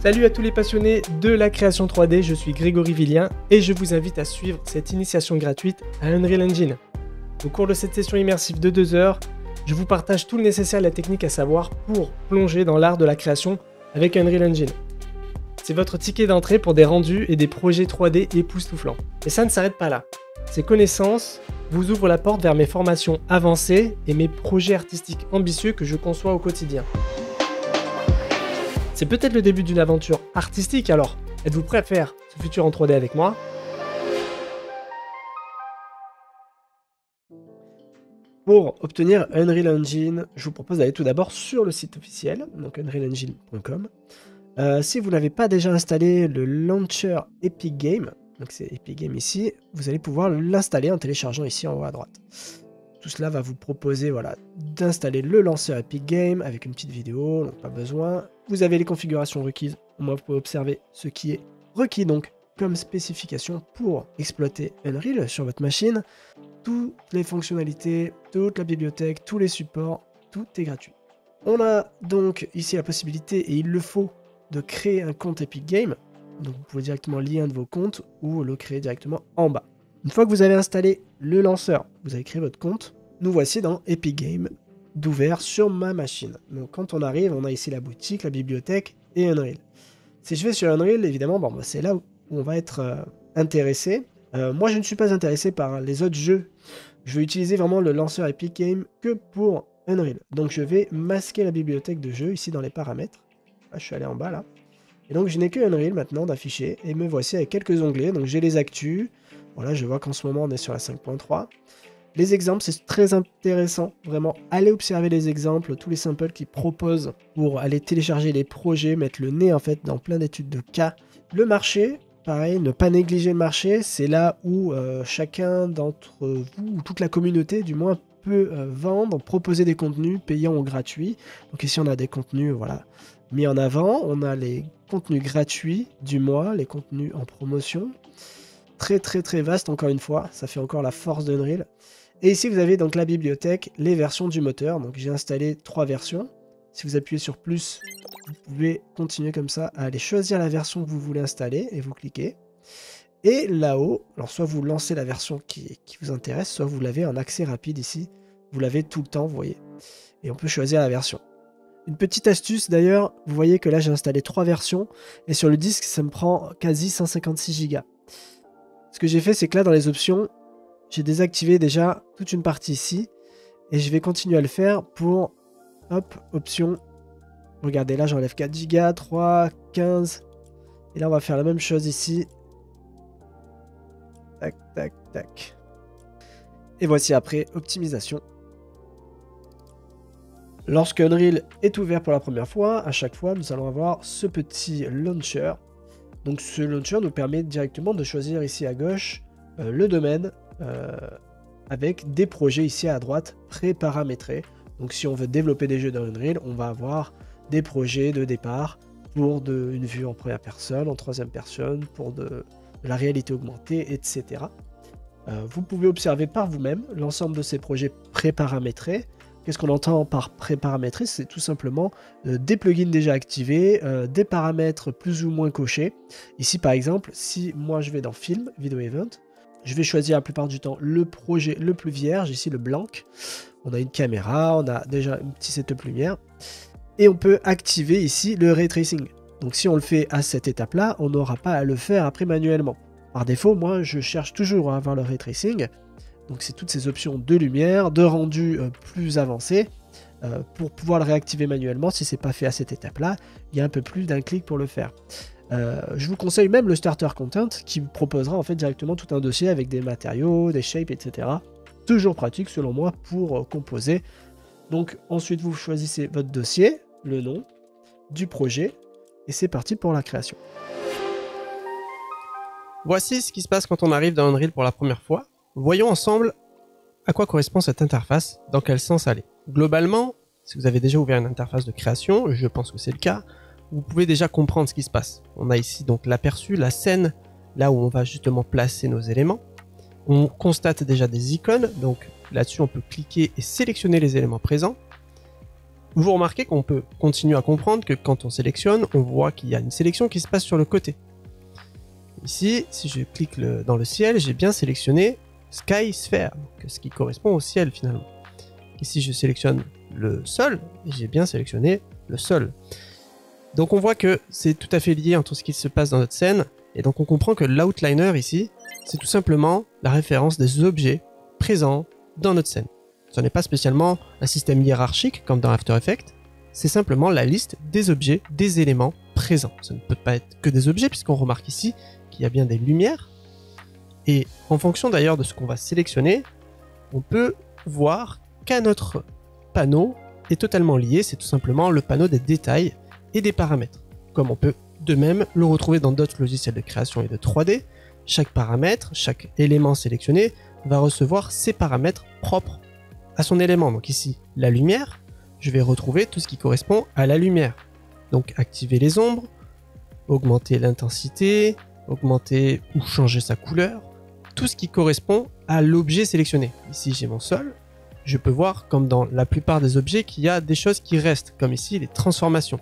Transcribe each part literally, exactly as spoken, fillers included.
Salut à tous les passionnés de la création trois D, je suis Grégory Villien et je vous invite à suivre cette initiation gratuite à Unreal Engine. Au cours de cette session immersive de deux heures, je vous partage tout le nécessaire et la technique à savoir pour plonger dans l'art de la création avec Unreal Engine. C'est votre ticket d'entrée pour des rendus et des projets trois D époustouflants. Et ça ne s'arrête pas là. Ces connaissances vous ouvrent la porte vers mes formations avancées et mes projets artistiques ambitieux que je conçois au quotidien. C'est peut-être le début d'une aventure artistique, alors êtes-vous prêt à faire ce futur en trois D avec moi? Pour obtenir Unreal Engine, je vous propose d'aller tout d'abord sur le site officiel, donc unreal engine point com. Euh, si vous n'avez pas déjà installé le launcher Epic Game, donc c'est Epic Game ici, vous allez pouvoir l'installer en téléchargeant ici en haut à droite. Tout cela va vous proposer voilà, d'installer le lanceur Epic Game avec une petite vidéo, donc pas besoin. Vous avez les configurations requises, au moins vous pouvez observer ce qui est requis donc comme spécification pour exploiter Unreal sur votre machine. Toutes les fonctionnalités, toute la bibliothèque, tous les supports, tout est gratuit. On a donc ici la possibilité, et il le faut, de créer un compte Epic Game, donc vous pouvez directement lier un de vos comptes ou le créer directement en bas. Une fois que vous avez installé le lanceur, vous avez créé votre compte, nous voici dans Epic Game d'ouvert sur ma machine. Donc quand on arrive, on a ici la boutique, la bibliothèque et Unreal. Si je vais sur Unreal, évidemment, bon, bah, c'est là où on va être euh, intéressé. Euh, moi, je ne suis pas intéressé par les autres jeux. Je vais utiliser vraiment le lanceur Epic Game que pour Unreal. Donc je vais masquer la bibliothèque de jeu ici dans les paramètres. Ah, je suis allé en bas là. Et donc je n'ai que Unreal maintenant d'afficher. Et me voici avec quelques onglets. Donc j'ai les actus. Voilà, je vois qu'en ce moment on est sur la cinq point trois. Les exemples, c'est très intéressant. Vraiment, allez observer les exemples, tous les samples qu'ils proposent pour aller télécharger les projets, mettre le nez en fait dans plein d'études de cas. Le marché, pareil, ne pas négliger le marché. C'est là où euh, chacun d'entre vous, ou toute la communauté du moins, peut euh, vendre, proposer des contenus payants ou gratuits. Donc ici on a des contenus, voilà, mis en avant. On a les contenus gratuits du mois, les contenus en promotion. Très très très vaste encore une fois, ça fait encore la force d'Unreal. Et ici vous avez donc la bibliothèque, les versions du moteur. Donc j'ai installé trois versions. Si vous appuyez sur plus, vous pouvez continuer comme ça à aller choisir la version que vous voulez installer et vous cliquez. Et là-haut, alors soit vous lancez la version qui, qui vous intéresse, soit vous l'avez en accès rapide ici. Vous l'avez tout le temps, vous voyez. Et on peut choisir la version. Une petite astuce d'ailleurs, vous voyez que là j'ai installé trois versions et sur le disque ça me prend quasi cent cinquante-six gigas. Ce que j'ai fait, c'est que là dans les options, j'ai désactivé déjà toute une partie ici et je vais continuer à le faire pour, hop, options. Regardez là, j'enlève quatre gigas, trois, quinze. Et là, on va faire la même chose ici. Tac, tac, tac. Et voici après, optimisation. Lorsque Unreal est ouvert pour la première fois, à chaque fois, nous allons avoir ce petit launcher. Donc ce launcher nous permet directement de choisir ici à gauche euh, le domaine euh, avec des projets ici à droite pré-paramétrés. Donc si on veut développer des jeux dans Unreal, on va avoir des projets de départ pour de, une vue en première personne, en troisième personne, pour de, de la réalité augmentée, et cetera. Euh, vous pouvez observer par vous-même l'ensemble de ces projets pré-paramétrés. Qu'est-ce qu'on entend par pré-paramétrer? C'est tout simplement euh, des plugins déjà activés, euh, des paramètres plus ou moins cochés. Ici, par exemple, si moi je vais dans Film, Video Event, je vais choisir la plupart du temps le projet le plus vierge, ici le blanc. On a une caméra, on a déjà un petit setup lumière. Et on peut activer ici le Ray Tracing. Donc si on le fait à cette étape-là, on n'aura pas à le faire après manuellement. Par défaut, moi, je cherche toujours à avoir le Ray Tracing. Donc c'est toutes ces options de lumière, de rendu euh, plus avancé. Euh, pour pouvoir le réactiver manuellement, si ce n'est pas fait à cette étape-là, il y a un peu plus d'un clic pour le faire. Euh, je vous conseille même le Starter Content qui proposera en fait directement tout un dossier avec des matériaux, des shapes, et cetera. Toujours pratique selon moi pour euh, composer. Donc ensuite vous choisissez votre dossier, le nom du projet et c'est parti pour la création. Voici ce qui se passe quand on arrive dans Unreal pour la première fois. Voyons ensemble à quoi correspond cette interface, dans quel sens aller. Globalement, si vous avez déjà ouvert une interface de création, je pense que c'est le cas, vous pouvez déjà comprendre ce qui se passe. On a ici donc l'aperçu, la scène, là où on va justement placer nos éléments. On constate déjà des icônes, donc là-dessus on peut cliquer et sélectionner les éléments présents. vous remarquez qu'on peut continuer à comprendre que quand on sélectionne, on voit qu'il y a une sélection qui se passe sur le côté. Ici, si je clique le, dans le ciel, j'ai bien sélectionné Sky Sphere, donc ce qui correspond au ciel finalement. Et si je sélectionne le sol, j'ai bien sélectionné le sol. Donc on voit que c'est tout à fait lié entre ce qui se passe dans notre scène, et donc on comprend que l'outliner ici, c'est tout simplement la référence des objets présents dans notre scène. Ce n'est pas spécialement un système hiérarchique comme dans After Effects, c'est simplement la liste des objets, des éléments présents. Ça ne peut pas être que des objets, puisqu'on remarque ici qu'il y a bien des lumières, et en fonction d'ailleurs de ce qu'on va sélectionner, on peut voir qu'à notre panneau est totalement lié, c'est tout simplement le panneau des détails et des paramètres, comme on peut de même le retrouver dans d'autres logiciels de création et de trois D. Chaque paramètre, chaque élément sélectionné va recevoir ses paramètres propres à son élément. Donc ici, la lumière, je vais retrouver tout ce qui correspond à la lumière. Donc activer les ombres, augmenter l'intensité, augmenter ou changer sa couleur, tout ce qui correspond à l'objet sélectionné. Ici, j'ai mon sol. Je peux voir, comme dans la plupart des objets, qu'il y a des choses qui restent, comme ici les transformations.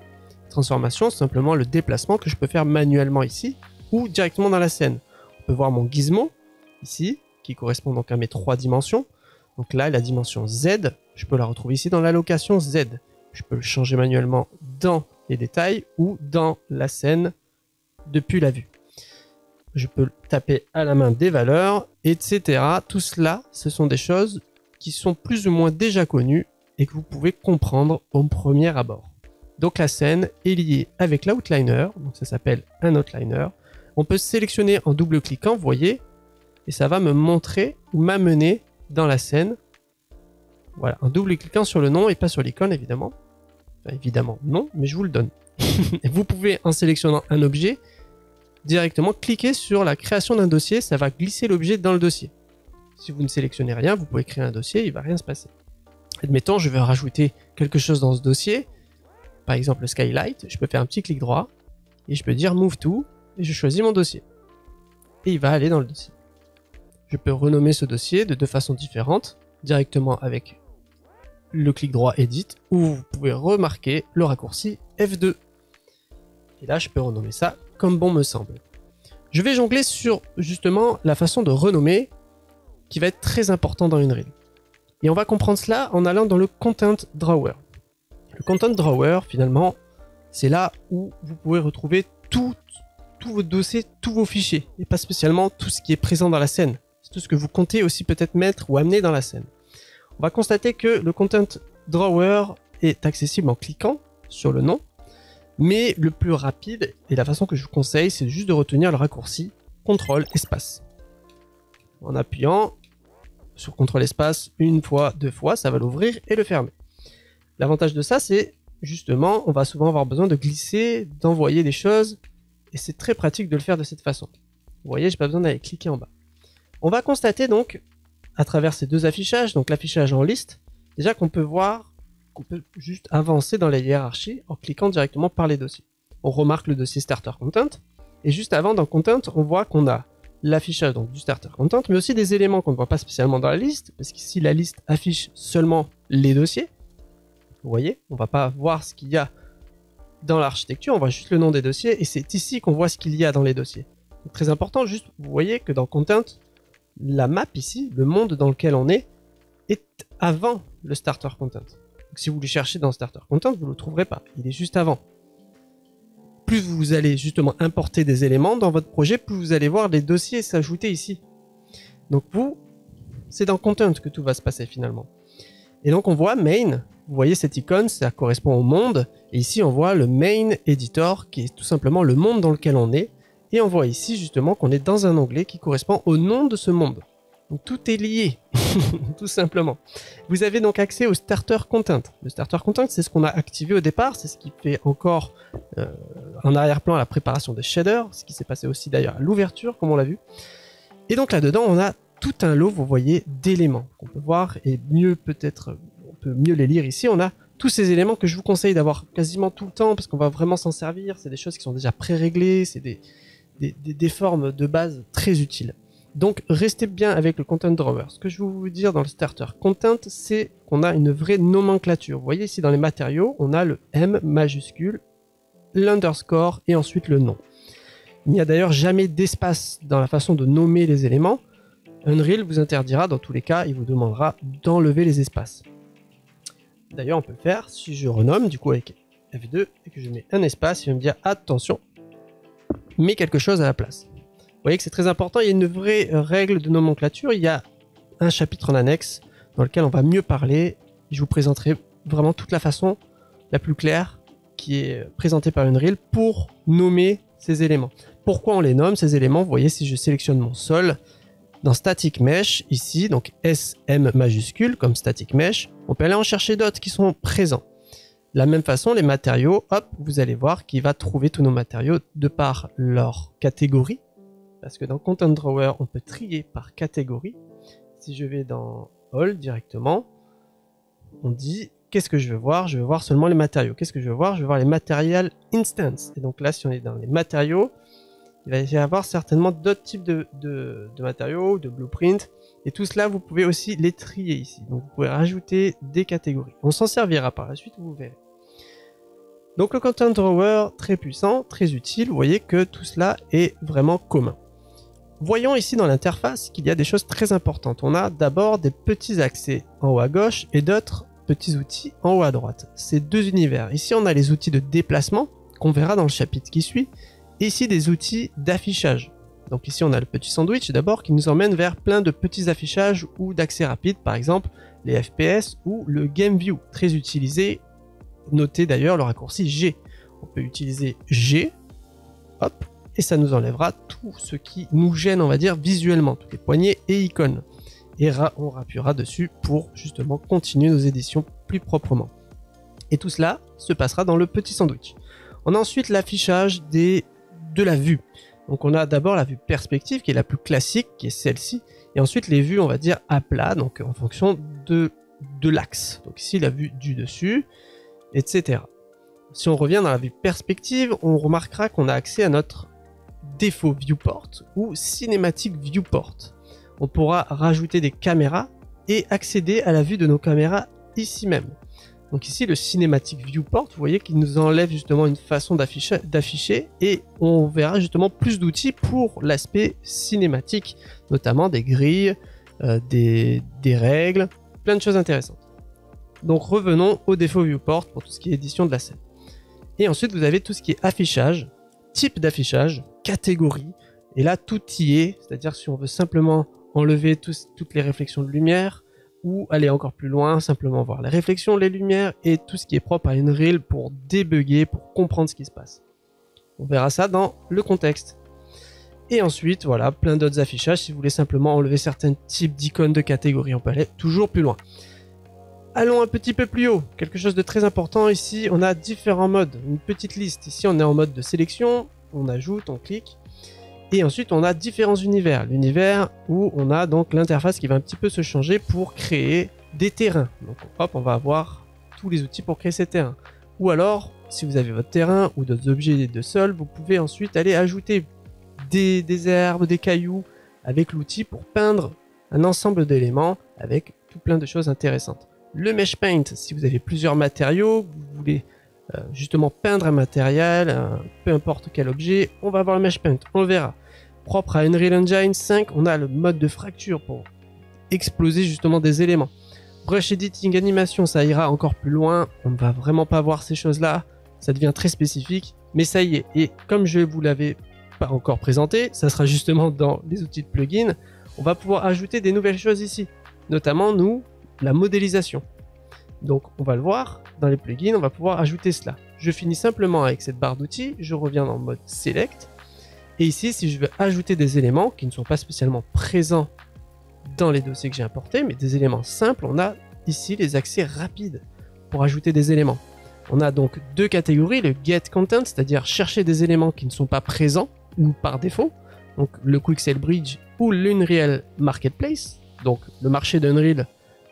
Transformation, c'est simplement le déplacement que je peux faire manuellement ici ou directement dans la scène. On peut voir mon gizmo ici qui correspond donc à mes trois dimensions. Donc là, la dimension Z, je peux la retrouver ici dans l'allocation Z. Je peux le changer manuellement dans les détails ou dans la scène depuis la vue. Je peux taper à la main des valeurs, et cetera. Tout cela, ce sont des choses qui sont plus ou moins déjà connues et que vous pouvez comprendre au premier abord. Donc la scène est liée avec l'outliner, donc ça s'appelle un outliner. On peut sélectionner en double-cliquant, vous voyez, et ça va me montrer ou m'amener dans la scène. Voilà, en double-cliquant sur le nom et pas sur l'icône évidemment. Enfin, évidemment non, mais je vous le donne. Vous pouvez, en sélectionnant un objet, directement cliquer sur la création d'un dossier, ça va glisser l'objet dans le dossier. Si vous ne sélectionnez rien, vous pouvez créer un dossier, il ne va rien se passer. Admettons, je vais rajouter quelque chose dans ce dossier. Par exemple, le skylight, je peux faire un petit clic droit et je peux dire move to et je choisis mon dossier. Et il va aller dans le dossier. Je peux renommer ce dossier de deux façons différentes, directement avec le clic droit edit où vous pouvez remarquer le raccourci F deux. Et là, je peux renommer ça comme bon me semble. Je vais jongler sur justement la façon de renommer qui va être très important dans Unreal. Et on va comprendre cela en allant dans le Content Drawer. Le Content Drawer, finalement, c'est là où vous pouvez retrouver tous vos dossiers, tous vos fichiers, et pas spécialement tout ce qui est présent dans la scène. C'est tout ce que vous comptez aussi peut-être mettre ou amener dans la scène. On va constater que le Content Drawer est accessible en cliquant sur le nom, mais le plus rapide, et la façon que je vous conseille, c'est juste de retenir le raccourci contrôle espace. En appuyant sur contrôle espace une fois, deux fois, ça va l'ouvrir et le fermer. L'avantage de ça, c'est justement, on va souvent avoir besoin de glisser, d'envoyer des choses, et c'est très pratique de le faire de cette façon. Vous voyez, j'ai pas besoin d'aller cliquer en bas. On va constater donc, à travers ces deux affichages, donc l'affichage en liste, déjà qu'on peut voir, qu'on peut juste avancer dans la hiérarchie en cliquant directement par les dossiers. On remarque le dossier Starter Content, et juste avant dans Content, on voit qu'on a l'affichage donc du Starter Content, mais aussi des éléments qu'on ne voit pas spécialement dans la liste, parce qu'ici la liste affiche seulement les dossiers. Vous voyez, on ne va pas voir ce qu'il y a dans l'architecture, on voit juste le nom des dossiers, et c'est ici qu'on voit ce qu'il y a dans les dossiers. Donc, très important, juste vous voyez que dans Content, la map ici, le monde dans lequel on est, est avant le Starter Content. Donc, si vous le cherchez dans Starter Content, vous ne le trouverez pas, il est juste avant. Plus vous allez justement importer des éléments dans votre projet, plus vous allez voir les dossiers s'ajouter ici. Donc vous, c'est dans Content que tout va se passer finalement. Et donc on voit Main. Vous voyez cette icône, ça correspond au monde, et ici on voit le Main Editor, qui est tout simplement le monde dans lequel on est, et on voit ici justement qu'on est dans un onglet qui correspond au nom de ce monde. Donc tout est lié, tout simplement. Vous avez donc accès au Starter Content. Le Starter Content, c'est ce qu'on a activé au départ, c'est ce qui fait encore euh, en arrière-plan la préparation des shaders, ce qui s'est passé aussi d'ailleurs à l'ouverture, comme on l'a vu. Et donc là-dedans, on a tout un lot, vous voyez, d'éléments qu'on peut voir, et mieux peut-être... mieux les lire ici, on a tous ces éléments que je vous conseille d'avoir quasiment tout le temps parce qu'on va vraiment s'en servir, c'est des choses qui sont déjà pré-réglées, c'est des, des, des, des formes de base très utiles. Donc restez bien avec le Content Drawer. Ce que je vais vous dire dans le Starter Content, c'est qu'on a une vraie nomenclature. Vous voyez ici dans les matériaux, on a le M majuscule, l'underscore et ensuite le nom. Il n'y a d'ailleurs jamais d'espace dans la façon de nommer les éléments. Unreal vous interdira dans tous les cas, il vous demandera d'enlever les espaces. D'ailleurs on peut le faire si je renomme du coup avec F deux et que je mets un espace, il va me dire attention, mets quelque chose à la place. Vous voyez que c'est très important, il y a une vraie règle de nomenclature, il y a un chapitre en annexe dans lequel on va mieux parler. Je vous présenterai vraiment toute la façon la plus claire qui est présentée par Unreal pour nommer ces éléments. Pourquoi on les nomme ces éléments? Vous voyez, si je sélectionne mon sol, dans Static Mesh, ici, donc S M majuscule, comme Static Mesh, on peut aller en chercher d'autres qui sont présents. De la même façon, les matériaux, hop, vous allez voir qu'il va trouver tous nos matériaux de par leur catégorie. Parce que dans Content Drawer, on peut trier par catégorie. Si je vais dans All directement, on dit qu'est-ce que je veux voir? Je veux voir seulement les matériaux. Qu'est-ce que je veux voir? Je veux voir les Material Instance. Et donc là, si on est dans les matériaux, il va y avoir certainement d'autres types de, de, de matériaux, de blueprints. Et tout cela, vous pouvez aussi les trier ici. Donc vous pouvez rajouter des catégories. On s'en servira par la suite, vous verrez. Donc le Content Drawer, très puissant, très utile. Vous voyez que tout cela est vraiment commun. Voyons ici dans l'interface qu'il y a des choses très importantes. On a d'abord des petits accès en haut à gauche et d'autres petits outils en haut à droite. Ces deux univers. Ici, on a les outils de déplacement qu'on verra dans le chapitre qui suit. Ici des outils d'affichage. Donc ici on a le petit sandwich d'abord qui nous emmène vers plein de petits affichages ou d'accès rapide, par exemple les F P S ou le Game View, très utilisé. Notez d'ailleurs le raccourci G. On peut utiliser G, hop, et ça nous enlèvera tout ce qui nous gêne, on va dire, visuellement, toutes les poignées et icônes. Et on rappuiera dessus pour justement continuer nos éditions plus proprement. Et tout cela se passera dans le petit sandwich. On a ensuite l'affichage des de la vue. Donc on a d'abord la vue perspective qui est la plus classique, qui est celle-ci, et ensuite les vues on va dire à plat, donc en fonction de, de l'axe. Donc ici la vue du dessus, et cetera. Si on revient dans la vue perspective, on remarquera qu'on a accès à notre défaut viewport ou cinématique viewport. On pourra rajouter des caméras et accéder à la vue de nos caméras ici même. Donc ici, le Cinematic Viewport, vous voyez qu'il nous enlève justement une façon d'afficher et on verra justement plus d'outils pour l'aspect cinématique, notamment des grilles, euh, des, des règles, plein de choses intéressantes. Donc revenons au défaut Viewport pour tout ce qui est édition de la scène. Et ensuite, vous avez tout ce qui est affichage, type d'affichage, catégorie, et là tout y est, c'est-à-dire si on veut simplement enlever tout, toutes les réflexions de lumière, ou aller encore plus loin, simplement voir les réflexions, les lumières et tout ce qui est propre à Unreal pour débugger, pour comprendre ce qui se passe. On verra ça dans le contexte. Et ensuite, voilà, plein d'autres affichages. Si vous voulez simplement enlever certains types d'icônes de catégories, on peut aller toujours plus loin. Allons un petit peu plus haut. Quelque chose de très important ici, on a différents modes, une petite liste. Ici, on est en mode de sélection, on ajoute, on clique. Et ensuite, on a différents univers. L'univers où on a donc l'interface qui va un petit peu se changer pour créer des terrains. Donc hop, on va avoir tous les outils pour créer ces terrains. Ou alors, si vous avez votre terrain ou d'autres objets de sol, vous pouvez ensuite aller ajouter des, des herbes, des cailloux avec l'outil pour peindre un ensemble d'éléments avec tout plein de choses intéressantes. Le Mesh Paint, si vous avez plusieurs matériaux, vous voulez... Euh, justement peindre un matériel, un, peu importe quel objet, on va avoir le Mesh Paint, on le verra. Propre à Unreal Engine cinq, on a le mode de fracture pour exploser justement des éléments. Brush Editing, animation, ça ira encore plus loin, on ne va vraiment pas voir ces choses-là, ça devient très spécifique, mais ça y est, et comme je ne vous l'avais pas encore présenté, ça sera justement dans les outils de plugin, on va pouvoir ajouter des nouvelles choses ici, notamment nous, la modélisation. Donc on va le voir, dans les plugins, on va pouvoir ajouter cela. Je finis simplement avec cette barre d'outils, je reviens dans le mode Select. Et ici, si je veux ajouter des éléments qui ne sont pas spécialement présents dans les dossiers que j'ai importés, mais des éléments simples, on a ici les accès rapides pour ajouter des éléments. On a donc deux catégories, le Get Content, c'est-à-dire chercher des éléments qui ne sont pas présents ou par défaut, donc le Quixel Bridge ou l'Unreal Marketplace, donc le marché d'Unreal.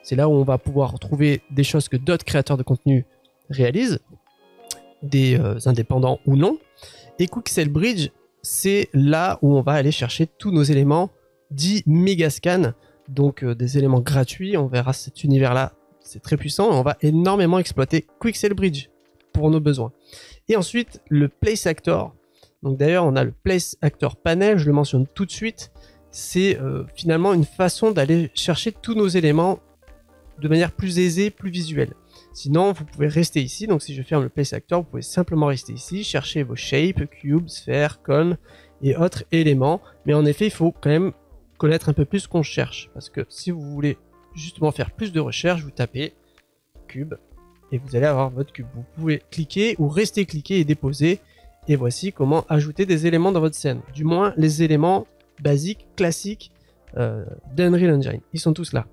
C'est là où on va pouvoir trouver des choses que d'autres créateurs de contenu réalisent, des euh, indépendants ou non. Et Quixel Bridge, c'est là où on va aller chercher tous nos éléments dit Megascan, donc euh, des éléments gratuits. On verra cet univers-là, c'est très puissant, et on va énormément exploiter Quixel Bridge pour nos besoins. Et ensuite, le Place Actor. Donc d'ailleurs, on a le Place Actor Panel, je le mentionne tout de suite. C'est euh, finalement une façon d'aller chercher tous nos éléments de manière plus aisée, plus visuelle. Sinon, vous pouvez rester ici. Donc si je ferme le Place Actor, vous pouvez simplement rester ici, chercher vos shapes, cubes, sphères, cônes et autres éléments. Mais en effet, il faut quand même connaître un peu plus ce qu'on cherche. Parce que si vous voulez justement faire plus de recherche, vous tapez cube et vous allez avoir votre cube. Vous pouvez cliquer ou rester cliquer et déposer. Et voici comment ajouter des éléments dans votre scène. Du moins, les éléments basiques, classiques euh, d'Unreal Engine. Ils sont tous là.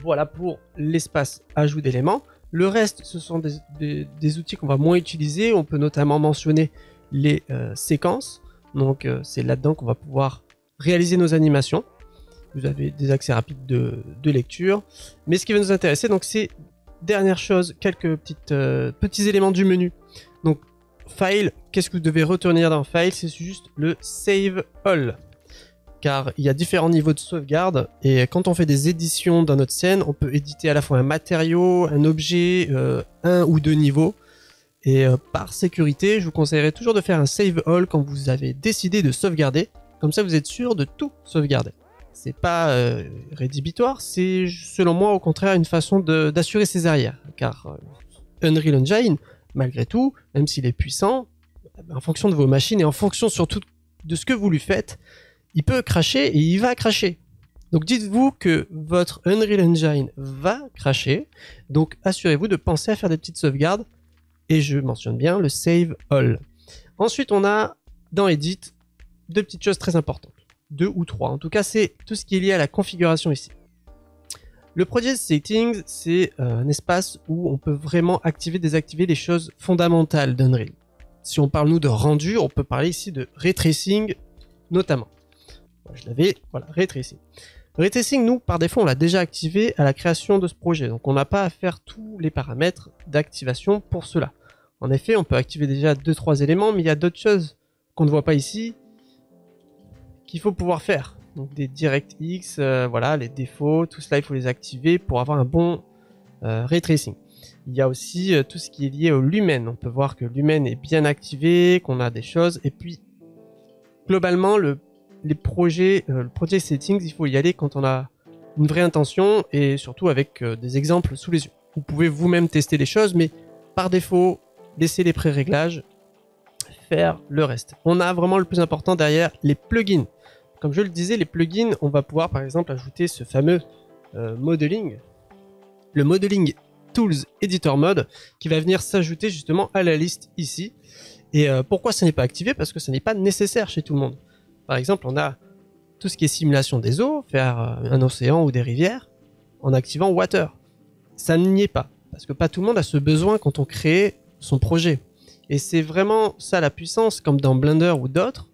Voilà pour l'espace ajout d'éléments. Le reste, ce sont des, des, des outils qu'on va moins utiliser. On peut notamment mentionner les euh, séquences. Donc, euh, c'est là-dedans qu'on va pouvoir réaliser nos animations. Vous avez des accès rapides de, de lecture. Mais ce qui va nous intéresser, donc, c'est, dernière chose, quelques petites, euh, petits éléments du menu. Donc, File, qu'est-ce que vous devez retenir dans File? C'est juste le Save All. Car il y a différents niveaux de sauvegarde, et quand on fait des éditions dans notre scène, on peut éditer à la fois un matériau, un objet, euh, un ou deux niveaux. Et euh, par sécurité, je vous conseillerais toujours de faire un Save All quand vous avez décidé de sauvegarder. Comme ça, vous êtes sûr de tout sauvegarder. C'est pas euh, rédhibitoire, c'est selon moi au contraire une façon d'assurer ses arrières. Car euh, Unreal Engine, malgré tout, même s'il est puissant, en fonction de vos machines et en fonction surtout de ce que vous lui faites, il peut cracher et il va cracher. Donc dites-vous que votre Unreal Engine va cracher, donc assurez-vous de penser à faire des petites sauvegardes, et je mentionne bien le Save All. Ensuite, on a dans Edit deux petites choses très importantes, deux ou trois, en tout cas c'est tout ce qui est lié à la configuration ici. Le Project Settings, c'est un espace où on peut vraiment activer, désactiver les choses fondamentales d'Unreal. Si on parle, nous, de rendu, on peut parler ici de Ray Tracing, notamment. Je l'avais, voilà, Ray Tracing. Ray Tracing, nous, par défaut, on l'a déjà activé à la création de ce projet. Donc, on n'a pas à faire tous les paramètres d'activation pour cela. En effet, on peut activer déjà deux trois éléments, mais il y a d'autres choses qu'on ne voit pas ici qu'il faut pouvoir faire. Donc des DirectX, euh, voilà, les défauts, tout cela, il faut les activer pour avoir un bon euh, Ray Tracing. Il y a aussi euh, tout ce qui est lié au Lumen. On peut voir que Lumen est bien activé, qu'on a des choses. Et puis, globalement, le, les projets, euh, le Project Settings, il faut y aller quand on a une vraie intention et surtout avec euh, des exemples sous les yeux. Vous pouvez vous-même tester les choses, mais par défaut, laissez les pré-réglages faire le reste. On a vraiment le plus important derrière, les plugins. Comme je le disais, les plugins, on va pouvoir par exemple ajouter ce fameux euh, modeling, le modeling tools editor mode, qui va venir s'ajouter justement à la liste ici. Et euh, pourquoi ça n'est pas activé? Parce que ça n'est pas nécessaire chez tout le monde. Par exemple, on a tout ce qui est simulation des eaux, faire euh, un océan ou des rivières, en activant water. Ça n'y est pas, parce que pas tout le monde a ce besoin quand on crée son projet. Et c'est vraiment ça la puissance, comme dans Blender ou d'autres,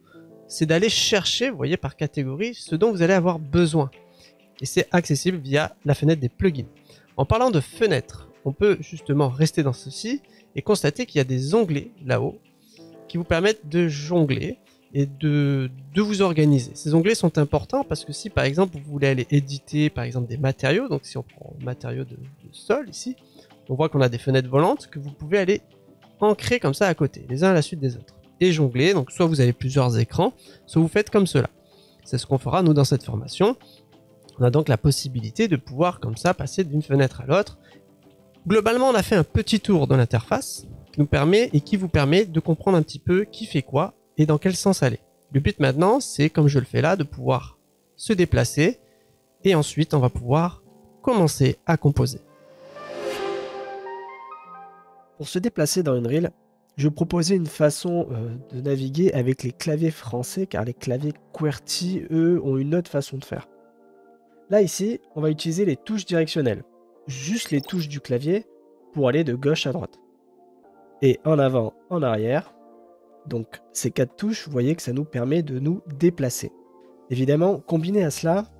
c'est d'aller chercher, vous voyez, par catégorie, ce dont vous allez avoir besoin. Et c'est accessible via la fenêtre des plugins. En parlant de fenêtre, on peut justement rester dans ceci et constater qu'il y a des onglets là-haut qui vous permettent de jongler et de, de vous organiser. Ces onglets sont importants parce que si, par exemple, vous voulez aller éditer, par exemple, des matériaux, donc si on prend matériaux de, de sol ici, on voit qu'on a des fenêtres volantes que vous pouvez aller ancrer comme ça à côté, les uns à la suite des autres. Et jongler, donc soit vous avez plusieurs écrans, soit vous faites comme cela. C'est ce qu'on fera nous dans cette formation. On a donc la possibilité de pouvoir comme ça passer d'une fenêtre à l'autre. Globalement, on a fait un petit tour dans l'interface qui nous permet et qui vous permet de comprendre un petit peu qui fait quoi et dans quel sens aller. Le but maintenant, c'est comme je le fais là, de pouvoir se déplacer et ensuite on va pouvoir commencer à composer. Pour se déplacer dans Unreal, je proposais une façon euh, de naviguer avec les claviers français, car les claviers QWERTY, eux, ont une autre façon de faire. Là, ici, on va utiliser les touches directionnelles, juste les touches du clavier, pour aller de gauche à droite. Et en avant, en arrière, donc ces quatre touches, vous voyez que ça nous permet de nous déplacer. Évidemment, combiné à cela,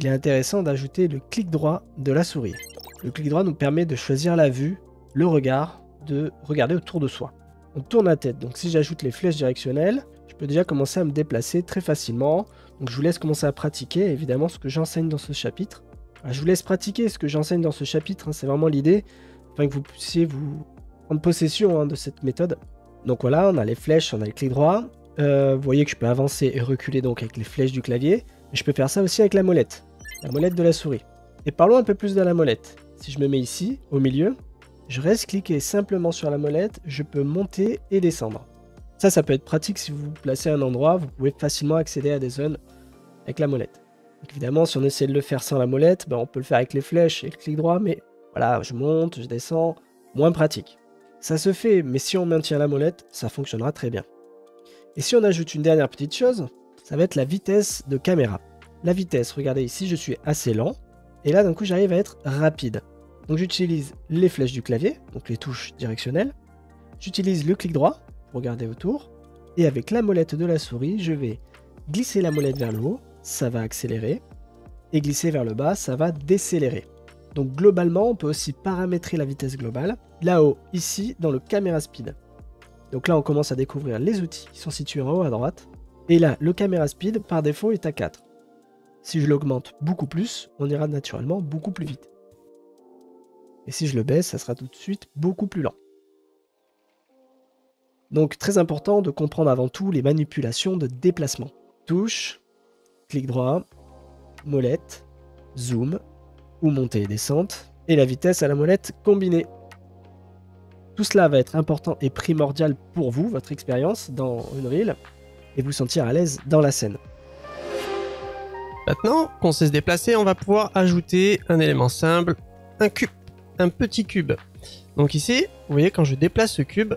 il est intéressant d'ajouter le clic droit de la souris. Le clic droit nous permet de choisir la vue, le regard, de regarder autour de soi. On tourne la tête, donc si j'ajoute les flèches directionnelles, je peux déjà commencer à me déplacer très facilement. Donc je vous laisse commencer à pratiquer, évidemment, ce que j'enseigne dans ce chapitre. Alors, je vous laisse pratiquer ce que j'enseigne dans ce chapitre, hein, c'est vraiment l'idée, afin que vous puissiez vous prendre possession hein, de cette méthode. Donc voilà, on a les flèches, on a le clic droit. Euh, vous voyez que je peux avancer et reculer donc avec les flèches du clavier. Mais je peux faire ça aussi avec la molette, la molette de la souris. Et parlons un peu plus de la molette. Si je me mets ici, au milieu, je reste cliqué simplement sur la molette, je peux monter et descendre. Ça, ça peut être pratique si vous vous placez à un endroit, vous pouvez facilement accéder à des zones avec la molette. Donc évidemment, si on essaie de le faire sans la molette, ben on peut le faire avec les flèches et le clic droit, mais voilà, je monte, je descends, moins pratique. Ça se fait, mais si on maintient la molette, ça fonctionnera très bien. Et si on ajoute une dernière petite chose, ça va être la vitesse de caméra. La vitesse, regardez ici, je suis assez lent, et là d'un coup j'arrive à être rapide. Donc j'utilise les flèches du clavier, donc les touches directionnelles, j'utilise le clic droit, regardez autour, et avec la molette de la souris, je vais glisser la molette vers le haut, ça va accélérer, et glisser vers le bas, ça va décélérer. Donc globalement, on peut aussi paramétrer la vitesse globale, là-haut, ici, dans le caméra speed. Donc là, on commence à découvrir les outils qui sont situés en haut à droite, et là, le caméra speed, par défaut, est à quatre. Si je l'augmente beaucoup plus, on ira naturellement beaucoup plus vite. Et si je le baisse, ça sera tout de suite beaucoup plus lent. Donc très important de comprendre avant tout les manipulations de déplacement. Touche, clic droit, molette, zoom, ou montée et descente, et la vitesse à la molette combinée. Tout cela va être important et primordial pour vous, votre expérience dans Unreal, et vous sentir à l'aise dans la scène. Maintenant qu'on sait se déplacer, on va pouvoir ajouter un élément simple, un cube, un petit cube. Donc ici, vous voyez quand je déplace ce cube,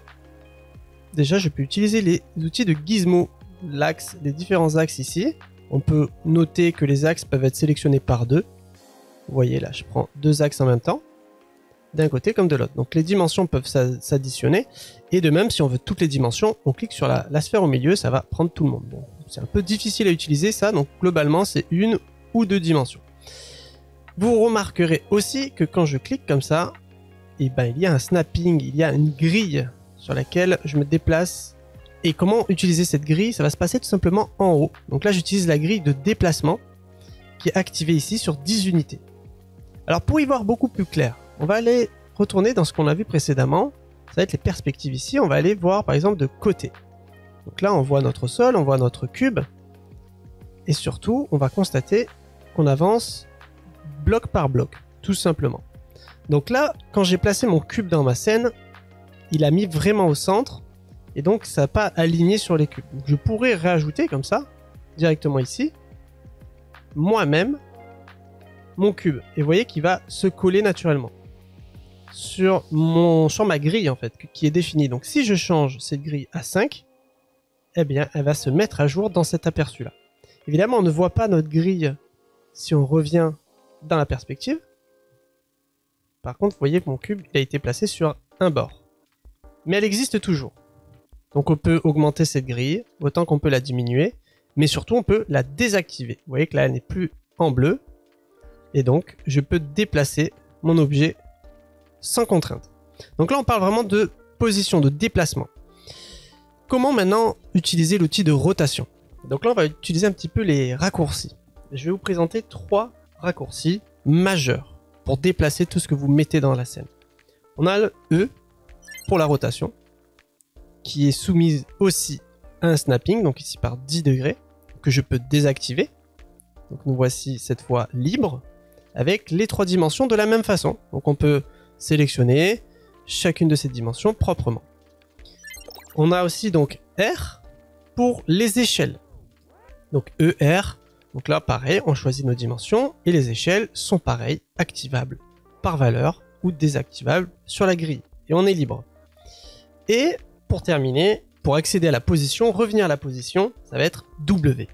déjà je peux utiliser les outils de gizmo, l'axe, les différents axes ici. On peut noter que les axes peuvent être sélectionnés par deux. Vous voyez là, je prends deux axes en même temps, d'un côté comme de l'autre. Donc les dimensions peuvent s'additionner, et de même si on veut toutes les dimensions, on clique sur la, la sphère au milieu, ça va prendre tout le monde. Bon, c'est un peu difficile à utiliser ça, donc globalement c'est une ou deux dimensions. Vous remarquerez aussi que quand je clique comme ça, et ben, il y a un snapping, il y a une grille sur laquelle je me déplace. Et comment utiliser cette grille? Ça va se passer tout simplement en haut. Donc là j'utilise la grille de déplacement qui est activée ici sur dix unités. Alors pour y voir beaucoup plus clair, on va aller retourner dans ce qu'on a vu précédemment, ça va être les perspectives ici, on va aller voir par exemple de côté. Donc là on voit notre sol, on voit notre cube, et surtout on va constater qu'on avance bloc par bloc, tout simplement. Donc là, quand j'ai placé mon cube dans ma scène, il a mis vraiment au centre, et donc ça n'a pas aligné sur les cubes. Donc je pourrais réajouter comme ça, directement ici, moi-même, mon cube, et vous voyez qu'il va se coller naturellement sur, mon, sur ma grille en fait, qui est définie. Donc si je change cette grille à cinq, eh bien elle va se mettre à jour dans cet aperçu là. Évidemment on ne voit pas notre grille si on revient dans la perspective. Par contre vous voyez que mon cube il a été placé sur un bord. Mais elle existe toujours. Donc on peut augmenter cette grille, autant qu'on peut la diminuer, mais surtout on peut la désactiver. Vous voyez que là elle n'est plus en bleu, et donc je peux déplacer mon objet sans contrainte. Donc là on parle vraiment de position, de déplacement. Comment maintenant utiliser l'outil de rotation? Donc là on va utiliser un petit peu les raccourcis. Je vais vous présenter trois raccourcis majeurs pour déplacer tout ce que vous mettez dans la scène. On a le E pour la rotation, qui est soumise aussi à un snapping, donc ici par dix degrés, que je peux désactiver. Donc nous voici cette fois libre, avec les trois dimensions de la même façon. Donc on peut sélectionner chacune de ces dimensions proprement. On a aussi donc R pour les échelles. Donc E R, donc là pareil, on choisit nos dimensions et les échelles sont pareilles, activables par valeur ou désactivables sur la grille. Et on est libre. Et pour terminer, pour accéder à la position, revenir à la position, ça va être W.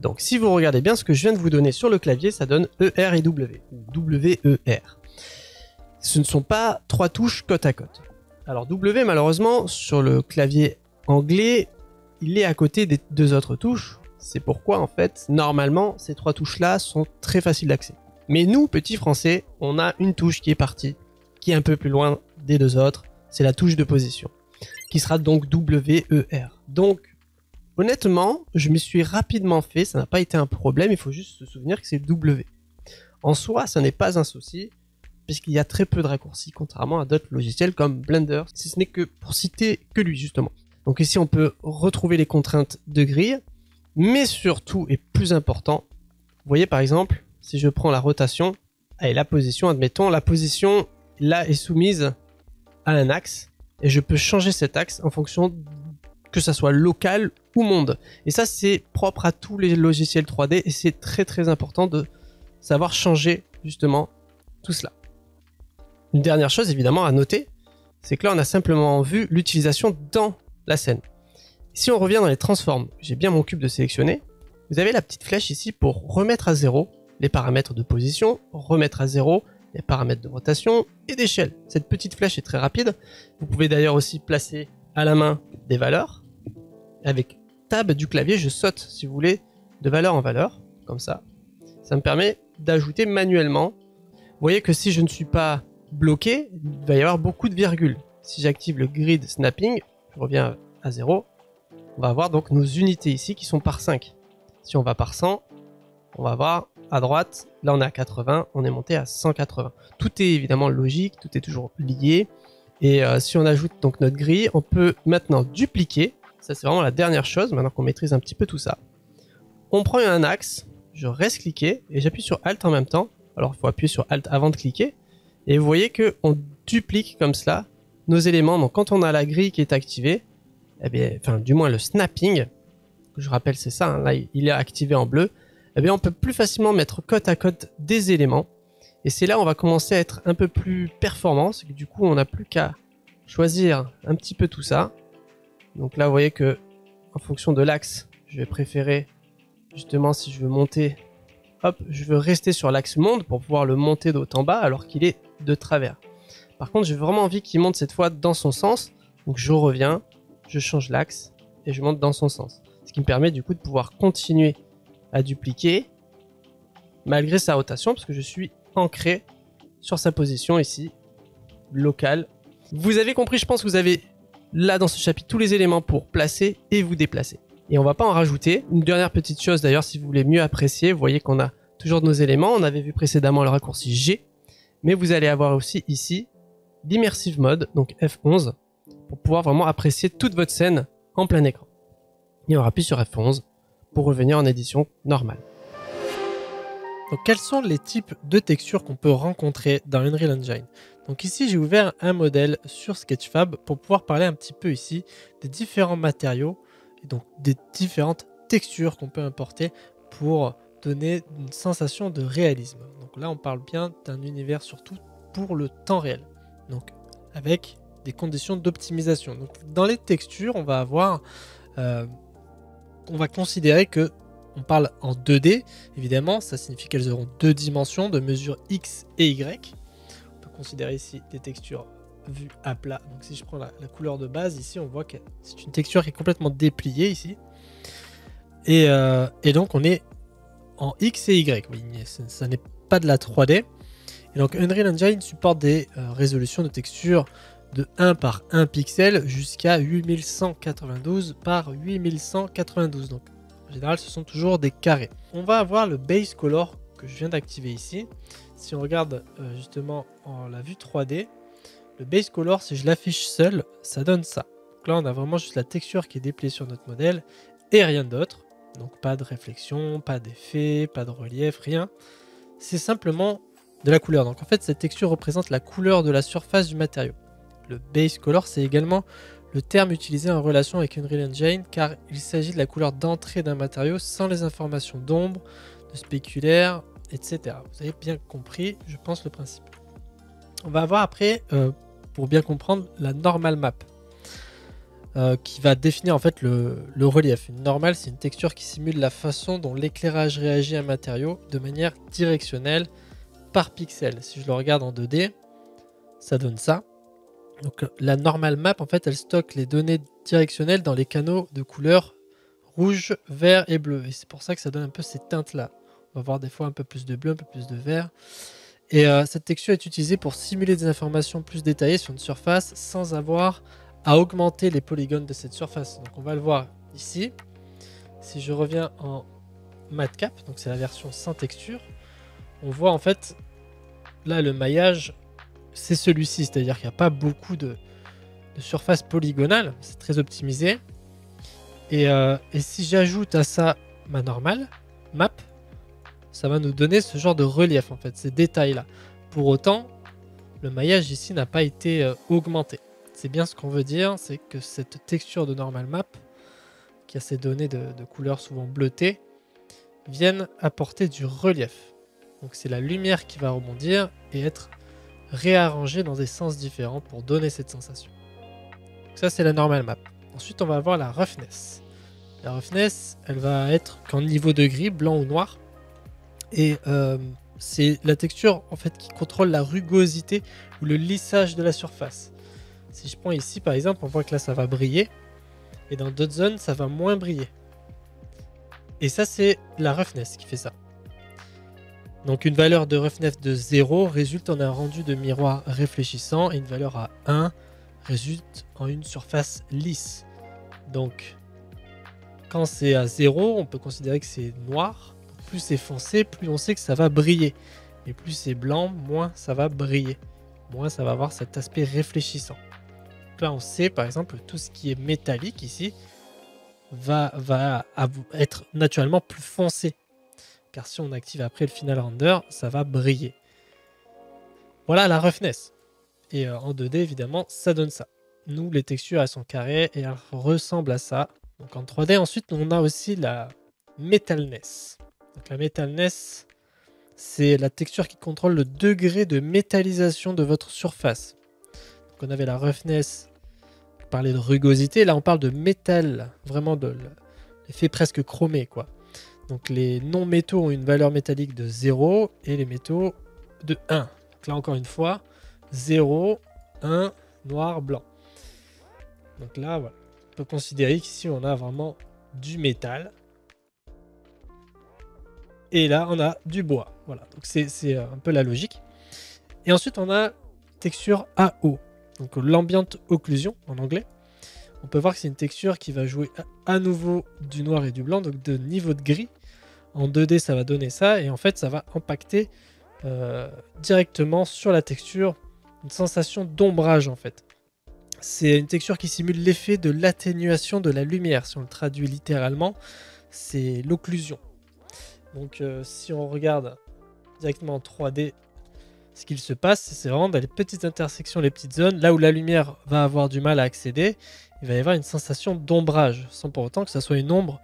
Donc si vous regardez bien ce que je viens de vous donner sur le clavier, ça donne E R et W, ou W E R. Ce ne sont pas trois touches côte à côte. Alors W, malheureusement, sur le clavier anglais, il est à côté des deux autres touches. C'est pourquoi, en fait, normalement, ces trois touches-là sont très faciles d'accès. Mais nous, petits français, on a une touche qui est partie, qui est un peu plus loin des deux autres. C'est la touche de position, qui sera donc W E R. Donc, Honnêtement, je m'y suis rapidement fait, ça n'a pas été un problème, il faut juste se souvenir que c'est W. En soi, ça n'est pas un souci, puisqu'il y a très peu de raccourcis, contrairement à d'autres logiciels comme Blender, si ce n'est que pour citer que lui, justement. Donc ici, on peut retrouver les contraintes de grille, mais surtout, et plus important, vous voyez par exemple, si je prends la rotation, et la position, admettons, la position, là, est soumise à un axe, et je peux changer cet axe en fonction que ça soit local ou monde. Et ça, c'est propre à tous les logiciels trois D, et c'est très très important de savoir changer, justement, tout cela. Une dernière chose, évidemment, à noter, c'est que là, on a simplement vu l'utilisation dans la scène. Si on revient dans les transforms, j'ai bien mon cube de sélectionné, vous avez la petite flèche ici pour remettre à zéro les paramètres de position, remettre à zéro les paramètres de rotation et d'échelle. Cette petite flèche est très rapide. Vous pouvez d'ailleurs aussi placer à la main des valeurs. Avec Tab du clavier, je saute, si vous voulez, de valeur en valeur, comme ça. Ça me permet d'ajouter manuellement. Vous voyez que si je ne suis pas bloqué, il va y avoir beaucoup de virgules. Si j'active le grid snapping, je reviens à zéro. On va avoir donc nos unités ici qui sont par cinq. Si on va par cent, on va avoir à droite, là on est à quatre-vingts, on est monté à cent quatre-vingts. Tout est évidemment logique, tout est toujours lié. Et euh, si on ajoute donc notre grille, on peut maintenant dupliquer. Ça c'est vraiment la dernière chose, maintenant qu'on maîtrise un petit peu tout ça. On prend un axe, je reste cliqué et j'appuie sur Alt en même temps. Alors il faut appuyer sur Alt avant de cliquer. Et vous voyez qu'on duplique comme cela nos éléments. Donc quand on a la grille qui est activée, eh bien, enfin du moins le snapping, je rappelle c'est ça, hein, là il est activé en bleu. Eh bien, on peut plus facilement mettre côte à côte des éléments. Et c'est là où on va commencer à être un peu plus performant. C'est que du coup, on n'a plus qu'à choisir un petit peu tout ça. Donc là, vous voyez que en fonction de l'axe, je vais préférer, justement, si je veux monter, hop, je veux rester sur l'axe monde pour pouvoir le monter de haut en bas alors qu'il est de travers. Par contre, j'ai vraiment envie qu'il monte cette fois dans son sens. Donc je reviens, je change l'axe et je monte dans son sens. Ce qui me permet du coup de pouvoir continuer à dupliquer malgré sa rotation parce que je suis ancré sur sa position ici locale. Vous avez compris, je pense que vous avez là dans ce chapitre tous les éléments pour placer et vous déplacer, et on va pas en rajouter. Une dernière petite chose d'ailleurs, si vous voulez mieux apprécier, vous voyez qu'on a toujours nos éléments. On avait vu précédemment le raccourci G, mais vous allez avoir aussi ici l'immersive mode, donc F onze, pour pouvoir vraiment apprécier toute votre scène en plein écran. Et on appuie sur F onze pour revenir en édition normale. Donc quels sont les types de textures qu'on peut rencontrer dans Unreal Engine? Donc ici j'ai ouvert un modèle sur Sketchfab pour pouvoir parler un petit peu ici des différents matériaux et donc des différentes textures qu'on peut importer pour donner une sensation de réalisme. Donc là on parle bien d'un univers surtout pour le temps réel, donc avec des conditions d'optimisation. Donc dans les textures on va avoir euh, on va considérer que on parle en deux D, évidemment, ça signifie qu'elles auront deux dimensions de mesure X et Y. On peut considérer ici des textures vues à plat. Donc si je prends la, la couleur de base ici, on voit que c'est une texture qui est complètement dépliée ici. Et, euh, et donc on est en X et Y. Oui, mais ça, ça n'est pas de la trois D. Et donc Unreal Engine supporte des euh, résolutions de textures de un par un pixel jusqu'à huit mille cent quatre-vingt-douze par huit mille cent quatre-vingt-douze. Donc en général ce sont toujours des carrés. On va avoir le base color que je viens d'activer ici. Si on regarde euh, justement en la vue trois D, le base color, si je l'affiche seul, ça donne ça. Donc là on a vraiment juste la texture qui est dépliée sur notre modèle et rien d'autre. Donc pas de réflexion, pas d'effet, pas de relief, rien. C'est simplement de la couleur. Donc en fait cette texture représente la couleur de la surface du matériau. Le base color, c'est également le terme utilisé en relation avec Unreal Engine car il s'agit de la couleur d'entrée d'un matériau sans les informations d'ombre, de spéculaire, et cetera. Vous avez bien compris, je pense, le principe. On va avoir après, euh, pour bien comprendre, la normal map euh, qui va définir en fait le, le relief. Une normale, c'est une texture qui simule la façon dont l'éclairage réagit à un matériau de manière directionnelle par pixel. Si je le regarde en deux D, ça donne ça. Donc la normal map, en fait, elle stocke les données directionnelles dans les canaux de couleurs rouge, vert et bleu. Et c'est pour ça que ça donne un peu ces teintes-là. On va voir des fois un peu plus de bleu, un peu plus de vert. Et euh, cette texture est utilisée pour simuler des informations plus détaillées sur une surface sans avoir à augmenter les polygones de cette surface. Donc on va le voir ici. Si je reviens en matcap, donc c'est la version sans texture, on voit en fait là le maillage c'est celui-ci, c'est-à-dire qu'il n'y a pas beaucoup de, de surface polygonale, c'est très optimisé. Et, euh, et si j'ajoute à ça ma normale, map, ça va nous donner ce genre de relief en fait, ces détails-là. Pour autant, le maillage ici n'a pas été euh, augmenté. C'est bien ce qu'on veut dire, c'est que cette texture de normal map, qui a ces données de, de couleurs souvent bleutées, viennent apporter du relief. Donc c'est la lumière qui va rebondir et être réarrangée dans des sens différents pour donner cette sensation. Donc ça c'est la normal map. Ensuite on va avoir la roughness. La roughness, elle va être qu'en niveau de gris, blanc ou noir. Et euh, c'est la texture en fait qui contrôle la rugosité ou le lissage de la surface. Si je prends ici par exemple, on voit que là ça va briller. Et dans d'autres zones, ça va moins briller. Et ça, c'est la roughness qui fait ça. Donc une valeur de roughness de zéro résulte en un rendu de miroir réfléchissant. Et une valeur à un résulte en une surface lisse. Donc quand c'est à zéro, on peut considérer que c'est noir. Plus c'est foncé, plus on sait que ça va briller. Et plus c'est blanc, moins ça va briller. Moins ça va avoir cet aspect réfléchissant. Là, on sait par exemple tout ce qui est métallique ici va, va être naturellement plus foncé, car si on active après le final render, ça va briller. Voilà la roughness. Et euh, en deux D évidemment ça donne ça. Nous les textures elles sont carrées et elles ressemblent à ça. Donc en trois D ensuite on a aussi la metalness. Donc la metalness c'est la texture qui contrôle le degré de métallisation de votre surface. Donc on avait la roughness, parler de rugosité, là on parle de métal, vraiment de l'effet presque chromé quoi. Donc les non métaux ont une valeur métallique de zéro et les métaux de un. Donc là encore une fois zéro, un, noir, blanc. Donc là voilà, on peut considérer qu'ici on a vraiment du métal et là on a du bois. Voilà, donc c'est un peu la logique. Et ensuite on a texture A O. Donc l'ambient occlusion en anglais, on peut voir que c'est une texture qui va jouer à nouveau du noir et du blanc, donc de niveau de gris. En deux D ça va donner ça et en fait ça va impacter euh, directement sur la texture une sensation d'ombrage en fait. C'est une texture qui simule l'effet de l'atténuation de la lumière, si on le traduit littéralement, c'est l'occlusion. Donc euh, si on regarde directement en trois D, ce qu'il se passe, c'est vraiment dans les petites intersections, les petites zones, là où la lumière va avoir du mal à accéder, il va y avoir une sensation d'ombrage, sans pour autant que ça soit une ombre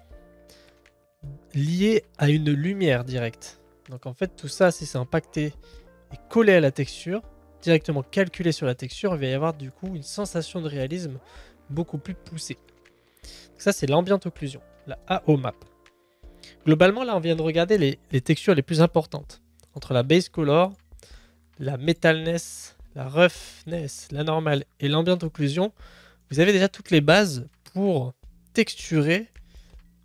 liée à une lumière directe. Donc en fait, tout ça, si c'est impacté et collé à la texture, directement calculé sur la texture, il va y avoir du coup une sensation de réalisme beaucoup plus poussée. Donc ça, c'est l'ambient occlusion, la A O map. Globalement, là, on vient de regarder les, les textures les plus importantes, entre la base color, la metalness, la roughness, la normale et l'ambient occlusion, vous avez déjà toutes les bases pour texturer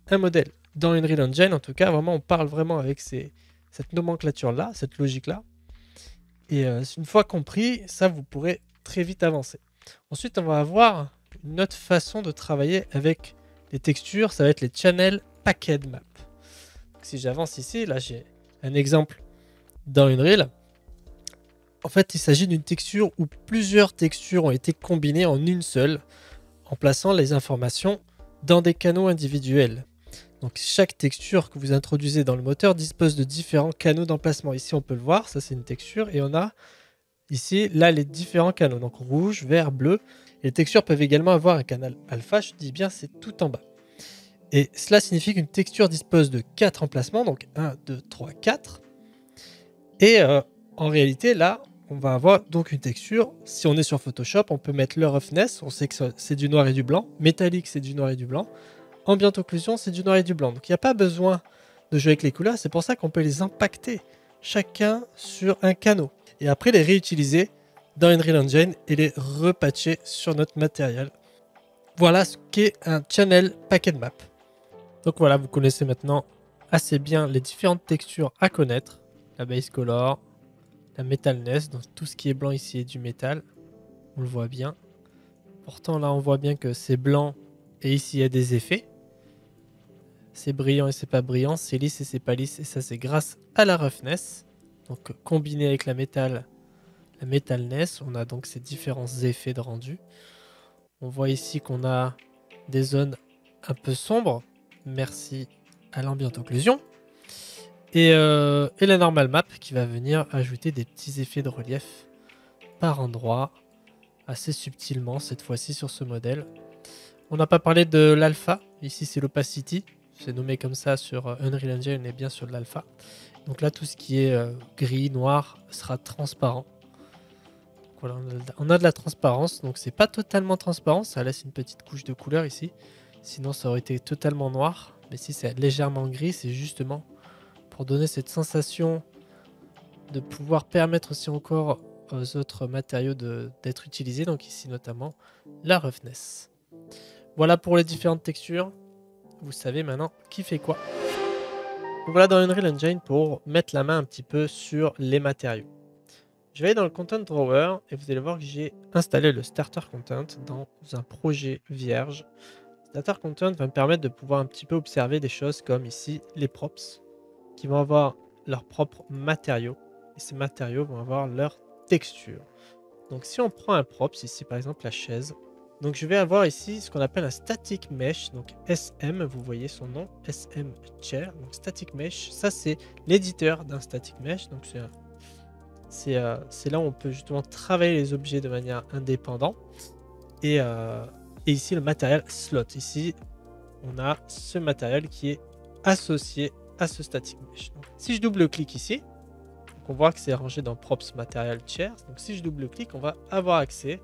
un modèle. Dans Unreal Engine, en tout cas, vraiment, on parle vraiment avec ces, cette nomenclature-là, cette logique-là. Et euh, une fois compris, ça, vous pourrez très vite avancer. Ensuite, on va avoir une autre façon de travailler avec les textures, ça va être les channel packed map. Donc, si j'avance ici, là, j'ai un exemple dans Unreal. En fait, il s'agit d'une texture où plusieurs textures ont été combinées en une seule, en plaçant les informations dans des canaux individuels. Donc chaque texture que vous introduisez dans le moteur dispose de différents canaux d'emplacement. Ici, on peut le voir, ça c'est une texture, et on a ici, là, les différents canaux, donc rouge, vert, bleu. Les textures peuvent également avoir un canal alpha, je dis bien, c'est tout en bas. Et cela signifie qu'une texture dispose de quatre emplacements, donc un, deux, trois, quatre. Et euh, en réalité, là, on va avoir donc une texture. Si on est sur Photoshop, on peut mettre le roughness, on sait que c'est du noir et du blanc. Métallique, c'est du noir et du blanc. Ambient occlusion, c'est du noir et du blanc. Donc il n'y a pas besoin de jouer avec les couleurs. C'est pour ça qu'on peut les impacter chacun sur un canot. Et après les réutiliser dans Unreal Engine et les repatcher sur notre matériel. Voilà ce qu'est un Channel Packed Map. Donc voilà, vous connaissez maintenant assez bien les différentes textures à connaître. La base color, la metalness, donc tout ce qui est blanc ici est du métal, on le voit bien. Pourtant là on voit bien que c'est blanc et ici il y a des effets. c'est brillant et c'est pas brillant, c'est lisse et c'est pas lisse, et ça c'est grâce à la roughness. Donc combiné avec la métal, la metalness, on a donc ces différents effets de rendu. On voit ici qu'on a des zones un peu sombres, merci à l'ambient occlusion. Et, euh, et la normal map qui va venir ajouter des petits effets de relief par endroit, assez subtilement cette fois-ci sur ce modèle. On n'a pas parlé de l'alpha, ici c'est l'opacity, c'est nommé comme ça sur Unreal Engine, on est bien sur de l'alpha. Donc là tout ce qui est euh, gris, noir sera transparent. Donc voilà, on a de la transparence, donc c'est pas totalement transparent, ça laisse une petite couche de couleur ici. Sinon ça aurait été totalement noir, mais si c'est légèrement gris, c'est justement pour donner cette sensation de pouvoir permettre aussi encore aux autres matériaux d'être utilisés, donc ici notamment la roughness. Voilà pour les différentes textures, vous savez maintenant qui fait quoi. Voilà dans Unreal Engine pour mettre la main un petit peu sur les matériaux. Je vais aller dans le Content Drawer et vous allez voir que j'ai installé le Starter Content dans un projet vierge. Starter Content va me permettre de pouvoir un petit peu observer des choses comme ici les props, qui vont avoir leurs propres matériaux, et ces matériaux vont avoir leur texture. Donc si on prend un props, ici par exemple la chaise, donc je vais avoir ici ce qu'on appelle un static mesh, donc S M, vous voyez son nom, S M chair, donc static mesh, ça c'est l'éditeur d'un static mesh, donc c'est euh, là où on peut justement travailler les objets de manière indépendante, et, euh, et ici le matériel slot, ici on a ce matériel qui est associé à ce static mesh. Donc, si je double-clique ici, donc on voit que c'est rangé dans props material chairs. Donc si je double-clique, on va avoir accès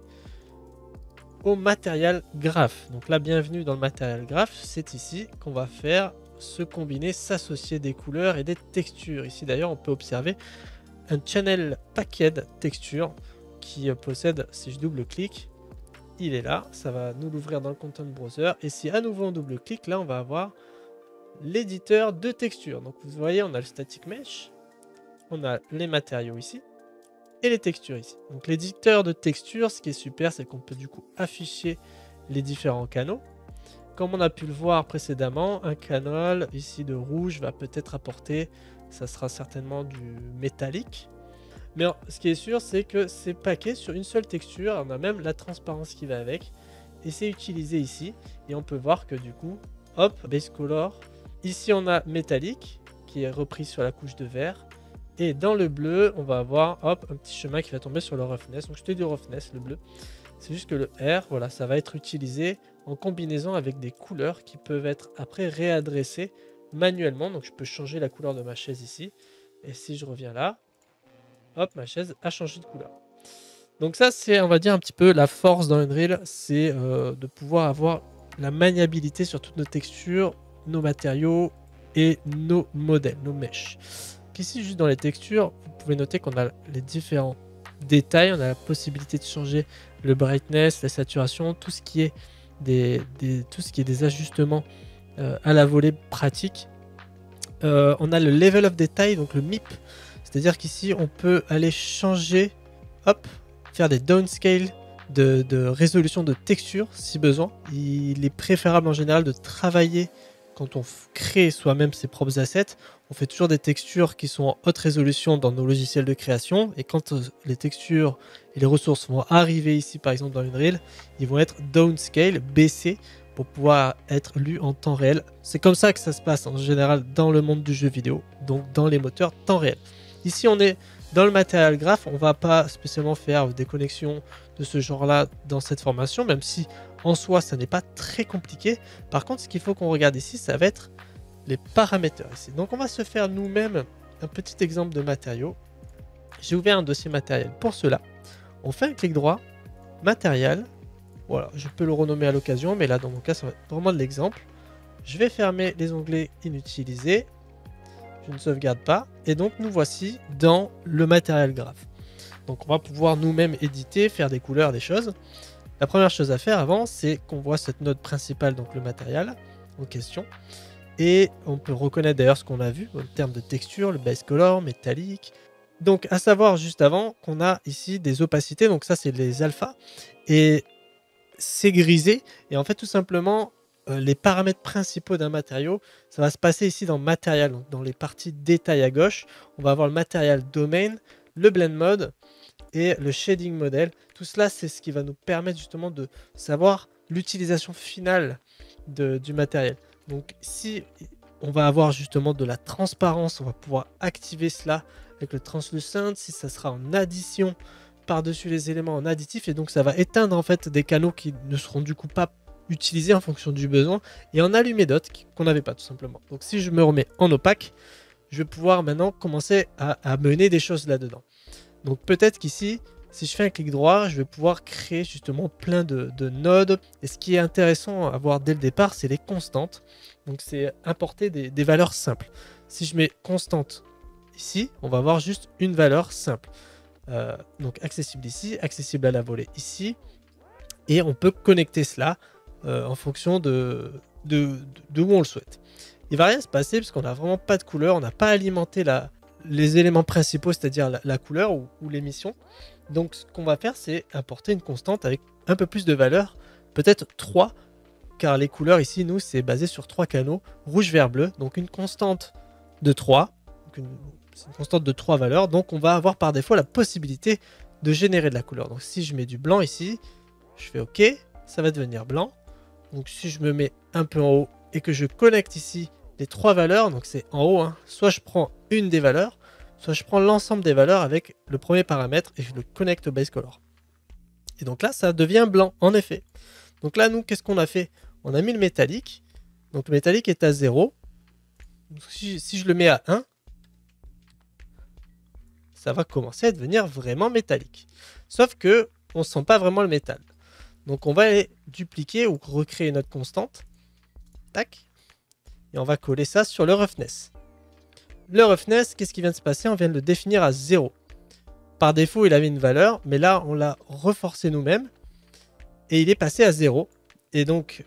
au matériel graph. Donc là, bienvenue dans le matériel graph. C'est ici qu'on va faire se combiner, s'associer des couleurs et des textures. Ici d'ailleurs, on peut observer un channel package texture qui possède, si je double-clique, il est là. Ça va nous l'ouvrir dans le content browser. Et si à nouveau on double-clique, là, on va avoir l'éditeur de texture. Donc vous voyez, on a le static mesh, on a les matériaux ici et les textures ici. Donc l'éditeur de texture, ce qui est super, c'est qu'on peut du coup afficher les différents canaux. Comme on a pu le voir précédemment, un canal ici de rouge va peut-être apporter, ça sera certainement du métallique. Mais ce qui est sûr, c'est que c'est paqué sur une seule texture. On a même la transparence qui va avec. Et c'est utilisé ici. Et on peut voir que du coup, hop, base color. Ici, on a métallique qui est repris sur la couche de vert. Et dans le bleu, on va avoir hop, un petit chemin qui va tomber sur le roughness. Donc, je te dis roughness, le bleu. C'est juste que le R, voilà, ça va être utilisé en combinaison avec des couleurs qui peuvent être après réadressées manuellement. Donc, je peux changer la couleur de ma chaise ici. Et si je reviens là, hop, ma chaise a changé de couleur. Donc, ça, c'est, on va dire, un petit peu la force dans Unreal. C'est euh, de pouvoir avoir la maniabilité sur toutes nos textures, nos matériaux et nos modèles, nos mèches. Ici, juste dans les textures, vous pouvez noter qu'on a les différents détails, on a la possibilité de changer le brightness, la saturation, tout ce qui est des, des, tout ce qui est des ajustements euh, à la volée pratique. Euh, on a le level of detail, donc le M I P, c'est-à-dire qu'ici, on peut aller changer, hop, faire des downscale de, de résolution de texture si besoin. Il est préférable en général de travailler. Quand on crée soi-même ses propres assets, on fait toujours des textures qui sont en haute résolution dans nos logiciels de création. Et quand les textures et les ressources vont arriver ici, par exemple dans Unreal, ils vont être downscale, baissés, pour pouvoir être lus en temps réel. C'est comme ça que ça se passe en général dans le monde du jeu vidéo, donc dans les moteurs temps réel. Ici, on est dans le matériel graph. On va pas spécialement faire des connexions de ce genre-là dans cette formation, même si en soi, ça n'est pas très compliqué. Par contre, ce qu'il faut qu'on regarde ici, ça va être les paramètres ici. Donc, on va se faire nous-mêmes un petit exemple de matériaux. J'ai ouvert un dossier matériel. Pour cela, on fait un clic droit, matériel. Voilà, je peux le renommer à l'occasion, mais là, dans mon cas, ça va être vraiment de l'exemple. Je vais fermer les onglets inutilisés. Je ne sauvegarde pas. Et donc, nous voici dans le matériel graph. Donc, on va pouvoir nous-mêmes éditer, faire des couleurs, des choses. La première chose à faire avant, c'est qu'on voit cette note principale, donc le matériel en question. Et on peut reconnaître d'ailleurs ce qu'on a vu en termes de texture, le base color, métallique. Donc à savoir juste avant qu'on a ici des opacités, donc ça c'est les alphas. Et c'est grisé. Et en fait tout simplement, euh, les paramètres principaux d'un matériau. Ça va se passer ici dans matériel, donc dans les parties détail à gauche. On va avoir le matériel domain, le blend mode et le shading model. Tout cela, c'est ce qui va nous permettre justement de savoir l'utilisation finale de, du matériel. Donc si on va avoir justement de la transparence, on va pouvoir activer cela avec le translucent, si ça sera en addition par-dessus les éléments, en additif, et donc ça va éteindre en fait des canaux qui ne seront du coup pas utilisés en fonction du besoin, et en allumer d'autres qu'on n'avait pas tout simplement. Donc si je me remets en opaque, je vais pouvoir maintenant commencer à, à mener des choses là-dedans. Donc peut-être qu'ici, si je fais un clic droit, je vais pouvoir créer justement plein de, de nodes. Et ce qui est intéressant à voir dès le départ, c'est les constantes. Donc c'est importer des, des valeurs simples. Si je mets constante ici, on va avoir juste une valeur simple. Euh, donc accessible ici, accessible à la volée ici. Et on peut connecter cela euh, en fonction de, de, de où on le souhaite. Il ne va rien se passer parce qu'on n'a vraiment pas de couleur. On n'a pas alimenté la, les éléments principaux, c'est-à-dire la, la couleur ou, ou l'émission. Donc ce qu'on va faire, c'est importer une constante avec un peu plus de valeur, peut-être trois, car les couleurs ici, nous, c'est basé sur trois canaux, rouge, vert, bleu, donc une constante de trois, donc une, une constante de trois valeurs, donc on va avoir par défaut la possibilité de générer de la couleur. Donc si je mets du blanc ici, je fais OK, ça va devenir blanc. Donc si je me mets un peu en haut et que je connecte ici les trois valeurs, donc c'est en haut, hein, soit je prends une des valeurs, soit je prends l'ensemble des valeurs avec le premier paramètre et je le connecte au base color. Et donc là, ça devient blanc, en effet. Donc là, nous, qu'est-ce qu'on a fait? On a mis le métallique. Donc le métallique est à zéro. Donc, si, si je le mets à un, ça va commencer à devenir vraiment métallique. Sauf que on ne sent pas vraiment le métal. Donc on va aller dupliquer ou recréer notre constante. Tac. Et on va coller ça sur le roughness. Le roughness, qu'est-ce qui vient de se passer? On vient de le définir à zéro. Par défaut, il avait une valeur, mais là, on l'a reforcé nous-mêmes. Et il est passé à zéro. Et donc,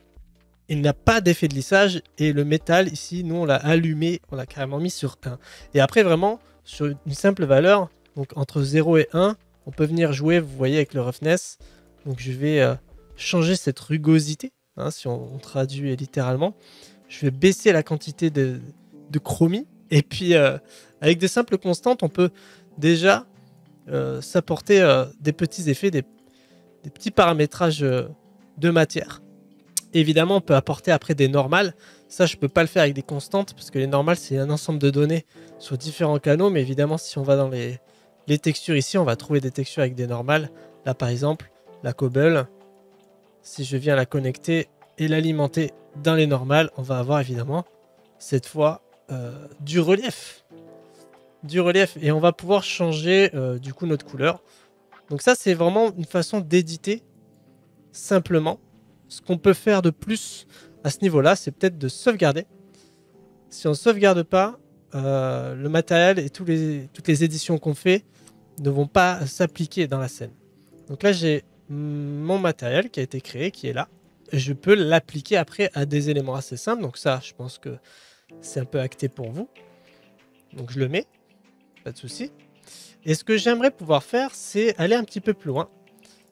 il n'a pas d'effet de lissage. Et le métal, ici, nous, on l'a allumé. On l'a carrément mis sur un. Et après, vraiment, sur une simple valeur, donc entre zéro et un, on peut venir jouer, vous voyez, avec le roughness. Donc, je vais euh, changer cette rugosité, hein, si on, on traduit littéralement. Je vais baisser la quantité de, de chromie. Et puis, euh, avec des simples constantes, on peut déjà euh, s'apporter euh, des petits effets, des, des petits paramétrages euh, de matière. Et évidemment, on peut apporter après des normales. Ça, je ne peux pas le faire avec des constantes, parce que les normales, c'est un ensemble de données sur différents canaux. Mais évidemment, si on va dans les, les textures ici, on va trouver des textures avec des normales. Là, par exemple, la cobble. Si je viens la connecter et l'alimenter dans les normales, on va avoir évidemment, cette fois... Euh, du relief du relief et on va pouvoir changer euh, du coup notre couleur. Donc ça, c'est vraiment une façon d'éditer simplement. Ce qu'on peut faire de plus à ce niveau là, c'est peut-être de sauvegarder. Si on ne sauvegarde pas, euh, le matériel et tous les, toutes les éditions qu'on fait ne vont pas s'appliquer dans la scène. Donc là, j'ai mon matériel qui a été créé, qui est là. Je peux l'appliquer après à des éléments assez simples. Donc ça, je pense que c'est un peu acté pour vous. Donc je le mets, pas de souci. Et ce que j'aimerais pouvoir faire, c'est aller un petit peu plus loin.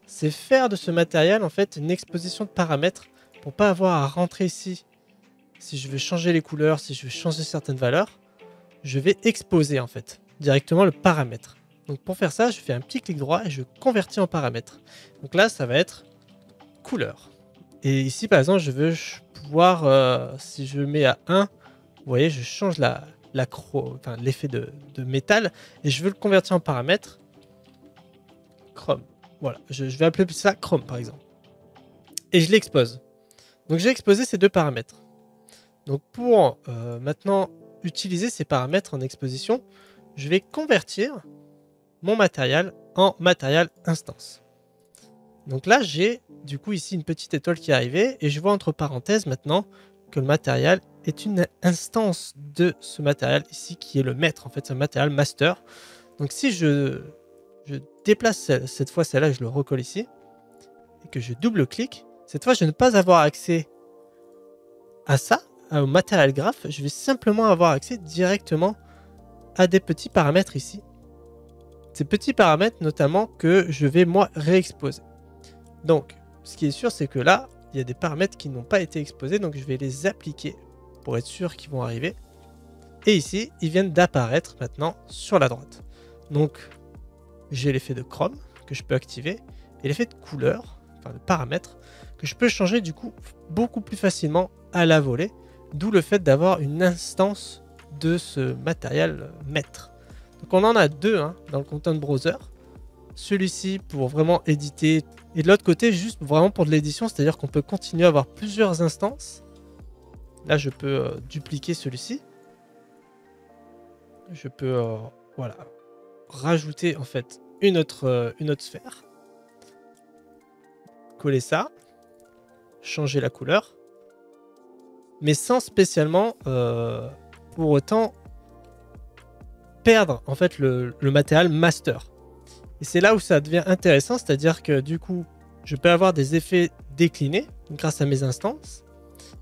C'est faire de ce matériel en fait une exposition de paramètres pour pas avoir à rentrer ici. Si je veux changer les couleurs, si je veux changer certaines valeurs, je vais exposer en fait directement le paramètre. Donc pour faire ça, je fais un petit clic droit et je convertis en paramètre. Donc là, ça va être couleur. Et ici, par exemple, je veux pouvoir, euh, si je mets à un, vous voyez, je change la, la enfin, l'effet de, de métal et je veux le convertir en paramètre chrome. Voilà, je, je vais appeler ça chrome par exemple. Et je l'expose. Donc j'ai exposé ces deux paramètres. Donc pour euh, maintenant utiliser ces paramètres en exposition, je vais convertir mon matériel en matériel instance. Donc là, j'ai du coup ici une petite étoile qui est arrivée et je vois entre parenthèses maintenant que le matériel est une instance de ce matériel ici qui est le maître, en fait c'est un matériel master. Donc si je, je déplace cette fois celle-là, je le recolle ici et que je double-clique, cette fois je ne vais pas avoir accès à ça, au matériel graph, je vais simplement avoir accès directement à des petits paramètres ici. Ces petits paramètres notamment que je vais moi réexposer. Donc ce qui est sûr, c'est que là il y a des paramètres qui n'ont pas été exposés, donc je vais les appliquer pour être sûr qu'ils vont arriver. Et ici, ils viennent d'apparaître maintenant sur la droite. Donc, j'ai l'effet de chrome que je peux activer et l'effet de couleur, enfin de paramètre, que je peux changer du coup beaucoup plus facilement à la volée, d'où le fait d'avoir une instance de ce matériel maître. Donc on en a deux hein, dans le content browser, celui-ci pour vraiment éditer et de l'autre côté juste vraiment pour de l'édition, c'est-à-dire qu'on peut continuer à avoir plusieurs instances. Là je peux euh, dupliquer celui-ci, je peux euh, voilà, rajouter en fait une autre, euh, une autre sphère, coller ça, changer la couleur, mais sans spécialement euh, pour autant perdre en fait le, le matériel master. Et c'est là où ça devient intéressant, c'est-à-dire que du coup, je peux avoir des effets déclinés grâce à mes instances.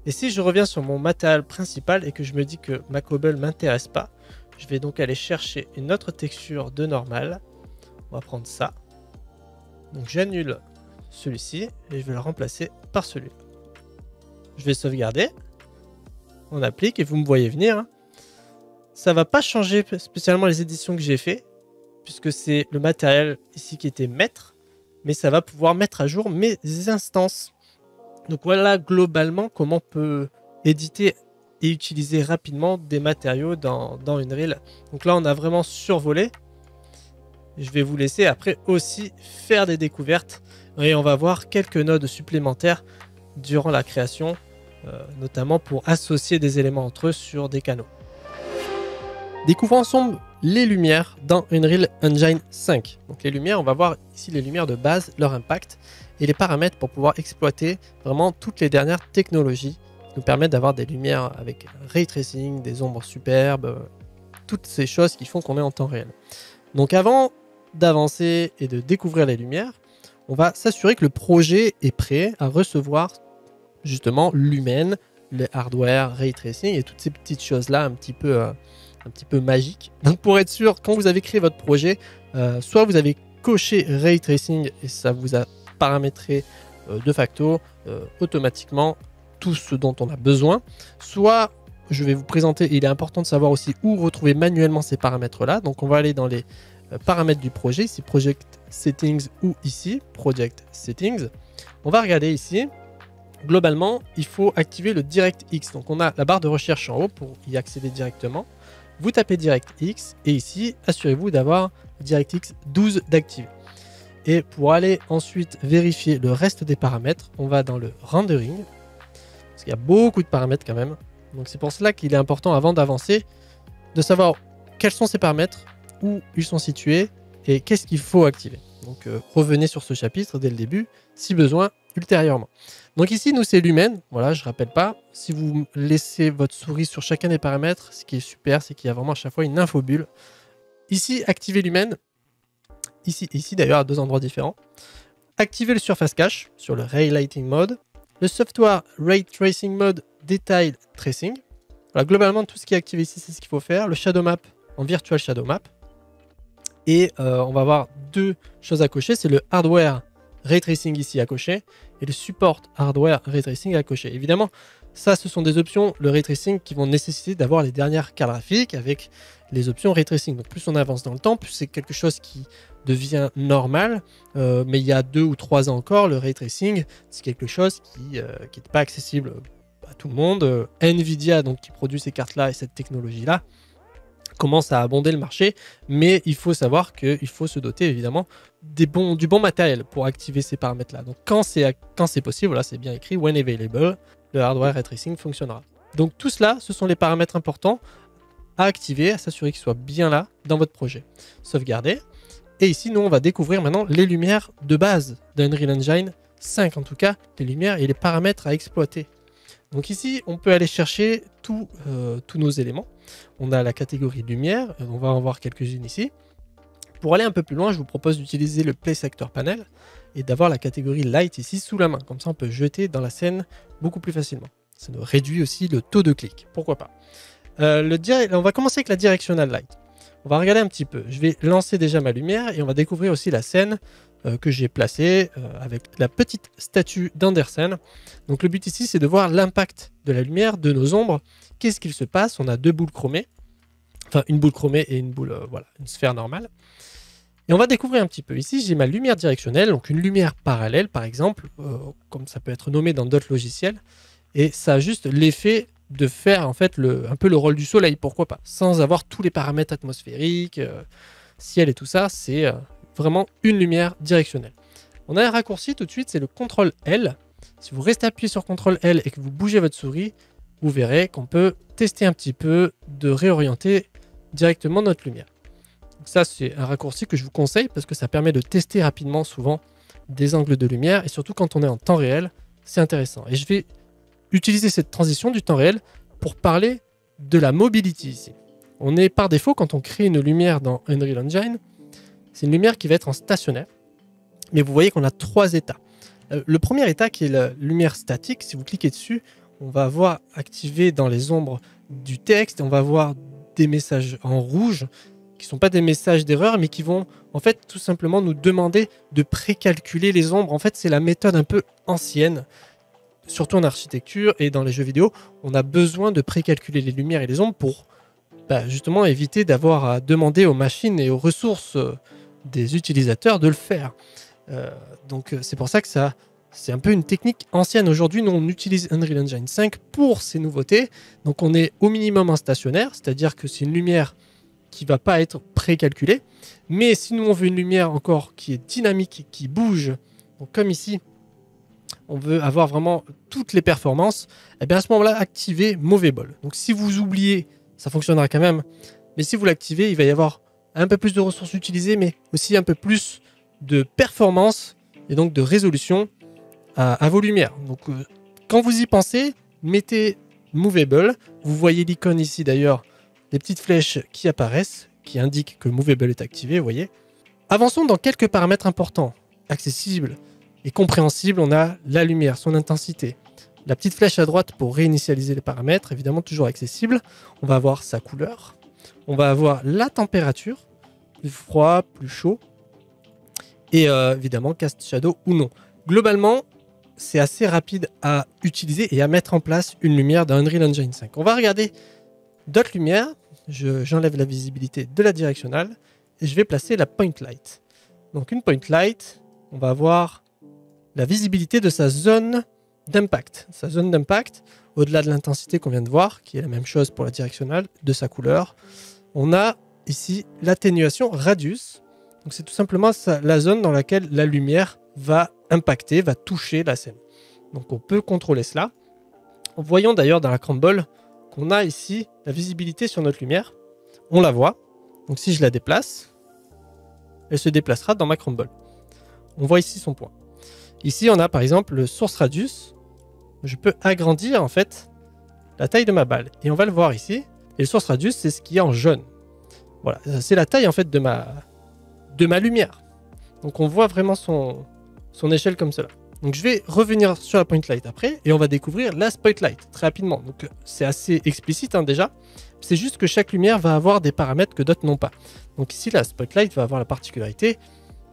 Et si je reviens sur mon matériel principal et que je me dis que ma cobble ne m'intéresse pas, je vais donc aller chercher une autre texture de normal. On va prendre ça. Donc j'annule celui-ci et je vais le remplacer par celui-là. Je vais sauvegarder. On applique et vous me voyez venir. Hein. Ça ne va pas changer spécialement les éditions que j'ai fait, puisque c'est le matériel ici qui était maître, mais ça va pouvoir mettre à jour mes instances. Donc voilà globalement comment on peut éditer et utiliser rapidement des matériaux dans, dans Unreal. Donc là on a vraiment survolé. Je vais vous laisser après aussi faire des découvertes et on va voir quelques nodes supplémentaires durant la création, euh, notamment pour associer des éléments entre eux sur des canaux. Découvrons ensemble les lumières dans Unreal Engine cinq. Donc les lumières, on va voir ici les lumières de base, leur impact et les paramètres pour pouvoir exploiter vraiment toutes les dernières technologies qui nous permettent d'avoir des lumières avec ray tracing, des ombres superbes, toutes ces choses qui font qu'on est en temps réel. Donc avant d'avancer et de découvrir les lumières, on va s'assurer que le projet est prêt à recevoir justement Lumen, le hardware, ray tracing et toutes ces petites choses-là un petit peu... Euh, un petit peu magique. Donc pour être sûr, quand vous avez créé votre projet, euh, soit vous avez coché Ray Tracing et ça vous a paramétré euh, de facto euh, automatiquement tout ce dont on a besoin, soit je vais vous présenter, et il est important de savoir aussi où retrouver manuellement ces paramètres là, donc on va aller dans les euh, paramètres du projet, ici Project Settings ou ici Project Settings, on va regarder ici. Globalement il faut activer le DirectX, donc on a la barre de recherche en haut pour y accéder directement. Vous tapez DirectX et ici, assurez-vous d'avoir DirectX douze d'activé. Et pour aller ensuite vérifier le reste des paramètres, on va dans le rendering. Parce qu'il y a beaucoup de paramètres quand même. Donc c'est pour cela qu'il est important avant d'avancer, de savoir quels sont ces paramètres, où ils sont situés et qu'est-ce qu'il faut activer. Donc euh, revenez sur ce chapitre dès le début, si besoin, ultérieurement. Donc ici, nous, c'est Lumen. Voilà, je ne rappelle pas. Si vous laissez votre souris sur chacun des paramètres, ce qui est super, c'est qu'il y a vraiment à chaque fois une infobulle. Ici, activez Lumen. Ici, ici d'ailleurs, à deux endroits différents. Activez le surface cache sur le Ray Lighting Mode. Le software Ray Tracing Mode Detail Tracing. Voilà, globalement, tout ce qui est activé ici, c'est ce qu'il faut faire. Le Shadow Map en Virtual Shadow Map. Et euh, on va avoir deux choses à cocher. C'est le Hardware Ray Tracing ici à cocher et le support hardware Ray Tracing à cocher. Évidemment, ça, ce sont des options, le Ray Tracing, qui vont nécessiter d'avoir les dernières cartes graphiques avec les options Ray Tracing. Donc, plus on avance dans le temps, plus c'est quelque chose qui devient normal. Euh, mais il y a deux ou trois ans encore, le Ray Tracing, c'est quelque chose qui euh, qui n'est pas accessible à tout le monde. Euh, Nvidia, donc, qui produit ces cartes-là et cette technologie-là, commence à abonder le marché, mais il faut savoir qu'il faut se doter évidemment des bons, du bon matériel pour activer ces paramètres là. Donc quand c'est quand c'est possible, là c'est bien écrit when available, le hardware ray tracing fonctionnera. Donc tout cela, ce sont les paramètres importants à activer, à s'assurer qu'ils soient bien là dans votre projet. Sauvegarder. Et ici, nous on va découvrir maintenant les lumières de base d'Unreal Engine cinq, en tout cas les lumières et les paramètres à exploiter. Donc ici, on peut aller chercher tout, euh, tous nos éléments. On a la catégorie lumière, on va en voir quelques-unes ici. Pour aller un peu plus loin, je vous propose d'utiliser le Place Actor Panel et d'avoir la catégorie Light ici sous la main. Comme ça, on peut jeter dans la scène beaucoup plus facilement. Ça nous réduit aussi le taux de clic, pourquoi pas. Euh, le direct... On va commencer avec la Directional Light. On va regarder un petit peu. Je vais lancer déjà ma lumière et on va découvrir aussi la scène euh, que j'ai placée euh, avec la petite statue d'Andersen. Donc le but ici, c'est de voir l'impact de la lumière, de nos ombres. Qu'est-ce qu'il se passe? On a deux boules chromées. Enfin, une boule chromée et une boule, euh, voilà, une sphère normale. Et on va découvrir un petit peu. Ici, j'ai ma lumière directionnelle, donc une lumière parallèle, par exemple, euh, comme ça peut être nommé dans d'autres logiciels. Et ça a juste l'effet de faire en fait le, un peu le rôle du soleil, pourquoi pas, sans avoir tous les paramètres atmosphériques, euh, ciel et tout ça. C'est euh, vraiment une lumière directionnelle. On a un raccourci tout de suite, c'est le contrôle L. Si vous restez appuyé sur contrôle L et que vous bougez votre souris, vous verrez qu'on peut tester un petit peu de réorienter directement notre lumière. Donc ça, c'est un raccourci que je vous conseille parce que ça permet de tester rapidement souvent des angles de lumière, et surtout quand on est en temps réel, c'est intéressant. Et je vais utiliser cette transition du temps réel pour parler de la mobility ici. On est par défaut, quand on crée une lumière dans Unreal Engine, c'est une lumière qui va être en stationnaire. Mais vous voyez qu'on a trois états. Le premier état qui est la lumière statique, si vous cliquez dessus, on va voir activer dans les ombres du texte, on va voir des messages en rouge qui ne sont pas des messages d'erreur, mais qui vont en fait tout simplement nous demander de précalculer les ombres. En fait, c'est la méthode un peu ancienne, surtout en architecture et dans les jeux vidéo. On a besoin de précalculer les lumières et les ombres pour bah, justement éviter d'avoir à demander aux machines et aux ressources euh, des utilisateurs de le faire. Euh, donc c'est pour ça que ça, c'est un peu une technique ancienne. Aujourd'hui, nous on utilise Unreal Engine cinq pour ces nouveautés. Donc on est au minimum en stationnaire, c'est-à-dire que c'est une lumière qui ne va pas être précalculée. Mais si nous on veut une lumière encore qui est dynamique, qui bouge, donc comme ici, on veut avoir vraiment toutes les performances, et bien à ce moment-là, activez mauvais bol. Donc si vous oubliez, ça fonctionnera quand même, mais si vous l'activez, il va y avoir un peu plus de ressources utilisées, mais aussi un peu plus de performance et donc de résolution à, à vos lumières. Donc euh, quand vous y pensez, mettez mauvais bol. Vous voyez l'icône ici d'ailleurs, des petites flèches qui apparaissent, qui indiquent que mauvais bol est activé, vous voyez. Avançons dans quelques paramètres importants, accessibles et compréhensible. On a la lumière, son intensité, la petite flèche à droite pour réinitialiser les paramètres, évidemment toujours accessible. On va avoir sa couleur, on va avoir la température, plus froid, plus chaud, et euh, évidemment cast shadow ou non. Globalement, c'est assez rapide à utiliser et à mettre en place une lumière dans Unreal Engine cinq. On va regarder d'autres lumières. Je, j'enlève la visibilité de la directionnelle et je vais placer la point light. Donc une point light, on va avoir la visibilité de sa zone d'impact. Sa zone d'impact, au-delà de l'intensité qu'on vient de voir, qui est la même chose pour la directionnelle, de sa couleur, on a ici l'atténuation radius. Donc c'est tout simplement ça, la zone dans laquelle la lumière va impacter, va toucher la scène. Donc on peut contrôler cela. Voyons d'ailleurs dans la crumble qu'on a ici la visibilité sur notre lumière. On la voit. Donc si je la déplace, elle se déplacera dans ma crumble. On voit ici son point. Ici, on a par exemple le source radius. Je peux agrandir en fait la taille de ma balle. Et on va le voir ici. Et le source radius, c'est ce qu'il y a en jaune. Voilà, c'est la taille en fait de ma, de ma lumière. Donc on voit vraiment son, son échelle comme cela. Donc je vais revenir sur la point light après et on va découvrir la spot light très rapidement. Donc c'est assez explicite hein, déjà. C'est juste que chaque lumière va avoir des paramètres que d'autres n'ont pas. Donc ici, la spot light va avoir la particularité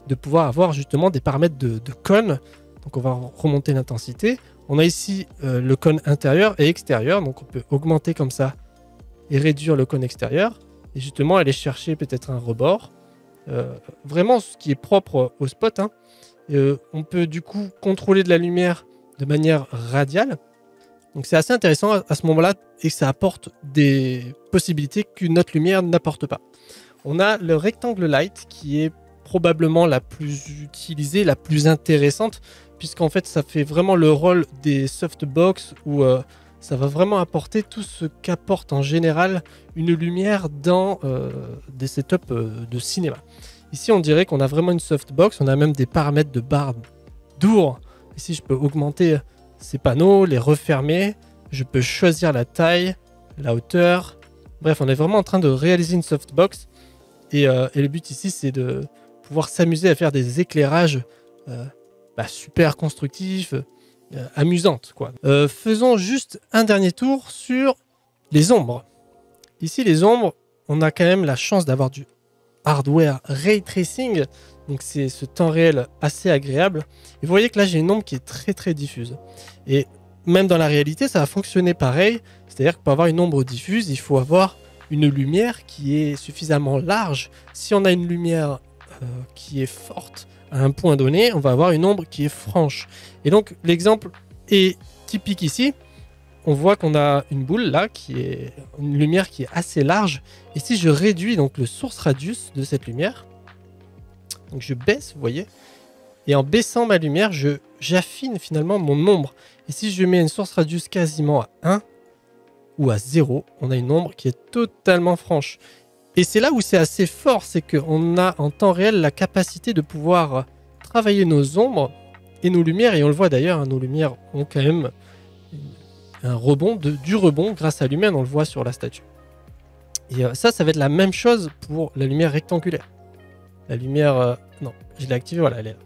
de pouvoir avoir justement des paramètres de, de cône. Donc on va remonter l'intensité. On a ici euh, le cône intérieur et extérieur. Donc on peut augmenter comme ça et réduire le cône extérieur. Et justement aller chercher peut-être un rebord. Euh, vraiment ce qui est propre au spot. Hein. Euh, on peut du coup contrôler de la lumière de manière radiale. Donc c'est assez intéressant à, à ce moment-là. Et ça apporte des possibilités qu'une autre lumière n'apporte pas. On a le rectangle light qui est probablement la plus utilisée, la plus intéressante, puisqu'en fait ça fait vraiment le rôle des softbox où euh, ça va vraiment apporter tout ce qu'apporte en général une lumière dans euh, des setups euh, de cinéma. Ici on dirait qu'on a vraiment une softbox, on a même des paramètres de barre d'ours. Ici je peux augmenter ces panneaux, les refermer, je peux choisir la taille, la hauteur. Bref, on est vraiment en train de réaliser une softbox et, euh, et le but ici c'est de pouvoir s'amuser à faire des éclairages euh, bah, super constructifs, euh, amusantes, quoi. Euh, faisons juste un dernier tour sur les ombres. Ici, les ombres, on a quand même la chance d'avoir du hardware ray tracing, donc c'est ce temps réel assez agréable. Et vous voyez que là j'ai une ombre qui est très très diffuse, et même dans la réalité ça va fonctionner pareil, c'est à dire que pour avoir une ombre diffuse il faut avoir une lumière qui est suffisamment large. Si on a une lumière euh, qui est forte à un point donné, on va avoir une ombre qui est franche, et donc l'exemple est typique ici. On voit qu'on a une boule là qui est une lumière qui est assez large, et si je réduis donc le source radius de cette lumière, donc je baisse, vous voyez, et en baissant ma lumière je j'affine finalement mon ombre, et si je mets une source radius quasiment à un ou à zéro, on a une ombre qui est totalement franche. Et c'est là où c'est assez fort, c'est qu'on a en temps réel la capacité de pouvoir travailler nos ombres et nos lumières, et on le voit d'ailleurs, hein, nos lumières ont quand même un rebond, de, du rebond grâce à Lumen, on le voit sur la statue. Et euh, ça, ça va être la même chose pour la lumière rectangulaire. La lumière... Euh, non, je l'ai activée, voilà, elle est là.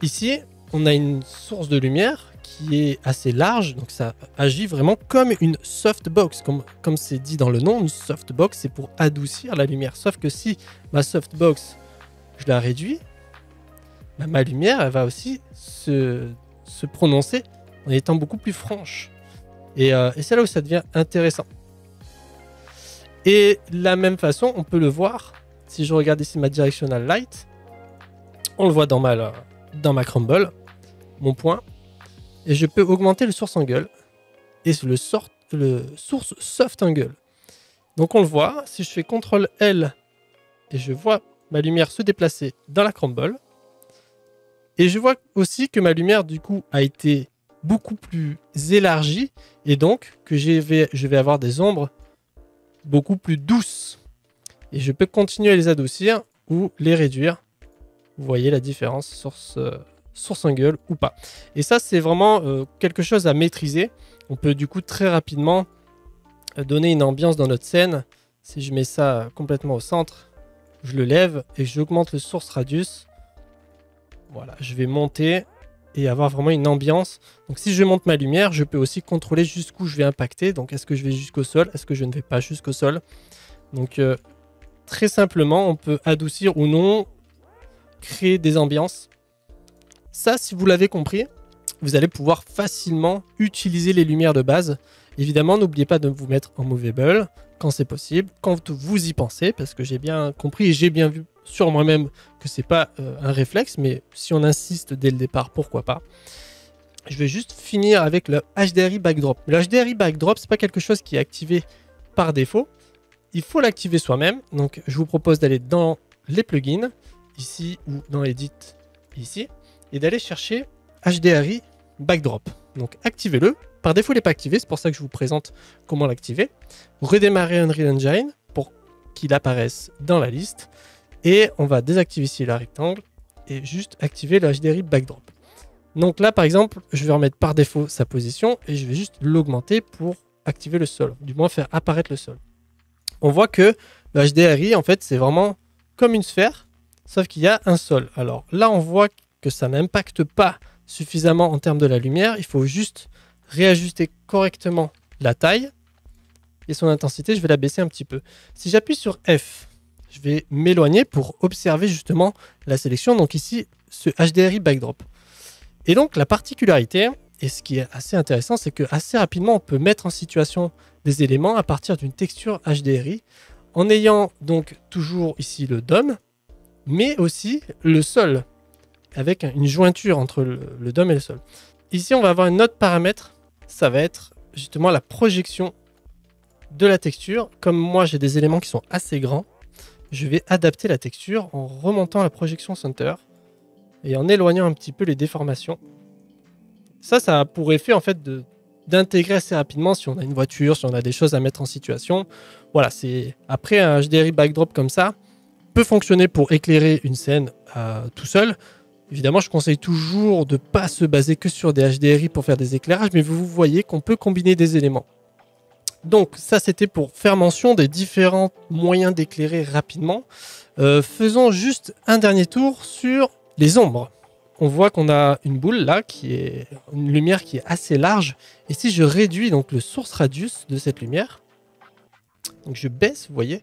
Ici, on a une source de lumière qui est assez large, donc ça agit vraiment comme une softbox, comme comme c'est dit dans le nom. Une softbox, c'est pour adoucir la lumière. Sauf que si ma softbox, je la réduis, bah, ma lumière, elle va aussi se, se prononcer en étant beaucoup plus franche. Et, euh, et c'est là où ça devient intéressant. Et de la même façon, on peut le voir, si je regarde ici ma directional light, on le voit dans ma, dans ma crumble, mon point, et je peux augmenter le source angle et le, sort, le source soft angle. Donc on le voit, si je fais contrôle L, et je vois ma lumière se déplacer dans la crumble, et je vois aussi que ma lumière du coup a été beaucoup plus élargie, et donc que je vais, je vais avoir des ombres beaucoup plus douces, et je peux continuer à les adoucir ou les réduire. Vous voyez la différence, source, euh, source angle ou pas, et ça c'est vraiment euh, quelque chose à maîtriser. On peut du coup très rapidement donner une ambiance dans notre scène. Si je mets ça complètement au centre, je le lève et j'augmente le source radius, voilà, je vais monter et avoir vraiment une ambiance. Donc si je monte ma lumière, je peux aussi contrôler jusqu'où je vais impacter. Donc est-ce que je vais jusqu'au sol, est-ce que je ne vais pas jusqu'au sol. Donc euh, très simplement, on peut adoucir ou non, créer des ambiances. Ça, si vous l'avez compris, vous allez pouvoir facilement utiliser les lumières de base. Évidemment, n'oubliez pas de vous mettre en movable quand c'est possible, quand vous y pensez, parce que j'ai bien compris et j'ai bien vu sur moi-même que c'est pas euh, un réflexe, mais si on insiste dès le départ, pourquoi pas. Je vais juste finir avec le H D R I backdrop. Le H D R I backdrop, c'est pas quelque chose qui est activé par défaut, il faut l'activer soi-même. Donc je vous propose d'aller dans les plugins ici ou dans Edit ici, et d'aller chercher H D R I backdrop. Donc activez-le, par défaut il n'est pas activé, c'est pour ça que je vous présente comment l'activer. Redémarrer Unreal Engine pour qu'il apparaisse dans la liste. Et on va désactiver ici la rectangle et juste activer le H D R I backdrop. Donc là, par exemple, je vais remettre par défaut sa position et je vais juste l'augmenter pour activer le sol, du moins faire apparaître le sol. On voit que le H D R I, en fait, c'est vraiment comme une sphère, sauf qu'il y a un sol. Alors là, on voit que ça n'impacte pas suffisamment en termes de la lumière. Il faut juste réajuster correctement la taille et son intensité. Je vais la baisser un petit peu. Si j'appuie sur F, je vais m'éloigner pour observer justement la sélection. Donc ici, ce H D R I backdrop. Et donc la particularité, et ce qui est assez intéressant, c'est que assez rapidement, on peut mettre en situation des éléments à partir d'une texture H D R I, en ayant donc toujours ici le dôme, mais aussi le sol, avec une jointure entre le, le dôme et le sol. Ici, on va avoir un autre paramètre, ça va être justement la projection de la texture. Comme moi, j'ai des éléments qui sont assez grands, je vais adapter la texture en remontant la projection center et en éloignant un petit peu les déformations. Ça, ça a pour effet en fait d'intégrer assez rapidement si on a une voiture, si on a des choses à mettre en situation. Voilà, c'est après un H D R I backdrop comme ça peut fonctionner pour éclairer une scène euh, tout seul. Évidemment, je conseille toujours de ne pas se baser que sur des H D R I pour faire des éclairages, mais vous voyez qu'on peut combiner des éléments. Donc ça, c'était pour faire mention des différents moyens d'éclairer rapidement. Euh, faisons juste un dernier tour sur les ombres. On voit qu'on a une boule là, qui est une lumière qui est assez large. Et si je réduis donc le source radius de cette lumière, Donc je baisse, vous voyez.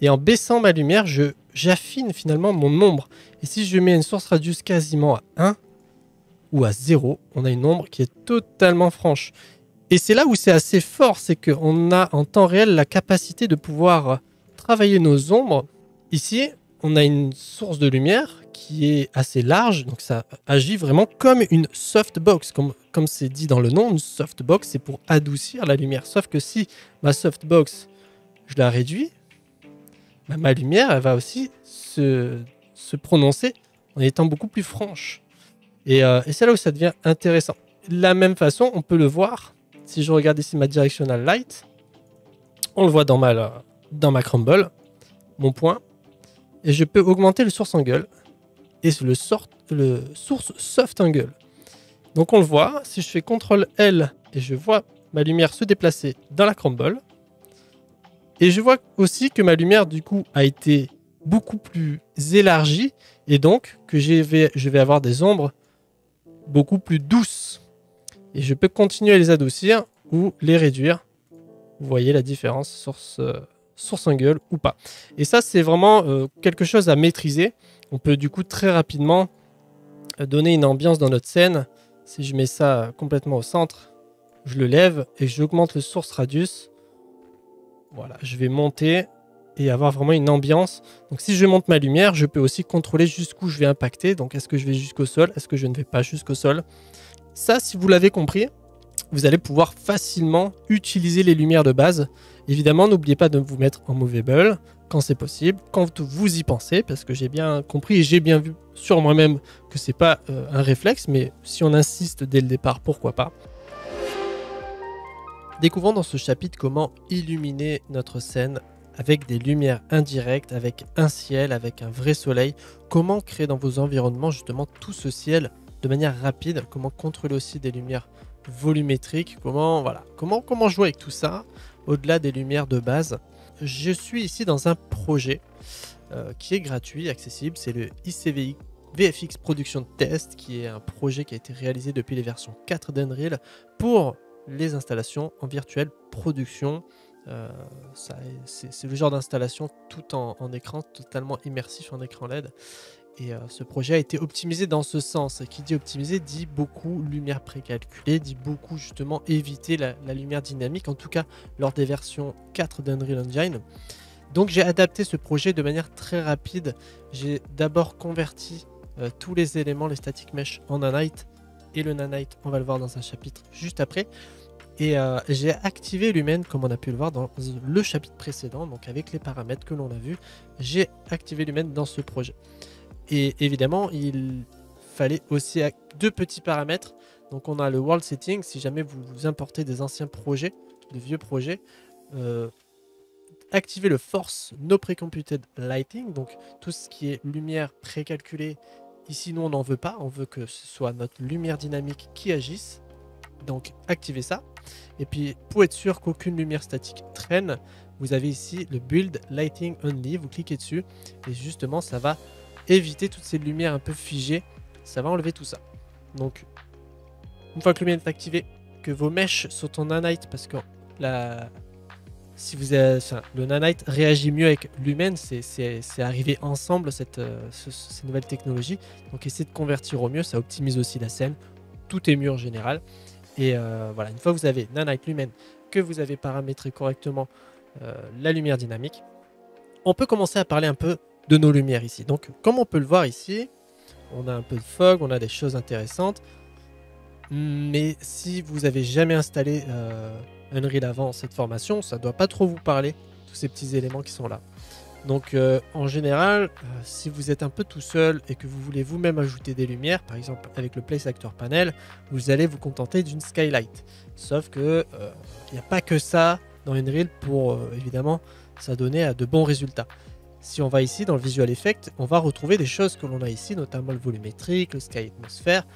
Et en baissant ma lumière, je j'affine finalement mon ombre. Et si je mets une source radius quasiment à un ou à zéro, on a une ombre qui est totalement franche. Et c'est là où c'est assez fort, c'est qu'on a en temps réel la capacité de pouvoir travailler nos ombres. Ici, on a une source de lumière qui est assez large, donc ça agit vraiment comme une softbox. Comme comme c'est dit dans le nom, une softbox, c'est pour adoucir la lumière. Sauf que si ma softbox, je la réduis, bah, ma lumière, elle va aussi se, se prononcer en étant beaucoup plus franche. Et, euh, et c'est là où ça devient intéressant. De la même façon, on peut le voir. Si je regarde ici ma Directional Light, on le voit dans ma, dans ma crumble, mon point. Et je peux augmenter le source angle et le, sort, le source soft angle. Donc on le voit, si je fais contrôle L et je vois ma lumière se déplacer dans la crumble. Et je vois aussi que ma lumière du coup a été beaucoup plus élargie et donc que je vais, je vais avoir des ombres beaucoup plus douces. Et je peux continuer à les adoucir ou les réduire. Vous voyez la différence, source, euh, source angle ou pas. Et ça, c'est vraiment euh, quelque chose à maîtriser. On peut du coup très rapidement donner une ambiance dans notre scène. Si je mets ça complètement au centre, je le lève et j'augmente le source radius. Voilà, je vais monter et avoir vraiment une ambiance. Donc si je monte ma lumière, je peux aussi contrôler jusqu'où je vais impacter. Donc est-ce que je vais jusqu'au sol? Est-ce que je ne vais pas jusqu'au sol? Ça, si vous l'avez compris, vous allez pouvoir facilement utiliser les lumières de base. Évidemment, n'oubliez pas de vous mettre en movable quand c'est possible, quand vous y pensez, parce que j'ai bien compris et j'ai bien vu sur moi-même que c'est pas euh, un réflexe, mais si on insiste dès le départ, pourquoi pas? Découvrons dans ce chapitre comment illuminer notre scène avec des lumières indirectes, avec un ciel, avec un vrai soleil. Comment créer dans vos environnements justement tout ce ciel de manière rapide. Comment contrôler aussi des lumières volumétriques. Comment, voilà, comment, comment jouer avec tout ça au-delà des lumières de base. Je suis ici dans un projet euh, qui est gratuit, accessible. C'est le I C V I V F X Production Test qui est un projet qui a été réalisé depuis les versions quatre d'Unreal pour les installations en virtuelle production. Euh, c'est le genre d'installation tout en, en écran, totalement immersif en écran L E D. Et euh, ce projet a été optimisé dans ce sens. Qui dit optimisé dit beaucoup lumière précalculée, dit beaucoup justement éviter la, la lumière dynamique, en tout cas lors des versions quatre d'Unreal Engine. Donc j'ai adapté ce projet de manière très rapide. J'ai d'abord converti euh, tous les éléments, les static mesh en Nanite. Et le Nanite, on va le voir dans un chapitre juste après. Et euh, j'ai activé Lumen, comme on a pu le voir dans le chapitre précédent, donc avec les paramètres que l'on a vu. J'ai activé Lumen dans ce projet. Et évidemment, il fallait aussi deux petits paramètres. Donc on a le World Setting, si jamais vous, vous importez des anciens projets, de vieux projets. Euh, activer le Force No Pre-Computed Lighting, donc tout ce qui est lumière précalculée. Ici, nous, on n'en veut pas. On veut que ce soit notre lumière dynamique qui agisse. Donc, activez ça. Et puis, pour être sûr qu'aucune lumière statique traîne, vous avez ici le Build Lighting Only. Vous cliquez dessus. Et justement, ça va éviter toutes ces lumières un peu figées. Ça va enlever tout ça. Donc, une fois que le lumière est activé, que vos mèches sont en Nanite, parce que la... Si vous avez, enfin, le Nanite réagit mieux avec Lumen, c'est arrivé ensemble cette, euh, ce, cette nouvelle technologie. Donc essayez de convertir au mieux, ça optimise aussi la scène. Tout est mieux en général. Et euh, voilà, une fois que vous avez Nanite, Lumen, que vous avez paramétré correctement euh, la lumière dynamique, on peut commencer à parler un peu de nos lumières ici. Donc comme on peut le voir ici, on a un peu de fog, on a des choses intéressantes. Mais si vous n'avez jamais installé... Euh, Unreal avant cette formation, ça ne doit pas trop vous parler, tous ces petits éléments qui sont là. Donc euh, en général, euh, si vous êtes un peu tout seul et que vous voulez vous-même ajouter des lumières, par exemple avec le Place Actor Panel, vous allez vous contenter d'une skylight. Sauf que il euh, n'y a pas que ça dans Unreal pour euh, évidemment s'adonner à de bons résultats. Si on va ici dans le Visual Effect, on va retrouver des choses que l'on a ici, notamment le volumétrique, le sky atmosphère.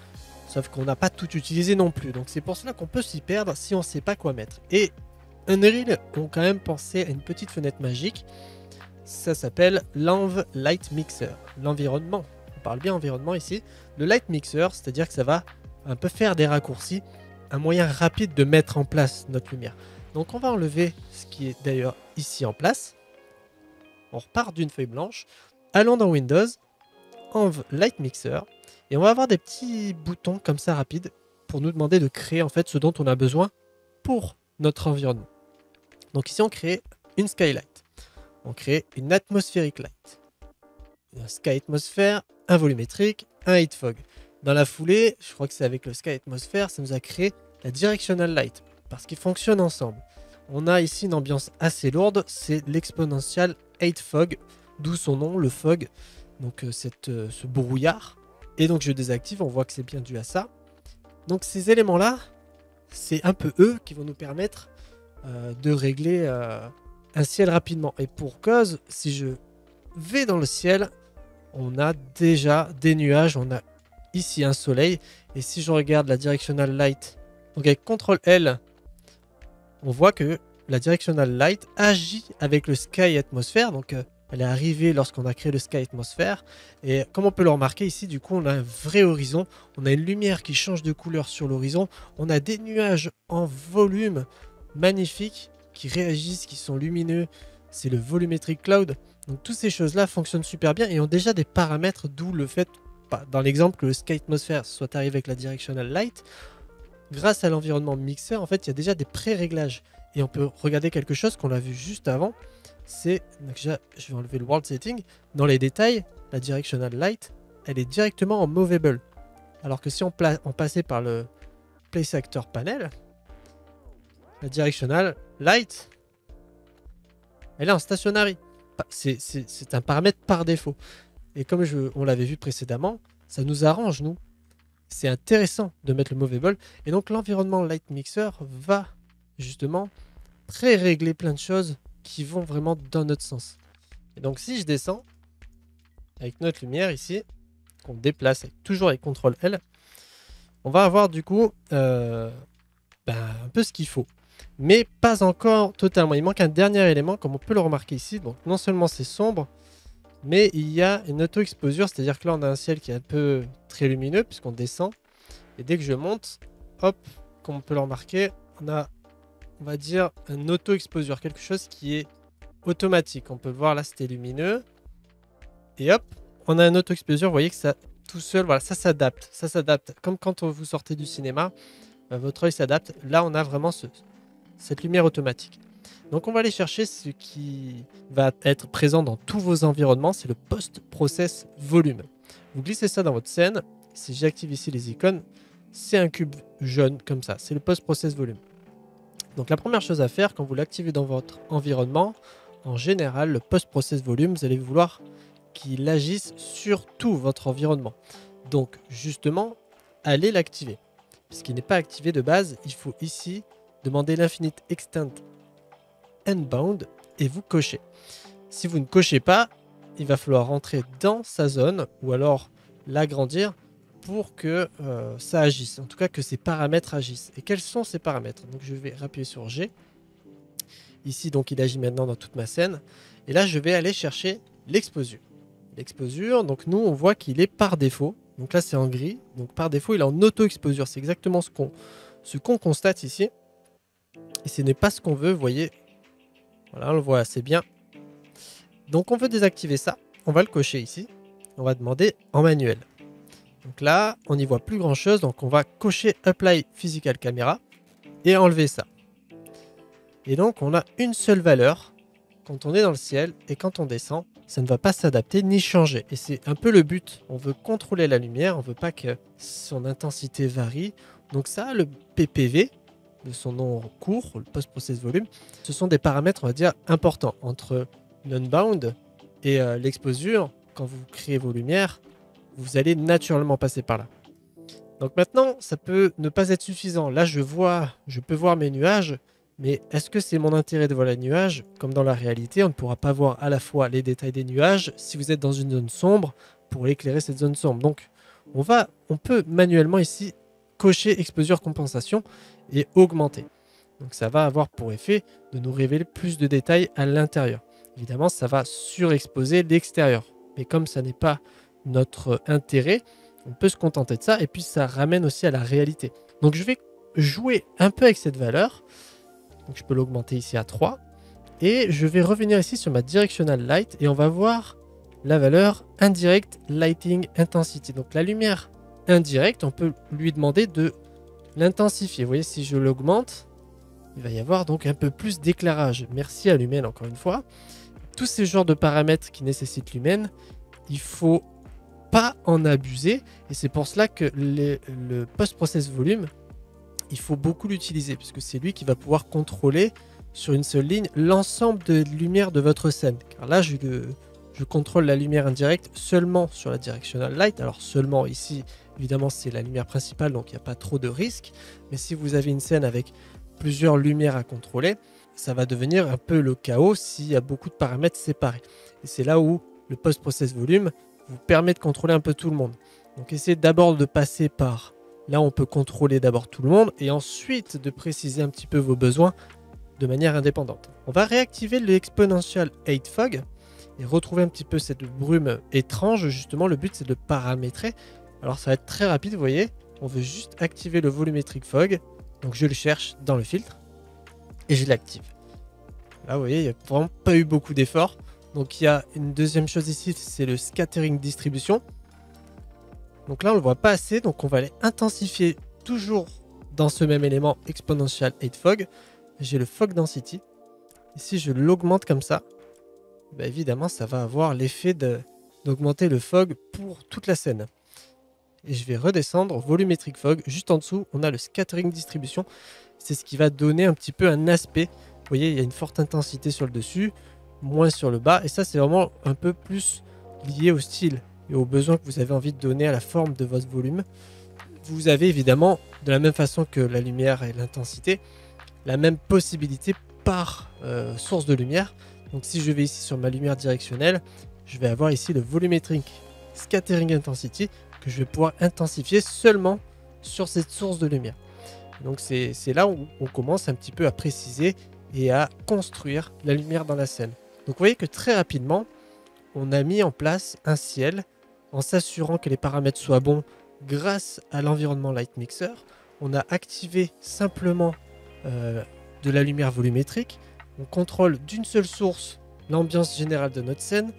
Sauf qu'on n'a pas tout utilisé non plus. Donc c'est pour cela qu'on peut s'y perdre si on ne sait pas quoi mettre. Et Unreal ont quand même pensé à une petite fenêtre magique. Ça s'appelle l'Env Light Mixer. L'environnement. On parle bien environnement ici. Le Light Mixer, c'est-à-dire que ça va un peu faire des raccourcis. Un moyen rapide de mettre en place notre lumière. Donc on va enlever ce qui est d'ailleurs ici en place. On repart d'une feuille blanche. Allons dans Windows, Env Light Mixer. Et on va avoir des petits boutons comme ça rapides pour nous demander de créer en fait ce dont on a besoin pour notre environnement. Donc ici on crée une skylight, on crée une atmosphérique light, un sky atmosphère, un volumétrique, un heat fog. Dans la foulée, je crois que c'est avec le sky atmosphère, ça nous a créé la directional light parce qu'ils fonctionnent ensemble. On a ici une ambiance assez lourde, c'est l'exponential heat fog, d'où son nom, le fog, donc euh, cette, euh, ce brouillard. Et donc je désactive, on voit que c'est bien dû à ça. Donc ces éléments-là, c'est un peu eux qui vont nous permettre euh, de régler euh, un ciel rapidement. Et pour cause, si je vais dans le ciel, on a déjà des nuages, on a ici un soleil. Et si je regarde la directional light, donc avec contrôle L, on voit que la directional light agit avec le sky atmosphère, donc euh, elle est arrivée lorsqu'on a créé le Sky Atmosphere. Et comme on peut le remarquer ici, du coup, on a un vrai horizon. On a une lumière qui change de couleur sur l'horizon. On a des nuages en volume magnifiques qui réagissent, qui sont lumineux. C'est le volumétrique cloud. Donc, toutes ces choses-là fonctionnent super bien et ont déjà des paramètres, d'où le fait, bah, dans l'exemple, que le Sky Atmosphere soit arrivé avec la Directional Light. Grâce à l'environnement mixeur, en fait, il y a déjà des pré-réglages. Et on peut regarder quelque chose qu'on l'a vu juste avant. C'est, je vais enlever le world setting, dans les détails, la directional light, elle est directement en movable. Alors que si on, on passait par le place actor panel, la directional light, elle est en stationary. C'est un paramètre par défaut. Et comme je, on l'avait vu précédemment, ça nous arrange, nous. C'est intéressant de mettre le movable. Et donc l'environnement light mixer va justement pré-régler plein de choses qui vont vraiment dans notre sens. Et donc si je descends avec notre lumière ici, qu'on déplace avec, toujours avec contrôle L, on va avoir du coup euh, ben, un peu ce qu'il faut. Mais pas encore totalement. Il manque un dernier élément, comme on peut le remarquer ici. Donc non seulement c'est sombre, mais il y a une auto-exposure. C'est-à-dire que là on a un ciel qui est un peu très lumineux puisqu'on descend. Et dès que je monte, hop, comme on peut le remarquer, on a... on va dire un auto-exposure, quelque chose qui est automatique. On peut le voir là, c'était lumineux. Et hop, on a un auto-exposure. Vous voyez que ça, tout seul, voilà, ça s'adapte. Ça s'adapte. Comme quand vous sortez du cinéma, bah, votre œil s'adapte. Là, on a vraiment ce, cette lumière automatique. Donc, on va aller chercher ce qui va être présent dans tous vos environnements. C'est le post-process volume. Vous glissez ça dans votre scène. Si j'active ici les icônes, c'est un cube jaune comme ça. C'est le post-process volume. Donc la première chose à faire quand vous l'activez dans votre environnement, en général, le post-process volume, vous allez vouloir qu'il agisse sur tout votre environnement. Donc justement, allez l'activer. Puisqu'il n'est pas activé de base, il faut ici demander l'infinite extent and bound et vous cochez. Si vous ne cochez pas, il va falloir rentrer dans sa zone ou alors l'agrandir pour que euh, ça agisse, en tout cas que ces paramètres agissent. Et quels sont ces paramètres? Donc je vais appuyer sur G. Ici, donc il agit maintenant dans toute ma scène. Et là, je vais aller chercher l'exposure. L'exposure, donc nous, on voit qu'il est par défaut. Donc là, c'est en gris. Donc par défaut, il est en auto-exposure. C'est exactement ce qu'on ce qu'on constate ici. Et ce n'est pas ce qu'on veut, vous voyez. Voilà, on le voit assez bien. Donc on veut désactiver ça. On va le cocher ici. On va demander en manuel. Donc là, on n'y voit plus grand chose, donc on va cocher Apply Physical Camera et enlever ça. Et donc on a une seule valeur quand on est dans le ciel et quand on descend, ça ne va pas s'adapter ni changer. Et c'est un peu le but, on veut contrôler la lumière, on ne veut pas que son intensité varie. Donc ça, le P P V, de son nom court, le Post-Process Volume, ce sont des paramètres, on va dire, importants. Entre l'Unbound et euh, l'exposure, quand vous créez vos lumières, vous allez naturellement passer par là. Donc maintenant, ça peut ne pas être suffisant. Là, je vois, je peux voir mes nuages, mais est-ce que c'est mon intérêt de voir les nuages? Comme dans la réalité, on ne pourra pas voir à la fois les détails des nuages si vous êtes dans une zone sombre pour éclairer cette zone sombre. Donc, on va, on peut manuellement ici cocher exposure compensation et augmenter. Donc ça va avoir pour effet de nous révéler plus de détails à l'intérieur. Évidemment, ça va surexposer l'extérieur, mais comme ça n'est pas notre intérêt, on peut se contenter de ça et puis ça ramène aussi à la réalité. Donc je vais jouer un peu avec cette valeur Donc je peux l'augmenter ici à trois. Et je vais revenir ici sur ma Directional Light et on va voir la valeur Indirect Lighting Intensity. Donc la lumière indirecte, on peut lui demander de l'intensifier. Vous voyez, si je l'augmente, il va y avoir donc un peu plus d'éclairage. Merci à Lumen encore une fois. Tous ces genres de paramètres qui nécessitent Lumen, il faut pas en abuser. Et c'est pour cela que les, le Post-Process Volume, il faut beaucoup l'utiliser puisque c'est lui qui va pouvoir contrôler sur une seule ligne l'ensemble de lumière de votre scène. Car là, je, je contrôle la lumière indirecte seulement sur la Directional Light. Alors seulement ici, évidemment, c'est la lumière principale, donc il n'y a pas trop de risque. Mais si vous avez une scène avec plusieurs lumières à contrôler, ça va devenir un peu le chaos s'il y a beaucoup de paramètres séparés. Et c'est là où le Post-Process Volume vous permet de contrôler un peu tout le monde. Donc essayez d'abord de passer par... Là, on peut contrôler d'abord tout le monde et ensuite de préciser un petit peu vos besoins de manière indépendante. On va réactiver le Exponential Height Fog et retrouver un petit peu cette brume étrange. Justement, le but, c'est de paramétrer. Alors, ça va être très rapide, vous voyez. On veut juste activer le Volumetric Fog. Donc, je le cherche dans le filtre et je l'active. Là, vous voyez, il n'y a vraiment pas eu beaucoup d'efforts. Donc, il y a une deuxième chose ici, c'est le Scattering Distribution. Donc là, on ne le voit pas assez, donc on va aller intensifier toujours dans ce même élément Exponential Height Fog. J'ai le Fog Density. Et si je l'augmente comme ça, bah évidemment, ça va avoir l'effet d'augmenter le Fog pour toute la scène. Et je vais redescendre Volumetric Fog. Juste en dessous, on a le Scattering Distribution. C'est ce qui va donner un petit peu un aspect. Vous voyez, il y a une forte intensité sur le dessus, moins sur le bas. Et ça, c'est vraiment un peu plus lié au style et aux besoins que vous avez envie de donner à la forme de votre volume. Vous avez évidemment, de la même façon que la lumière et l'intensité, la même possibilité par euh, source de lumière. Donc si je vais ici sur ma lumière directionnelle, je vais avoir ici le Volumetric Scattering Intensity que je vais pouvoir intensifier seulement sur cette source de lumière. Donc c'est là où on commence un petit peu à préciser et à construire la lumière dans la scène. Donc vous voyez que très rapidement, on a mis en place un ciel en s'assurant que les paramètres soient bons grâce à l'environnement Light Mixer. On a activé simplement euh, de la lumière volumétrique. On contrôle d'une seule source l'ambiance générale de notre scène.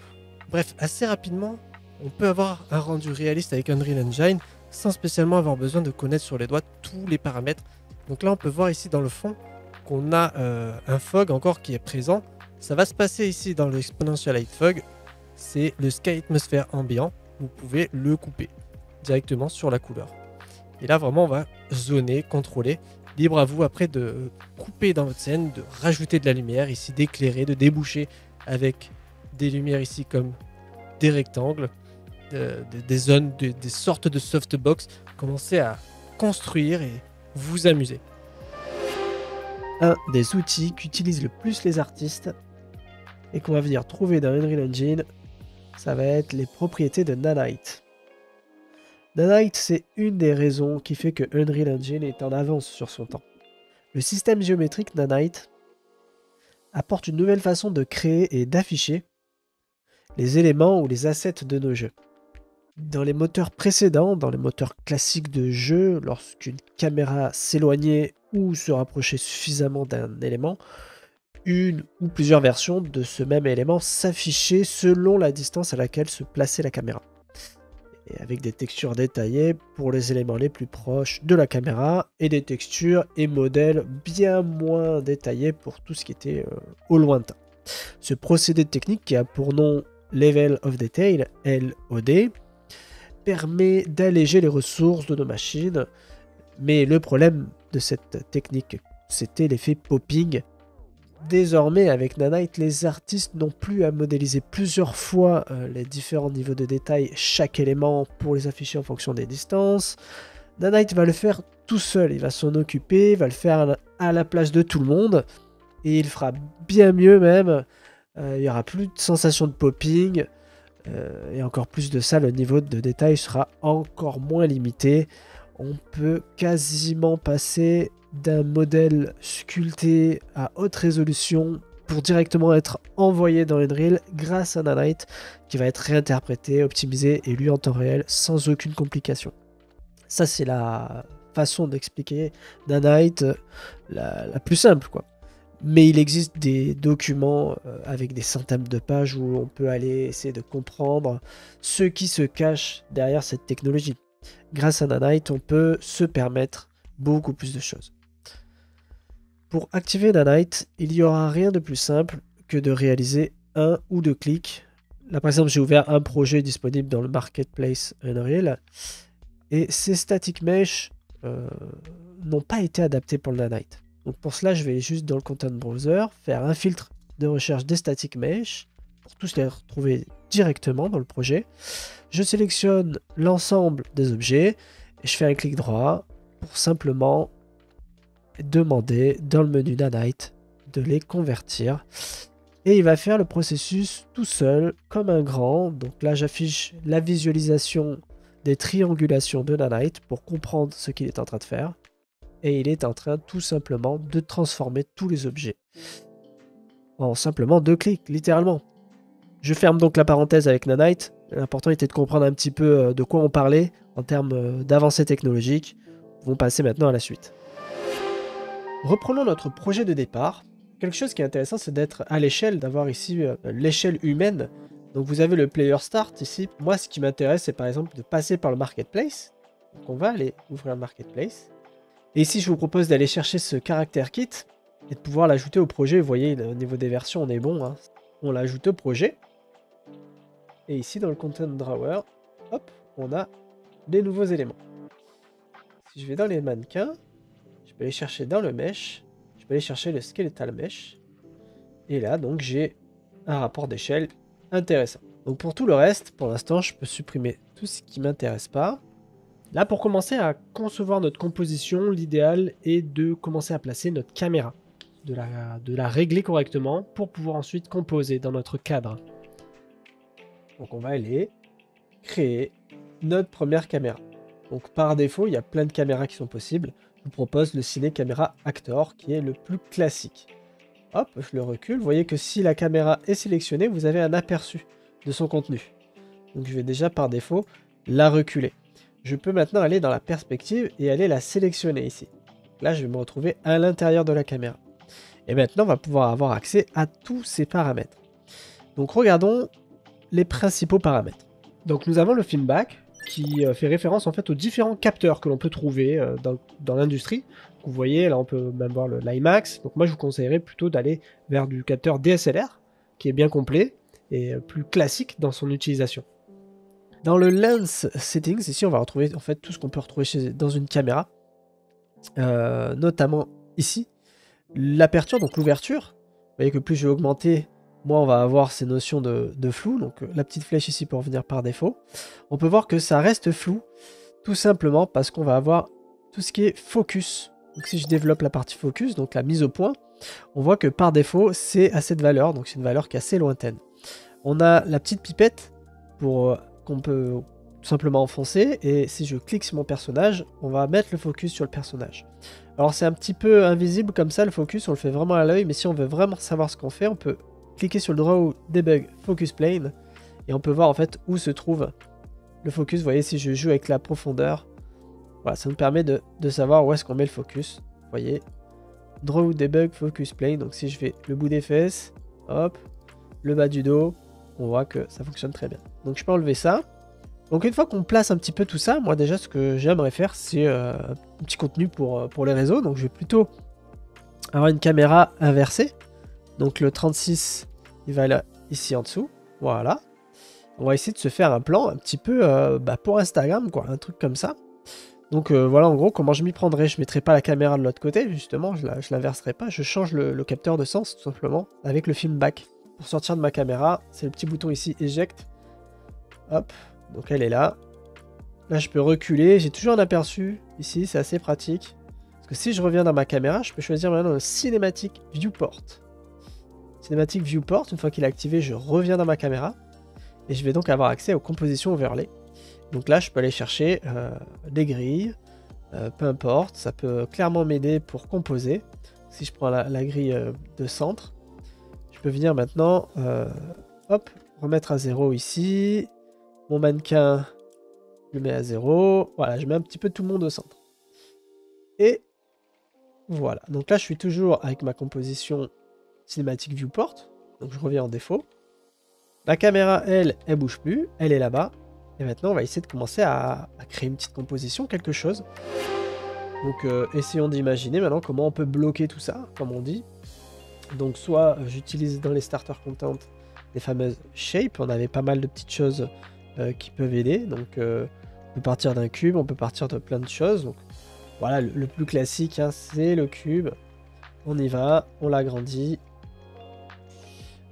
Bref, assez rapidement, on peut avoir un rendu réaliste avec Unreal Engine sans spécialement avoir besoin de connaître sur les doigts tous les paramètres. Donc là, on peut voir ici dans le fond qu'on a euh, un fog encore qui est présent. Ça va se passer ici dans l'Exponential Light Fog. C'est le Sky Atmosphere ambiant. Vous pouvez le couper directement sur la couleur. Et là, vraiment, on va zoner, contrôler. Libre à vous après de couper dans votre scène, de rajouter de la lumière ici, d'éclairer, de déboucher avec des lumières ici comme des rectangles, euh, des zones, des, des sortes de softbox. Commencez à construire et vous amuser. Un des outils qu'utilisent le plus les artistes et qu'on va venir trouver dans Unreal Engine, ça va être les propriétés de Nanite. Nanite, c'est une des raisons qui fait que Unreal Engine est en avance sur son temps. Le système géométrique Nanite apporte une nouvelle façon de créer et d'afficher les éléments ou les assets de nos jeux. Dans les moteurs précédents, dans les moteurs classiques de jeu, lorsqu'une caméra s'éloignait ou se rapprochait suffisamment d'un élément, une ou plusieurs versions de ce même élément s'affichaient selon la distance à laquelle se plaçait la caméra. Et avec des textures détaillées pour les éléments les plus proches de la caméra et des textures et modèles bien moins détaillés pour tout ce qui était euh, au lointain. Ce procédé technique qui a pour nom Level of Detail, L O D, permet d'alléger les ressources de nos machines, mais le problème de cette technique, c'était l'effet popping. Désormais, avec Nanite, les artistes n'ont plus à modéliser plusieurs fois euh, les différents niveaux de détail, chaque élément pour les afficher en fonction des distances. Nanite va le faire tout seul, il va s'en occuper, va le faire à la place de tout le monde, et il fera bien mieux même. Euh, il n'y aura plus de sensation de popping, euh, et encore plus de ça, le niveau de détail sera encore moins limité. On peut quasiment passer d'un modèle sculpté à haute résolution pour directement être envoyé dans Unreal grâce à Nanite qui va être réinterprété, optimisé et lu en temps réel sans aucune complication. Ça, c'est la façon d'expliquer Nanite la, la plus simple, quoi. Mais il existe des documents avec des centaines de pages où on peut aller essayer de comprendre ce qui se cache derrière cette technologie. Grâce à Nanite, on peut se permettre beaucoup plus de choses. Pour activer Nanite, il n'y aura rien de plus simple que de réaliser un ou deux clics. Là, par exemple, j'ai ouvert un projet disponible dans le marketplace Unreal. Et ces static mesh euh, n'ont pas été adaptés pour le Nanite. Donc pour cela, je vais juste dans le content browser, faire un filtre de recherche des static mesh, pour tous les retrouver directement dans le projet. Je sélectionne l'ensemble des objets, et je fais un clic droit pour simplement demander dans le menu Nanite de les convertir. Et il va faire le processus tout seul, comme un grand. Donc là, j'affiche la visualisation des triangulations de Nanite pour comprendre ce qu'il est en train de faire. Et il est en train tout simplement de transformer tous les objets en simplement deux clics, littéralement. Je ferme donc la parenthèse avec Nanite. L'important était de comprendre un petit peu de quoi on parlait en termes d'avancées technologiques. On va passer maintenant à la suite. Reprenons notre projet de départ. Quelque chose qui est intéressant, c'est d'être à l'échelle, d'avoir ici l'échelle humaine. Donc vous avez le player start ici. Moi, ce qui m'intéresse, c'est par exemple de passer par le marketplace. Donc on va aller ouvrir le marketplace. Et ici, je vous propose d'aller chercher ce caractère kit et de pouvoir l'ajouter au projet. Vous voyez, au niveau des versions, on est bon, hein. On l'ajoute au projet. Et ici, dans le content drawer, hop, on a les nouveaux éléments. Si je vais dans les mannequins, je peux aller chercher dans le mesh. Je peux aller chercher le skeletal mesh. Et là, donc, j'ai un rapport d'échelle intéressant. Donc, pour tout le reste, pour l'instant, je peux supprimer tout ce qui ne m'intéresse pas. Là, pour commencer à concevoir notre composition, l'idéal est de commencer à placer notre caméra, de la, de la régler correctement pour pouvoir ensuite composer dans notre cadre. Donc on va aller créer notre première caméra. Donc par défaut, il y a plein de caméras qui sont possibles. Je vous propose le Ciné Camera Actor qui est le plus classique. Hop, je le recule. Vous voyez que si la caméra est sélectionnée, vous avez un aperçu de son contenu. Donc je vais déjà par défaut la reculer. Je peux maintenant aller dans la perspective et aller la sélectionner ici. Là, je vais me retrouver à l'intérieur de la caméra. Et maintenant, on va pouvoir avoir accès à tous ces paramètres. Donc, regardons les principaux paramètres. Donc, nous avons le feedback qui fait référence en fait aux différents capteurs que l'on peut trouver dans, dans l'industrie. Vous voyez, là, on peut même voir l'IMAX. Donc, moi, je vous conseillerais plutôt d'aller vers du capteur D S L R qui est bien complet et plus classique dans son utilisation. Dans le Lens Settings, ici on va retrouver en fait tout ce qu'on peut retrouver chez, dans une caméra, euh, notamment ici, l'aperture, donc l'ouverture. Vous voyez que plus je vais augmenter, moins on va avoir ces notions de, de flou, donc la petite flèche ici peut revenir par défaut. On peut voir que ça reste flou, tout simplement parce qu'on va avoir tout ce qui est focus. Donc si je développe la partie focus, donc la mise au point, on voit que par défaut c'est à cette valeur, donc c'est une valeur qui est assez lointaine. On a la petite pipette pour... on peut tout simplement enfoncer, et si je clique sur mon personnage, on va mettre le focus sur le personnage. Alors c'est un petit peu invisible comme ça, le focus, on le fait vraiment à l'œil, mais si on veut vraiment savoir ce qu'on fait, on peut cliquer sur le Draw Debug Focus Plane, et on peut voir en fait où se trouve le focus. Vous voyez, si je joue avec la profondeur, voilà, ça nous permet de, de savoir où est-ce qu'on met le focus. Vous voyez, Draw Debug Focus Plane, donc si je fais le bout des fesses, hop, le bas du dos, on voit que ça fonctionne très bien. Donc je peux enlever ça. Donc une fois qu'on place un petit peu tout ça, moi déjà ce que j'aimerais faire, c'est euh, un petit contenu pour, pour les réseaux. Donc je vais plutôt avoir une caméra inversée. Donc le trente-six, il va là, ici en dessous. Voilà. On va essayer de se faire un plan un petit peu euh, bah, pour Instagram, quoi, un truc comme ça. Donc euh, voilà en gros comment je m'y prendrai. Je ne mettrai pas la caméra de l'autre côté, justement, je ne l'inverserai pas. Je change le, le capteur de sens, tout simplement, avec le film back. Pour sortir de ma caméra, c'est le petit bouton ici, Eject. Hop, donc elle est là. Là, je peux reculer. J'ai toujours un aperçu ici, c'est assez pratique. Parce que si je reviens dans ma caméra, je peux choisir maintenant le Cinematic Viewport. Cinematic Viewport, une fois qu'il est activé, je reviens dans ma caméra. Et je vais donc avoir accès aux compositions overlay. Donc là, je peux aller chercher euh, des grilles. Euh, peu importe, ça peut clairement m'aider pour composer. Si je prends la, la grille euh, de centre, je peux venir maintenant, euh, hop, remettre à zéro ici. Mon mannequin, je le mets à zéro. Voilà, je mets un petit peu tout le monde au centre. Et Voilà, donc là je suis toujours avec ma composition cinématique viewport, donc je reviens en défaut. La caméra, elle, elle bouge plus, elle est là-bas. Et maintenant, on va essayer de commencer à, à créer une petite composition, quelque chose. Donc, euh, essayons d'imaginer maintenant comment on peut bloquer tout ça, comme on dit. Donc, soit euh, j'utilise dans les starter content les fameuses shapes. On avait pas mal de petites choses euh, qui peuvent aider. Donc, euh, on peut partir d'un cube, on peut partir de plein de choses. Donc, voilà, le, le plus classique, hein, c'est le cube. On y va, on l'agrandit.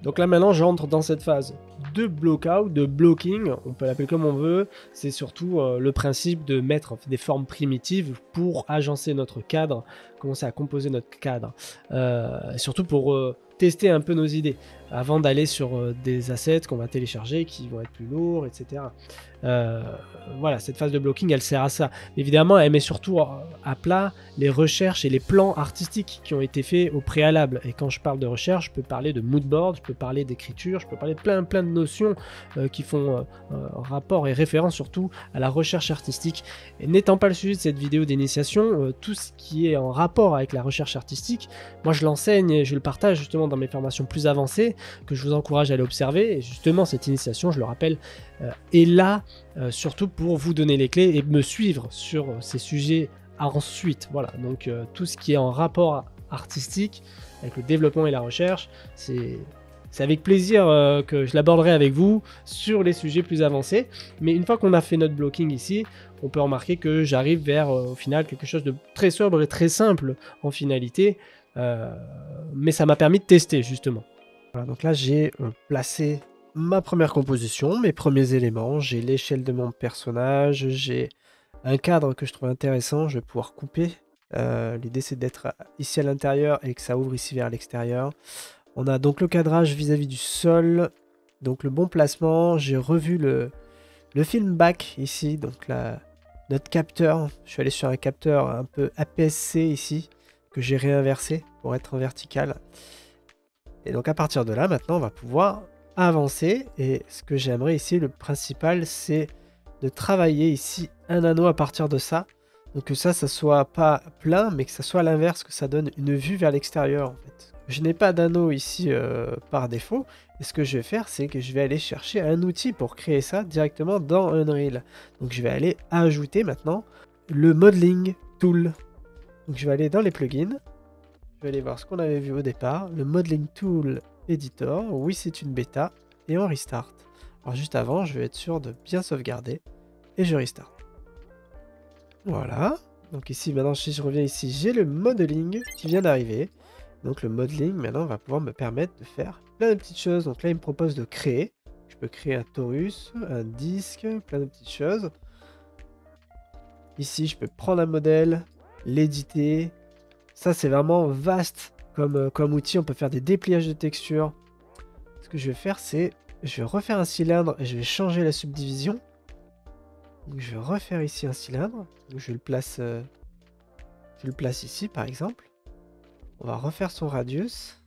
Donc là maintenant j'entre dans cette phase de blockout, de blocking, on peut l'appeler comme on veut, c'est surtout euh, le principe de mettre des formes primitives pour agencer notre cadre, commencer à composer notre cadre, euh, et surtout pour euh, tester un peu nos idées, avant d'aller sur euh, des assets qu'on va télécharger, qui vont être plus lourds, et cetera. Euh, voilà, cette phase de blocking elle sert à ça. Évidemment elle met surtout à plat les recherches et les plans artistiques qui ont été faits au préalable, et quand je parle de recherche, je peux parler de moodboard, je peux parler d'écriture, je peux parler de plein plein de notions euh, qui font euh, euh, rapport et référence surtout à la recherche artistique. Et n'étant pas le sujet de cette vidéo d'initiation, euh, tout ce qui est en rapport avec la recherche artistique, moi je l'enseigne et je le partage justement dans mes formations plus avancées, que je vous encourage à aller observer, et justement cette initiation, je le rappelle, euh, est là euh, surtout pour vous donner les clés et me suivre sur ces sujets ensuite. Voilà, donc euh, tout ce qui est en rapport artistique avec le développement et la recherche, c'est C'est avec plaisir euh, que je l'aborderai avec vous sur les sujets plus avancés. Mais une fois qu'on a fait notre blocking ici, on peut remarquer que j'arrive vers euh, au final quelque chose de très sobre et très simple en finalité. Euh, mais ça m'a permis de tester justement. Voilà, donc là j'ai euh, placé ma première composition, mes premiers éléments. J'ai l'échelle de mon personnage, j'ai un cadre que je trouve intéressant, je vais pouvoir couper. Euh, l'idée c'est d'être ici à l'intérieur et que ça ouvre ici vers l'extérieur. On a donc le cadrage vis-à-vis du sol, donc le bon placement. J'ai revu le, le film back ici, donc la, notre capteur. Je suis allé sur un capteur un peu A P S C ici, que j'ai réinversé pour être en vertical. Et donc à partir de là, maintenant, on va pouvoir avancer. Et ce que j'aimerais ici, le principal, c'est de travailler ici un anneau à partir de ça. Donc que ça, ça soit pas plein, mais que ça soit à l'inverse, que ça donne une vue vers l'extérieur en fait. Je n'ai pas d'anneau ici euh, par défaut, et ce que je vais faire, c'est que je vais aller chercher un outil pour créer ça directement dans Unreal. Donc je vais aller ajouter maintenant le Modeling Tool. Donc je vais aller dans les plugins, je vais aller voir ce qu'on avait vu au départ, le Modeling Tool Editor, oui c'est une bêta, et on restart. Alors juste avant, je vais être sûr de bien sauvegarder, et je restart. Voilà, donc ici maintenant si je reviens ici, j'ai le Modeling qui vient d'arriver. Donc le modeling maintenant va pouvoir me permettre de faire plein de petites choses. Donc là il me propose de créer. Je peux créer un torus, un disque, plein de petites choses. Ici je peux prendre un modèle, l'éditer. Ça c'est vraiment vaste comme, comme outil. On peut faire des dépliages de textures. Ce que je vais faire c'est, je vais refaire un cylindre et je vais changer la subdivision. Donc je vais refaire ici un cylindre. Donc je le place, euh, je le place ici par exemple. On va refaire son radius.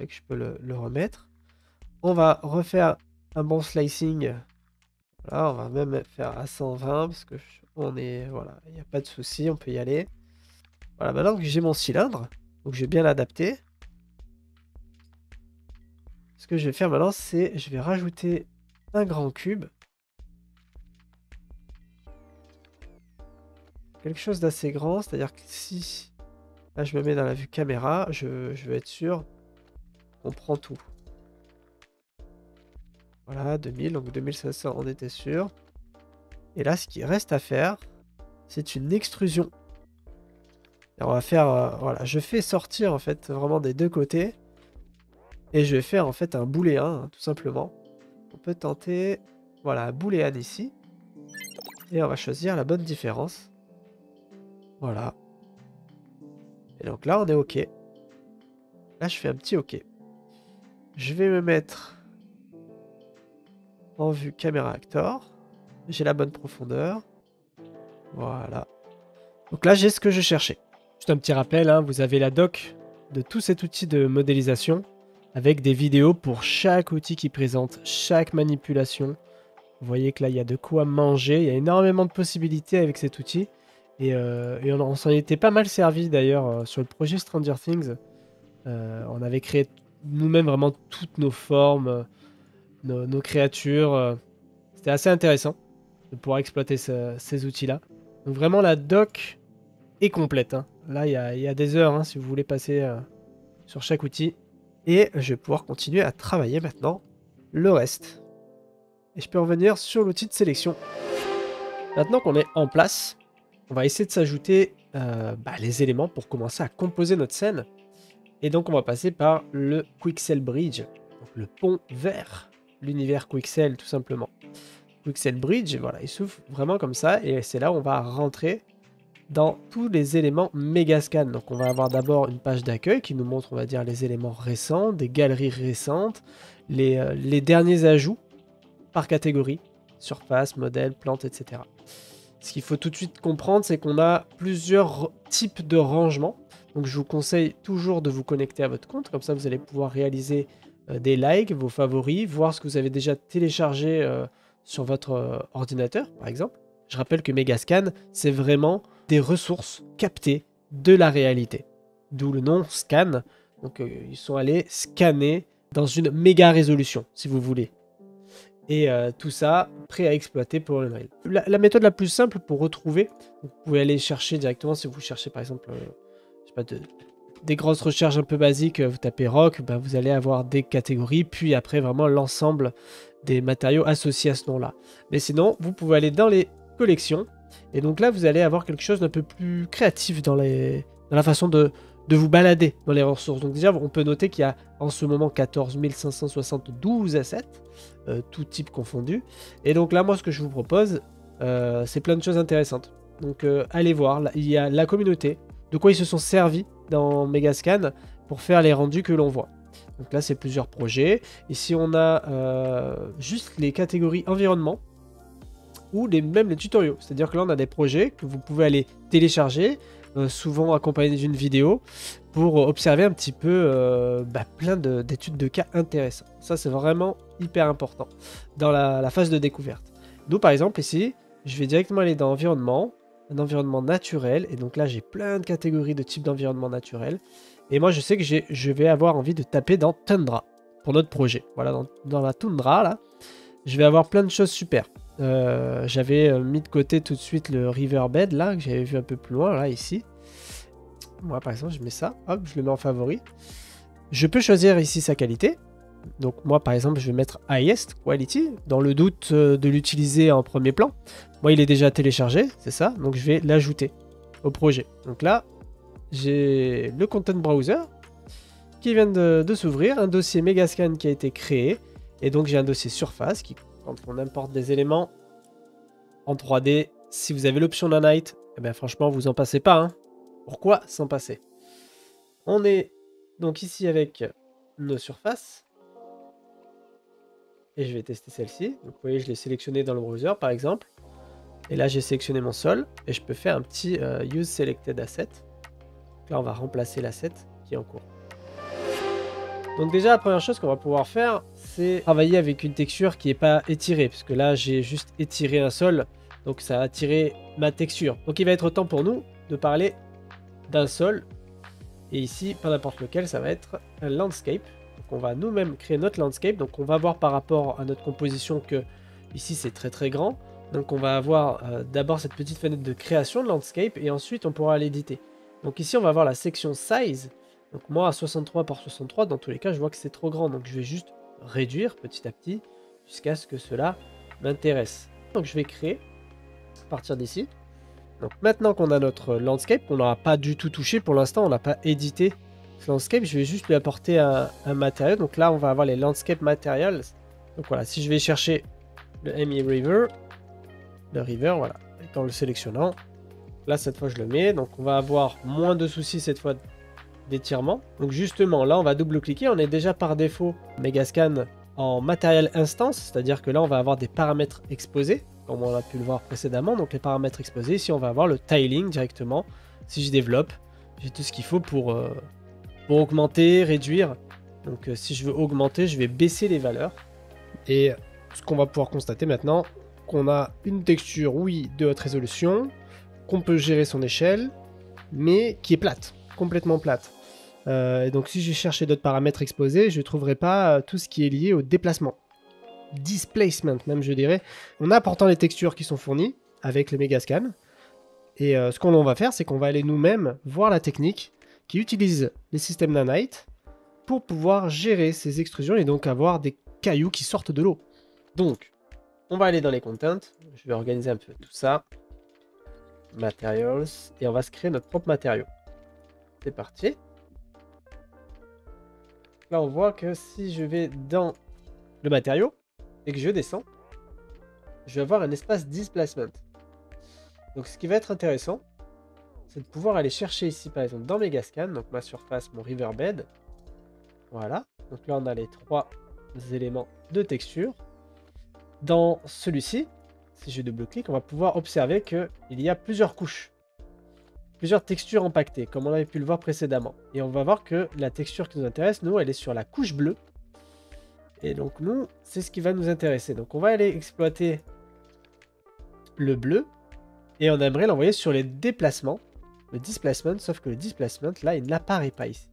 Donc je peux le, le remettre. On va refaire un bon slicing. Voilà, on va même faire à cent vingt parce que je, on est voilà, il n'y a pas de souci, on peut y aller. Voilà, maintenant que j'ai mon cylindre, donc je vais bien l'adapter. Ce que je vais faire maintenant, c'est je vais rajouter un grand cube. Quelque chose d'assez grand, c'est-à-dire que si là, je me mets dans la vue caméra, je, je veux être sûr qu'on prend tout. Voilà, deux mille, donc deux mille cinq cents, on était sûr. Et là, ce qui reste à faire, c'est une extrusion. Et on va faire, euh, voilà, je fais sortir en fait vraiment des deux côtés. Et je vais faire en fait un booléen, hein, tout simplement. On peut tenter, voilà, un booléen ici. Et on va choisir la bonne différence. Voilà. Et donc là, on est OK. Là, je fais un petit OK. Je vais me mettre en vue caméra actor. J'ai la bonne profondeur. Voilà. Donc là, j'ai ce que je cherchais. Juste un petit rappel, hein, vous avez la doc de tout cet outil de modélisation avec des vidéos pour chaque outil qui présente, chaque manipulation. Vous voyez que là, il y a de quoi manger. Il y a énormément de possibilités avec cet outil. Et, euh, et on, on s'en était pas mal servi d'ailleurs euh, sur le projet Stranger Things. Euh, on avait créé nous-mêmes vraiment toutes nos formes, euh, nos, nos créatures. Euh, C'était assez intéressant de pouvoir exploiter ce, ces outils-là. Donc vraiment la doc est complète. Hein. Là, il y, y a des heures hein, si vous voulez passer euh, sur chaque outil. Et je vais pouvoir continuer à travailler maintenant le reste. Et je peux revenir sur l'outil de sélection. Maintenant qu'on est en place, on va essayer de s'ajouter euh, bah, les éléments pour commencer à composer notre scène. Et donc on va passer par le Quixel Bridge, donc le pont vers l'univers Quixel tout simplement. Quixel Bridge, voilà, il s'ouvre vraiment comme ça et c'est là où on va rentrer dans tous les éléments Megascan. Donc on va avoir d'abord une page d'accueil qui nous montre, on va dire, les éléments récents, des galeries récentes, les, euh, les derniers ajouts par catégorie, surface, modèle, plante, et cetera. Ce qu'il faut tout de suite comprendre, c'est qu'on a plusieurs types de rangements. Donc je vous conseille toujours de vous connecter à votre compte, comme ça vous allez pouvoir réaliser euh, des likes, vos favoris, voir ce que vous avez déjà téléchargé euh, sur votre euh, ordinateur par exemple. Je rappelle que Megascan, c'est vraiment des ressources captées de la réalité. D'où le nom Scan. Donc euh, ils sont allés scanner dans une méga résolution, si vous voulez. Et euh, tout ça, prêt à exploiter pour Unreal. La, la méthode la plus simple pour retrouver, vous pouvez aller chercher directement, si vous cherchez par exemple... Euh, Pas de, des grosses recherches un peu basiques, vous tapez rock, ben vous allez avoir des catégories, puis après vraiment l'ensemble des matériaux associés à ce nom-là. Mais sinon, vous pouvez aller dans les collections, et donc là, vous allez avoir quelque chose d'un peu plus créatif dans, les, dans la façon de, de vous balader dans les ressources. Donc déjà, on peut noter qu'il y a en ce moment quatorze mille cinq cent soixante-douze assets, euh, tout type confondu. Et donc là, moi, ce que je vous propose, euh, c'est plein de choses intéressantes. Donc euh, allez voir, là, il y a la communauté, de quoi ils se sont servis dans Megascan pour faire les rendus que l'on voit. Donc là, c'est plusieurs projets. Ici, on a euh, juste les catégories environnement ou les, même les tutoriaux. C'est-à-dire que là, on a des projets que vous pouvez aller télécharger, euh, souvent accompagnés d'une vidéo, pour observer un petit peu euh, bah, plein d'études de, de cas intéressants. Ça, c'est vraiment hyper important dans la, la phase de découverte. Donc, par exemple, ici, je vais directement aller dans environnement, un environnement naturel, et donc là j'ai plein de catégories de types d'environnement naturel, et moi je sais que je vais avoir envie de taper dans Tundra, pour notre projet. Voilà, dans, dans la Tundra, là, je vais avoir plein de choses super. Euh, j'avais mis de côté tout de suite le Riverbed, là, que j'avais vu un peu plus loin, là, ici. Moi, par exemple, je mets ça, hop, je le mets en favori. Je peux choisir ici sa qualité, donc moi, par exemple, je vais mettre Highest Quality, dans le doute euh, de l'utiliser en premier plan. Moi, il est déjà téléchargé, c'est ça, donc je vais l'ajouter au projet. Donc là, j'ai le Content Browser qui vient de, de s'ouvrir, un dossier Megascan qui a été créé, et donc j'ai un dossier surface qui, quand on importe des éléments en trois D, si vous avez l'option Nanite, eh bien franchement, vous en passez pas. Hein. Pourquoi s'en passer? On est donc ici avec nos surfaces. Et je vais tester celle-ci. Vous voyez, je l'ai sélectionnée dans le browser, par exemple. Et là, j'ai sélectionné mon sol. Et je peux faire un petit euh, Use Selected Asset. Donc là, on va remplacer l'asset qui est en cours. Donc déjà, la première chose qu'on va pouvoir faire, c'est travailler avec une texture qui n'est pas étirée. Parce que là, j'ai juste étiré un sol. Donc ça a attiré ma texture. Donc il va être temps pour nous de parler d'un sol. Et ici, pas n'importe lequel, ça va être un landscape. On va nous-mêmes créer notre landscape, donc on va voir par rapport à notre composition que ici c'est très très grand, donc on va avoir euh, d'abord cette petite fenêtre de création de landscape et ensuite on pourra l'éditer. Donc ici on va avoir la section size, donc moi à soixante-trois par soixante-trois dans tous les cas je vois que c'est trop grand, donc je vais juste réduire petit à petit jusqu'à ce que cela m'intéresse. Donc je vais créer à partir d'ici. Donc maintenant qu'on a notre landscape, qu'on n'aura pas du tout touché pour l'instant, on n'a pas édité landscape, je vais juste lui apporter un, un matériau. Donc là on va avoir les landscape materials. Donc voilà, si je vais chercher le M I River, le river, voilà, et en le sélectionnant, là cette fois je le mets, donc on va avoir moins de soucis cette fois d'étirement. Donc justement là on va double cliquer, on est déjà par défaut Megascan en matériel instance, c'est à dire que là on va avoir des paramètres exposés comme on a pu le voir précédemment. Donc les paramètres exposés, ici on va avoir le tiling directement. Si je développe, j'ai tout ce qu'il faut pour euh, Pour augmenter, réduire. Donc euh, si je veux augmenter, je vais baisser les valeurs. Et ce qu'on va pouvoir constater maintenant, qu'on a une texture, oui, de haute résolution, qu'on peut gérer son échelle, mais qui est plate, complètement plate. Euh, et donc si je cherchais d'autres paramètres exposés, je ne trouverais pas tout ce qui est lié au déplacement. Displacement même, je dirais. On a pourtant les textures qui sont fournies avec le Megascan. Et euh, ce qu'on va faire, c'est qu'on va aller nous-mêmes voir la technique qui utilise les systèmes Nanite pour pouvoir gérer ces extrusions et donc avoir des cailloux qui sortent de l'eau. Donc, on va aller dans les contents. Je vais organiser un peu tout ça. Materials. Et on va se créer notre propre matériau. C'est parti. Là, on voit que si je vais dans le matériau et que je descends, je vais avoir un espace displacement. Donc ce qui va être intéressant, c'est de pouvoir aller chercher ici, par exemple, dans Megascan, donc ma surface, mon riverbed. Voilà. Donc là, on a les trois éléments de texture. Dans celui-ci, si je double-clique, on va pouvoir observer qu'il y a plusieurs couches, plusieurs textures impactées, comme on avait pu le voir précédemment. Et on va voir que la texture qui nous intéresse, nous, elle est sur la couche bleue. Et donc, nous, c'est ce qui va nous intéresser. Donc, on va aller exploiter le bleu. Et on aimerait l'envoyer sur les déplacements, le displacement, sauf que le displacement, là, il n'apparaît pas ici.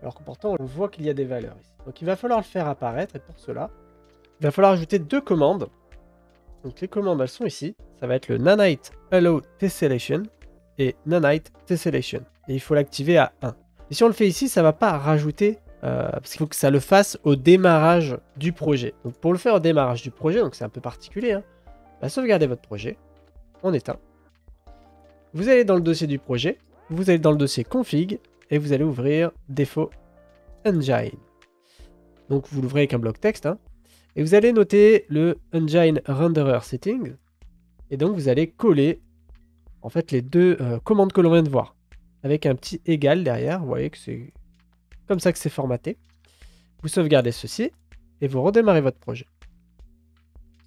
Alors que pourtant, on voit qu'il y a des valeurs ici. Donc, il va falloir le faire apparaître, et pour cela, il va falloir ajouter deux commandes. Donc, les commandes, elles sont ici. Ça va être le Nanite Allow Tessellation et Nanite Tessellation. Et il faut l'activer à un. Et si on le fait ici, ça ne va pas rajouter, euh, parce qu'il faut que ça le fasse au démarrage du projet. Donc, pour le faire au démarrage du projet, donc c'est un peu particulier, hein, bah, sauvegardez votre projet, on éteint. Vous allez dans le dossier du projet, vous allez dans le dossier config et vous allez ouvrir défaut engine. Donc vous l'ouvrez avec un bloc texte, hein, et vous allez noter le engine renderer setting et donc vous allez coller en fait les deux euh, commandes que l'on vient de voir avec un petit égal derrière. Vous voyez que c'est comme ça que c'est formaté. Vous sauvegardez ceci et vous redémarrez votre projet.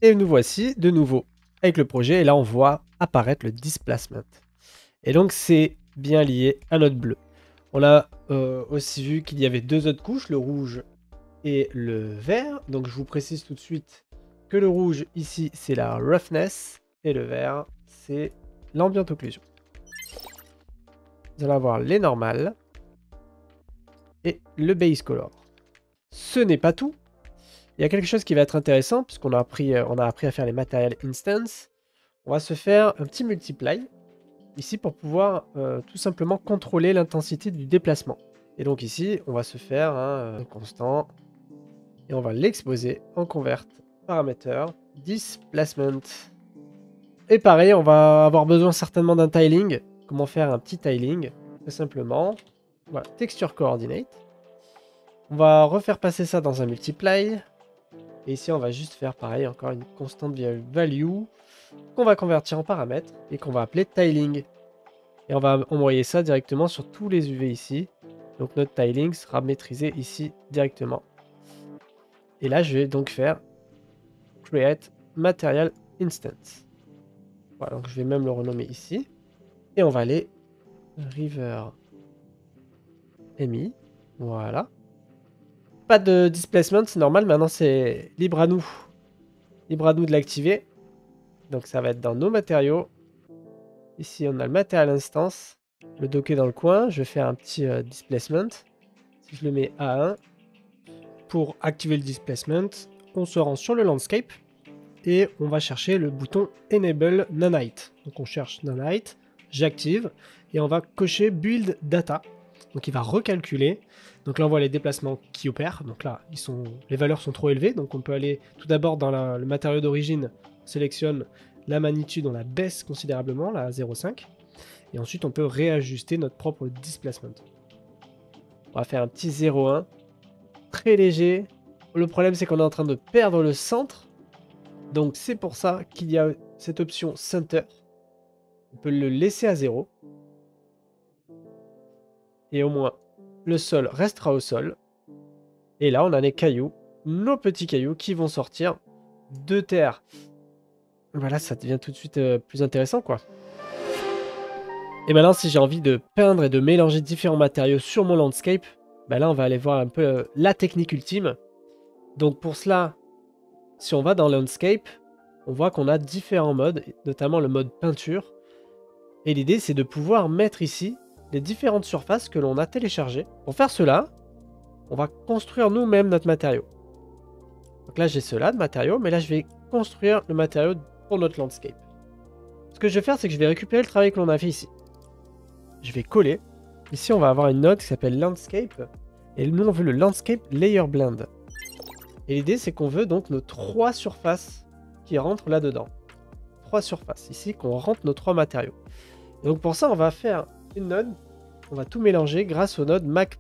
Et nous voici de nouveau avec le projet et là on voit apparaître le displacement. Et donc c'est bien lié à notre bleu. On a euh, aussi vu qu'il y avait deux autres couches, le rouge et le vert. Donc je vous précise tout de suite que le rouge ici c'est la roughness et le vert c'est l'ambient occlusion. Nous allons avoir les normales et le base color. Ce n'est pas tout. Il y a quelque chose qui va être intéressant puisqu'on a appris, on a appris à faire les material instance. On va se faire un petit multiply ici pour pouvoir euh, tout simplement contrôler l'intensité du déplacement. Et donc ici, on va se faire un, un constant et on va l'exposer en convert parameter displacement. Et pareil, on va avoir besoin certainement d'un tiling. Comment faire un petit tiling? Tout simplement, voilà, texture coordinate. On va refaire passer ça dans un multiply. Et ici, on va juste faire pareil, encore une constante value qu'on va convertir en paramètre et qu'on va appeler tiling. Et on va envoyer ça directement sur tous les U V ici. Donc notre tiling sera maîtrisé ici directement. Et là, je vais donc faire create material instance. Voilà, donc je vais même le renommer ici. Et on va aller river M I. Voilà. Pas de displacement, c'est normal. Maintenant, c'est libre à nous. Libre à nous de l'activer. Donc ça va être dans nos matériaux. Ici on a le matériel instance. Je le docker dans le coin. Je vais faire un petit euh, displacement. Si je le mets à un. Pour activer le displacement, on se rend sur le landscape. Et on va chercher le bouton Enable Nanite. Donc on cherche Nanite. J'active. Et on va cocher Build Data. Donc il va recalculer. Donc là on voit les déplacements qui opèrent. Donc là ils sont, les valeurs sont trop élevées. Donc on peut aller tout d'abord dans la, le matériau d'origine. Sélectionne la magnitude, on la baisse considérablement, la zéro virgule cinq. Et ensuite, on peut réajuster notre propre displacement. On va faire un petit zéro virgule un, très léger. Le problème, c'est qu'on est en train de perdre le centre. Donc, c'est pour ça qu'il y a cette option center. On peut le laisser à zéro. Et au moins, le sol restera au sol. Et là, on a les cailloux, nos petits cailloux qui vont sortir de terre. Voilà, ça devient tout de suite euh, plus intéressant, quoi. Et maintenant, si j'ai envie de peindre et de mélanger différents matériaux sur mon landscape, bah là, on va aller voir un peu euh, la technique ultime. Donc pour cela, si on va dans landscape, on voit qu'on a différents modes, notamment le mode peinture. Et l'idée, c'est de pouvoir mettre ici les différentes surfaces que l'on a téléchargées. Pour faire cela, on va construire nous-mêmes notre matériau. Donc là, j'ai cela de matériau, mais là, je vais construire le matériau pour notre landscape. Ce que je vais faire, c'est que je vais récupérer le travail que l'on a fait ici. Je vais coller. Ici, on va avoir une note qui s'appelle Landscape. Et nous, on veut le Landscape Layer Blend. Et l'idée, c'est qu'on veut donc nos trois surfaces qui rentrent là-dedans. Trois surfaces. Ici, qu'on rentre nos trois matériaux. Et donc, pour ça, on va faire une node. On va tout mélanger grâce au node Make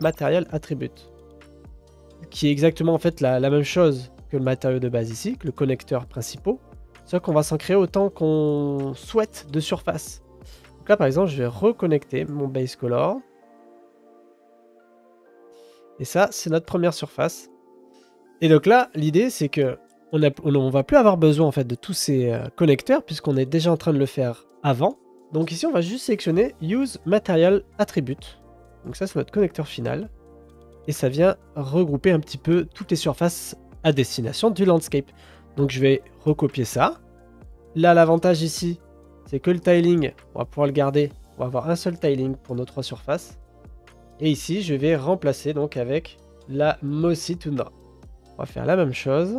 Material Attribute. Qui est exactement en fait la, la même chose que le matériau de base ici, que le connecteur principal. Sauf qu'on va s'en créer autant qu'on souhaite de surface. Donc là, par exemple, je vais reconnecter mon base color. Et ça, c'est notre première surface. Et donc là, l'idée, c'est que on ne va plus avoir besoin en fait de tous ces euh, connecteurs puisqu'on est déjà en train de le faire avant. Donc ici, on va juste sélectionner Use Material Attribute. Donc ça, c'est notre connecteur final. Et ça vient regrouper un petit peu toutes les surfaces à destination du landscape. Donc je vais recopier ça. Là, l'avantage ici, c'est que le tiling, on va pouvoir le garder. On va avoir un seul tiling pour nos trois surfaces. Et ici, je vais remplacer donc avec la Mossy Tundra. On va faire la même chose.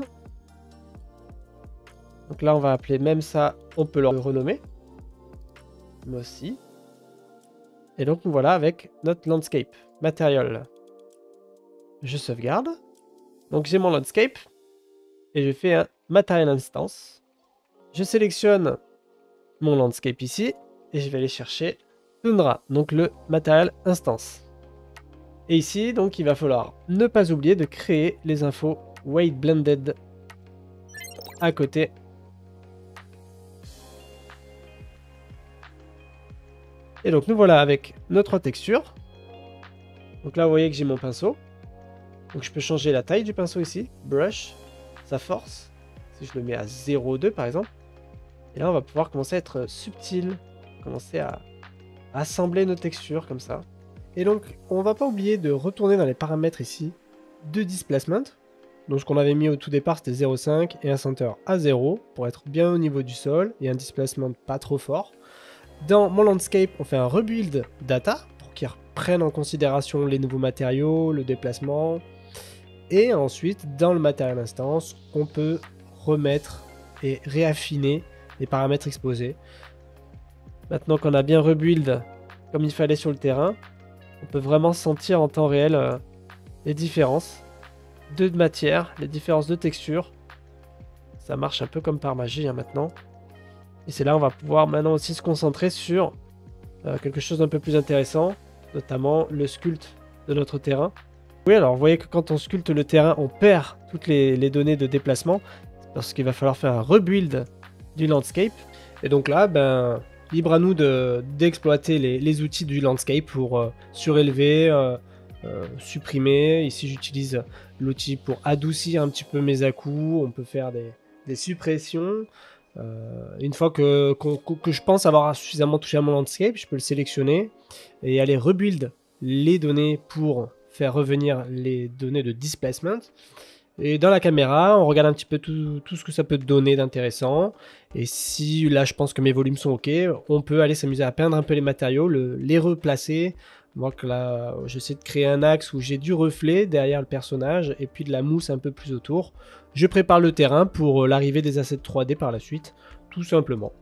Donc là, on va appeler même ça, on peut le renommer. Mossy. Et donc, nous voilà avec notre landscape, matériel. Je sauvegarde. Donc j'ai mon landscape. Et je fais un Material Instance. Je sélectionne mon landscape ici. Et je vais aller chercher Tundra. Donc le Material Instance. Et ici, donc il va falloir ne pas oublier de créer les infos Weight Blended à côté. Et donc nous voilà avec nos trois textures. Donc là, vous voyez que j'ai mon pinceau. Donc je peux changer la taille du pinceau ici, brush, sa force, si je le mets à zéro virgule deux par exemple. Et là on va pouvoir commencer à être subtil, commencer à assembler nos textures comme ça. Et donc on va pas oublier de retourner dans les paramètres ici de displacement. Donc ce qu'on avait mis au tout départ c'était zéro virgule cinq et un center à zéro pour être bien au niveau du sol et un displacement pas trop fort. Dans mon landscape on fait un rebuild data pour qu'il reprenne en considération les nouveaux matériaux, le déplacement. Et ensuite, dans le matériel instance, on peut remettre et réaffiner les paramètres exposés. Maintenant qu'on a bien rebuild comme il fallait sur le terrain, on peut vraiment sentir en temps réel euh, les différences de matière, les différences de texture. Ça marche un peu comme par magie hein, maintenant. Et c'est là on va pouvoir maintenant aussi se concentrer sur euh, quelque chose d'un peu plus intéressant, notamment le sculpte de notre terrain. Oui, alors vous voyez que quand on sculpte le terrain, on perd toutes les, les données de déplacement parce qu'il va falloir faire un rebuild du landscape. Et donc là, ben, libre à nous d'exploiter de, les, les outils du landscape pour euh, surélever, euh, euh, supprimer. Ici, j'utilise l'outil pour adoucir un petit peu mes à-coups. On peut faire des, des suppressions. Euh, une fois que, que, que je pense avoir suffisamment touché à mon landscape, je peux le sélectionner et aller rebuild les données pour faire revenir les données de displacement. Et dans la caméra, on regarde un petit peu tout, tout ce que ça peut donner d'intéressant. Et si là, je pense que mes volumes sont OK, on peut aller s'amuser à peindre un peu les matériaux, le, les replacer. Donc là, j'essaie de créer un axe où j'ai du reflet derrière le personnage et puis de la mousse un peu plus autour. Je prépare le terrain pour l'arrivée des assets trois D par la suite, tout simplement.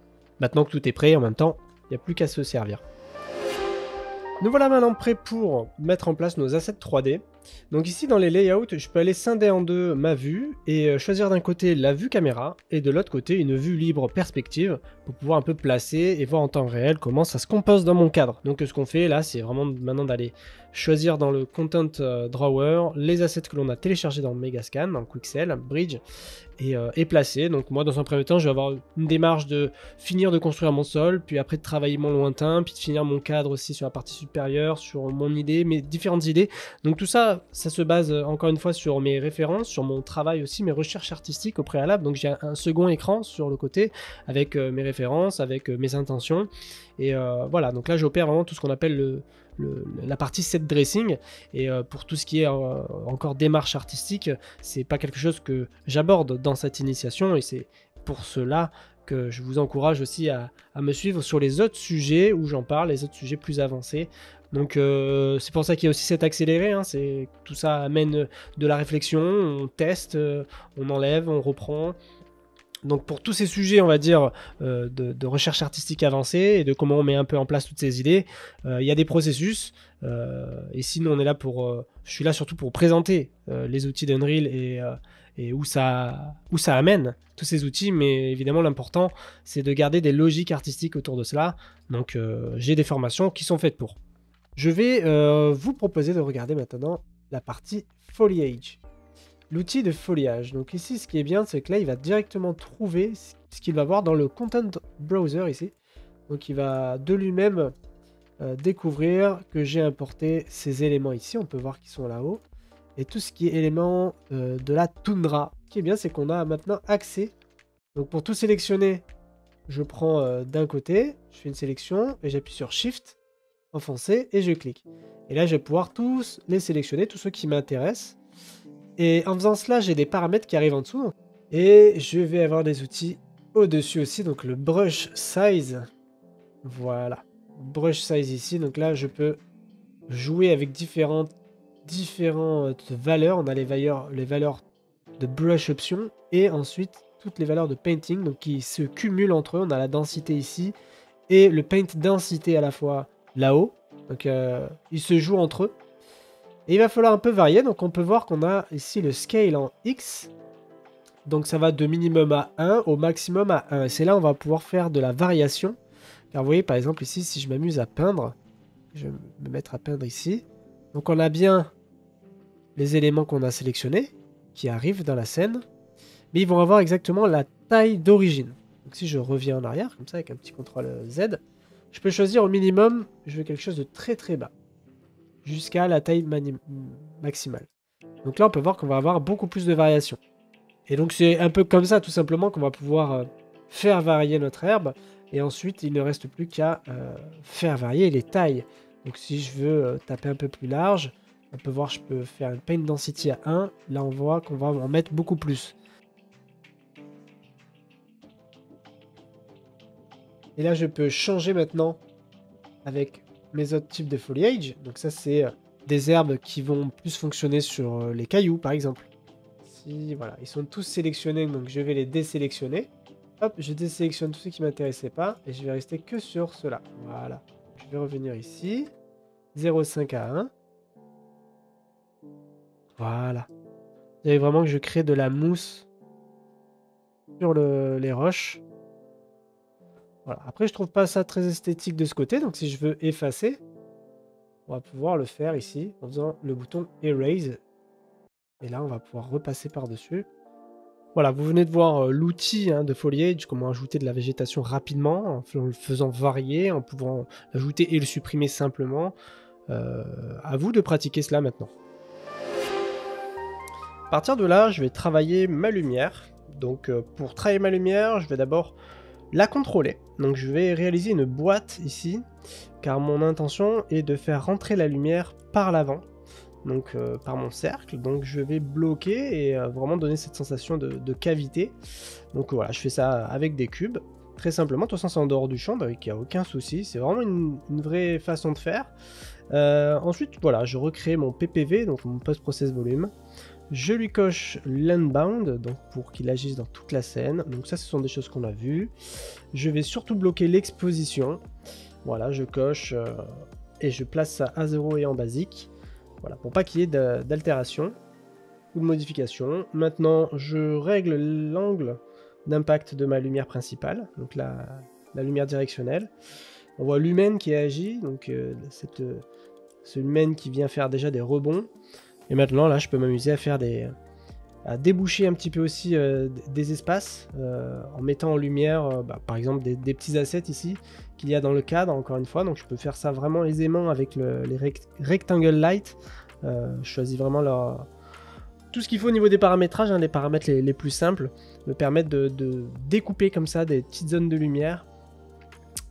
Maintenant que tout est prêt, en même temps, il n'y a plus qu'à se servir. Nous voilà maintenant prêts pour mettre en place nos assets trois D. Donc ici dans les layouts, je peux aller scinder en deux ma vue et choisir d'un côté la vue caméra et de l'autre côté une vue libre perspective pour pouvoir un peu placer et voir en temps réel comment ça se compose dans mon cadre. Donc ce qu'on fait là, c'est vraiment maintenant d'aller choisir dans le Content Drawer les assets que l'on a téléchargés dans Megascan, dans Quixel Bridge et, euh, et placer. Donc moi dans un premier temps, je vais avoir une démarche de finir de construire mon sol, puis après de travailler mon lointain, puis de finir mon cadre aussi sur la partie supérieure, sur mon idée, mes différentes idées. Donc tout ça, ça se base encore une fois sur mes références, sur mon travail aussi, mes recherches artistiques au préalable. Donc j'ai un second écran sur le côté avec euh, mes références, avec euh, mes intentions. Et euh, voilà, donc là j'opère vraiment tout ce qu'on appelle le, le, la partie set dressing. Et euh, pour tout ce qui est euh, encore démarche artistique, c'est pas quelque chose que j'aborde dans cette initiation. Et c'est pour cela Donc euh, je vous encourage aussi à, à me suivre sur les autres sujets où j'en parle, les autres sujets plus avancés. Donc euh, c'est pour ça qu'il y a aussi cet accéléré, hein, c'est, tout ça amène de la réflexion, on teste, euh, on enlève, on reprend. Donc pour tous ces sujets, on va dire, euh, de, de recherche artistique avancée et de comment on met un peu en place toutes ces idées, euh, il y a des processus. Euh, et sinon, on est là pour, euh, je suis là surtout pour présenter euh, les outils d'Unreal et, euh, et où, ça, où ça amène tous ces outils. Mais évidemment, l'important, c'est de garder des logiques artistiques autour de cela. Donc euh, j'ai des formations qui sont faites pour. Je vais euh, vous proposer de regarder maintenant la partie foliage. L'outil de foliage. Donc ici, ce qui est bien, c'est que là, il va directement trouver ce qu'il va voir dans le Content Browser ici. Donc il va de lui-même euh, découvrir que j'ai importé ces éléments ici. On peut voir qu'ils sont là-haut. Et tout ce qui est élément euh, de la toundra. Ce qui est bien, c'est qu'on a maintenant accès. Donc pour tout sélectionner, je prends euh, d'un côté, je fais une sélection et j'appuie sur Shift, enfoncé, et je clique. Et là, je vais pouvoir tous les sélectionner, tous ceux qui m'intéressent. Et en faisant cela, j'ai des paramètres qui arrivent en dessous. Et je vais avoir des outils au-dessus aussi. Donc le brush size. Voilà. Brush size ici. Donc là, je peux jouer avec différentes, différentes valeurs. On a les valeurs, les valeurs de brush option. Et ensuite, toutes les valeurs de painting. Donc qui se cumulent entre eux. On a la densité ici. Et le paint densité à la fois là-haut. Donc euh, ils se jouent entre eux. Et il va falloir un peu varier, donc on peut voir qu'on a ici le scale en X, donc ça va de minimum à un au maximum à un, et c'est là où on va pouvoir faire de la variation, car vous voyez par exemple ici, si je m'amuse à peindre, je vais me mettre à peindre ici, donc on a bien les éléments qu'on a sélectionnés, qui arrivent dans la scène, mais ils vont avoir exactement la taille d'origine, donc si je reviens en arrière, comme ça avec un petit contrôle Z, je peux choisir au minimum, je veux quelque chose de très très bas, jusqu'à la taille maximale. Donc là, on peut voir qu'on va avoir beaucoup plus de variations. Et donc, c'est un peu comme ça, tout simplement, qu'on va pouvoir euh, faire varier notre herbe. Et ensuite, il ne reste plus qu'à euh, faire varier les tailles. Donc, si je veux euh, taper un peu plus large, on peut voir, je peux faire une paint density à un. Là, on voit qu'on va en mettre beaucoup plus. Et là, je peux changer maintenant avec mes autres types de foliage, donc ça c'est des herbes qui vont plus fonctionner sur les cailloux par exemple. Si, voilà, ils sont tous sélectionnés, donc je vais les désélectionner. Hop, je désélectionne tous ceux qui ne m'intéressaient pas, et je vais rester que sur ceux-là. Voilà, je vais revenir ici, zéro virgule cinq à un. Voilà. Vous voyez vraiment que je crée de la mousse sur le, les roches. Voilà. Après, je trouve pas ça très esthétique de ce côté, donc si je veux effacer, on va pouvoir le faire ici en faisant le bouton Erase. Et là, on va pouvoir repasser par-dessus. Voilà, vous venez de voir euh, l'outil hein, de foliage, comment ajouter de la végétation rapidement, en le faisant varier, en pouvant l'ajouter et le supprimer simplement. Euh, à vous de pratiquer cela maintenant. À partir de là, je vais travailler ma lumière. Donc, euh, pour travailler ma lumière, je vais d'abord la contrôler. Donc je vais réaliser une boîte ici, car mon intention est de faire rentrer la lumière par l'avant, donc euh, par mon cercle. Donc je vais bloquer et euh, vraiment donner cette sensation de, de cavité. Donc voilà, je fais ça avec des cubes, très simplement. De toute façon, c'est en dehors du champ, donc il n'y a aucun souci. C'est vraiment une, une vraie façon de faire. Euh, ensuite, voilà, je recrée mon P P V, donc mon Post-Process Volume. Je lui coche l'Unbound, donc pour qu'il agisse dans toute la scène. Donc ça, ce sont des choses qu'on a vues. Je vais surtout bloquer l'exposition. Voilà, je coche euh, et je place ça à zéro et en basique. Voilà, pour pas qu'il y ait d'altération ou de modification. Maintenant, je règle l'angle d'impact de ma lumière principale, donc la, la lumière directionnelle. On voit Lumen qui agit, donc euh, cette, euh, ce Lumen qui vient faire déjà des rebonds. Et maintenant, là, je peux m'amuser à faire des, à déboucher un petit peu aussi euh, des espaces euh, en mettant en lumière, euh, bah, par exemple, des, des petits assets ici qu'il y a dans le cadre, encore une fois. Donc, je peux faire ça vraiment aisément avec le, les rect rectangle light. Euh, je choisis vraiment leur... tout ce qu'il faut au niveau des paramétrages. Hein, les paramètres les, les plus simples me permettent de, de découper comme ça des petites zones de lumière.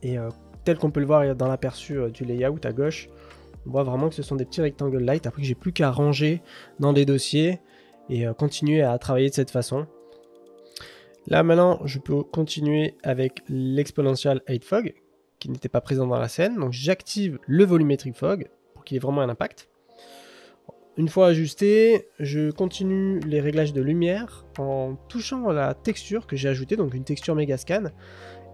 Et euh, tel qu'on peut le voir dans l'aperçu euh, du layout à gauche, on voit vraiment que ce sont des petits rectangles light. Après, j'ai plus qu'à ranger dans des dossiers et euh, continuer à travailler de cette façon. Là maintenant je peux continuer avec l'Exponential Height Fog qui n'était pas présent dans la scène, donc j'active le Volumetric Fog pour qu'il ait vraiment un impact. Une fois ajusté, je continue les réglages de lumière en touchant la texture que j'ai ajoutée, donc une texture Megascan.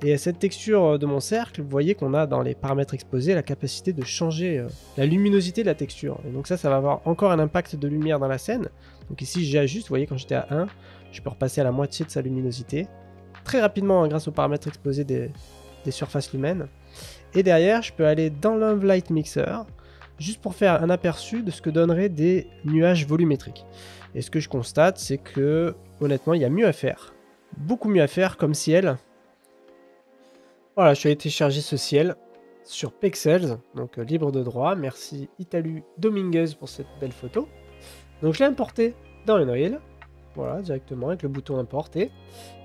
Et cette texture de mon cercle, vous voyez qu'on a dans les paramètres exposés la capacité de changer la luminosité de la texture. Et donc ça, ça va avoir encore un impact de lumière dans la scène. Donc ici, j'ajuste, vous voyez quand j'étais à un, je peux repasser à la moitié de sa luminosité. Très rapidement, grâce aux paramètres exposés des, des surfaces Lumen. Et derrière, je peux aller dans l'Env Light Mixer, juste pour faire un aperçu de ce que donneraient des nuages volumétriques. Et ce que je constate, c'est que, honnêtement, il y a mieux à faire. Beaucoup mieux à faire comme ciel. Voilà, je suis allé télécharger ce ciel sur Pexels, donc euh, libre de droit. Merci Italu Dominguez pour cette belle photo. Donc je l'ai importé dans Unreal, voilà, directement avec le bouton importer.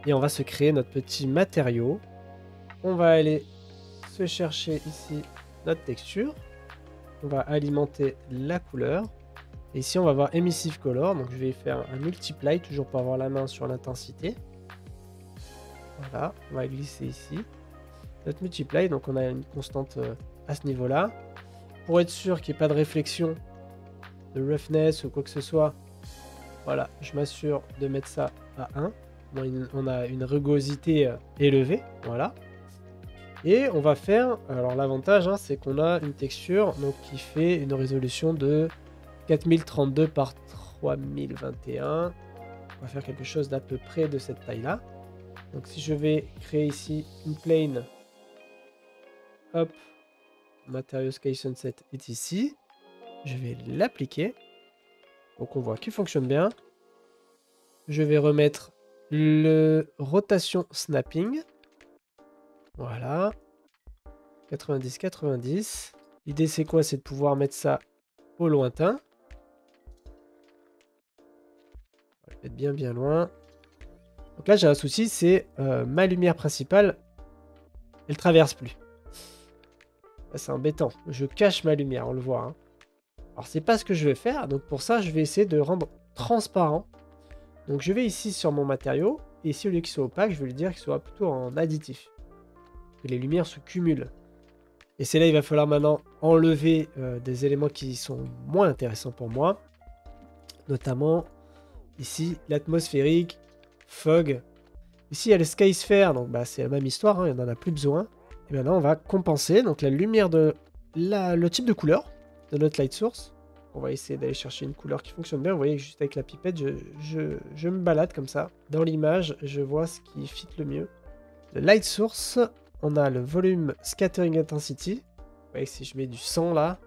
Et on va se créer notre petit matériau. On va aller se chercher ici notre texture. On va alimenter la couleur. Et ici on va voir Emissive Color, donc je vais faire un Multiply, toujours pour avoir la main sur l'intensité. Voilà, on va glisser ici. Notre multiply, donc on a une constante à ce niveau-là. Pour être sûr qu'il n'y ait pas de réflexion, de roughness ou quoi que ce soit, voilà, je m'assure de mettre ça à un. On a une rugosité élevée, voilà. Et on va faire, alors l'avantage, hein, c'est qu'on a une texture donc, qui fait une résolution de quatre mille trente-deux par trois mille vingt et un. On va faire quelque chose d'à peu près de cette taille-là. Donc si je vais créer ici une plane... Hop, matériau Sky Sunset est ici. Je vais l'appliquer. Donc on voit qu'il fonctionne bien. Je vais remettre le rotation snapping. Voilà. quatre-vingt-dix, quatre-vingt-dix. L'idée c'est quoi? C'est de pouvoir mettre ça au lointain. Je vais être bien bien loin. Donc là j'ai un souci, c'est euh, ma lumière principale, elle traverse plus. C'est embêtant, je cache ma lumière, on le voit. Hein. Alors c'est pas ce que je vais faire, donc pour ça je vais essayer de rendre transparent. Donc je vais ici sur mon matériau, et ici au lieu qu'il soit opaque, je vais lui dire qu'il soit plutôt en additif. Que les lumières se cumulent. Et c'est là il va falloir maintenant enlever euh, des éléments qui sont moins intéressants pour moi. Notamment ici l'atmosphérique, fog. Ici il y a le sky sphere, donc bah, c'est la même histoire, hein, on en a plus besoin. Et maintenant on va compenser donc la lumière de la, le type de couleur de notre light source. On va essayer d'aller chercher une couleur qui fonctionne bien. Vous voyez que juste avec la pipette je, je, je me balade comme ça. Dans l'image je vois ce qui fit le mieux. Le light source, on a le volume scattering intensity. Vous voyez que si je mets du cent là,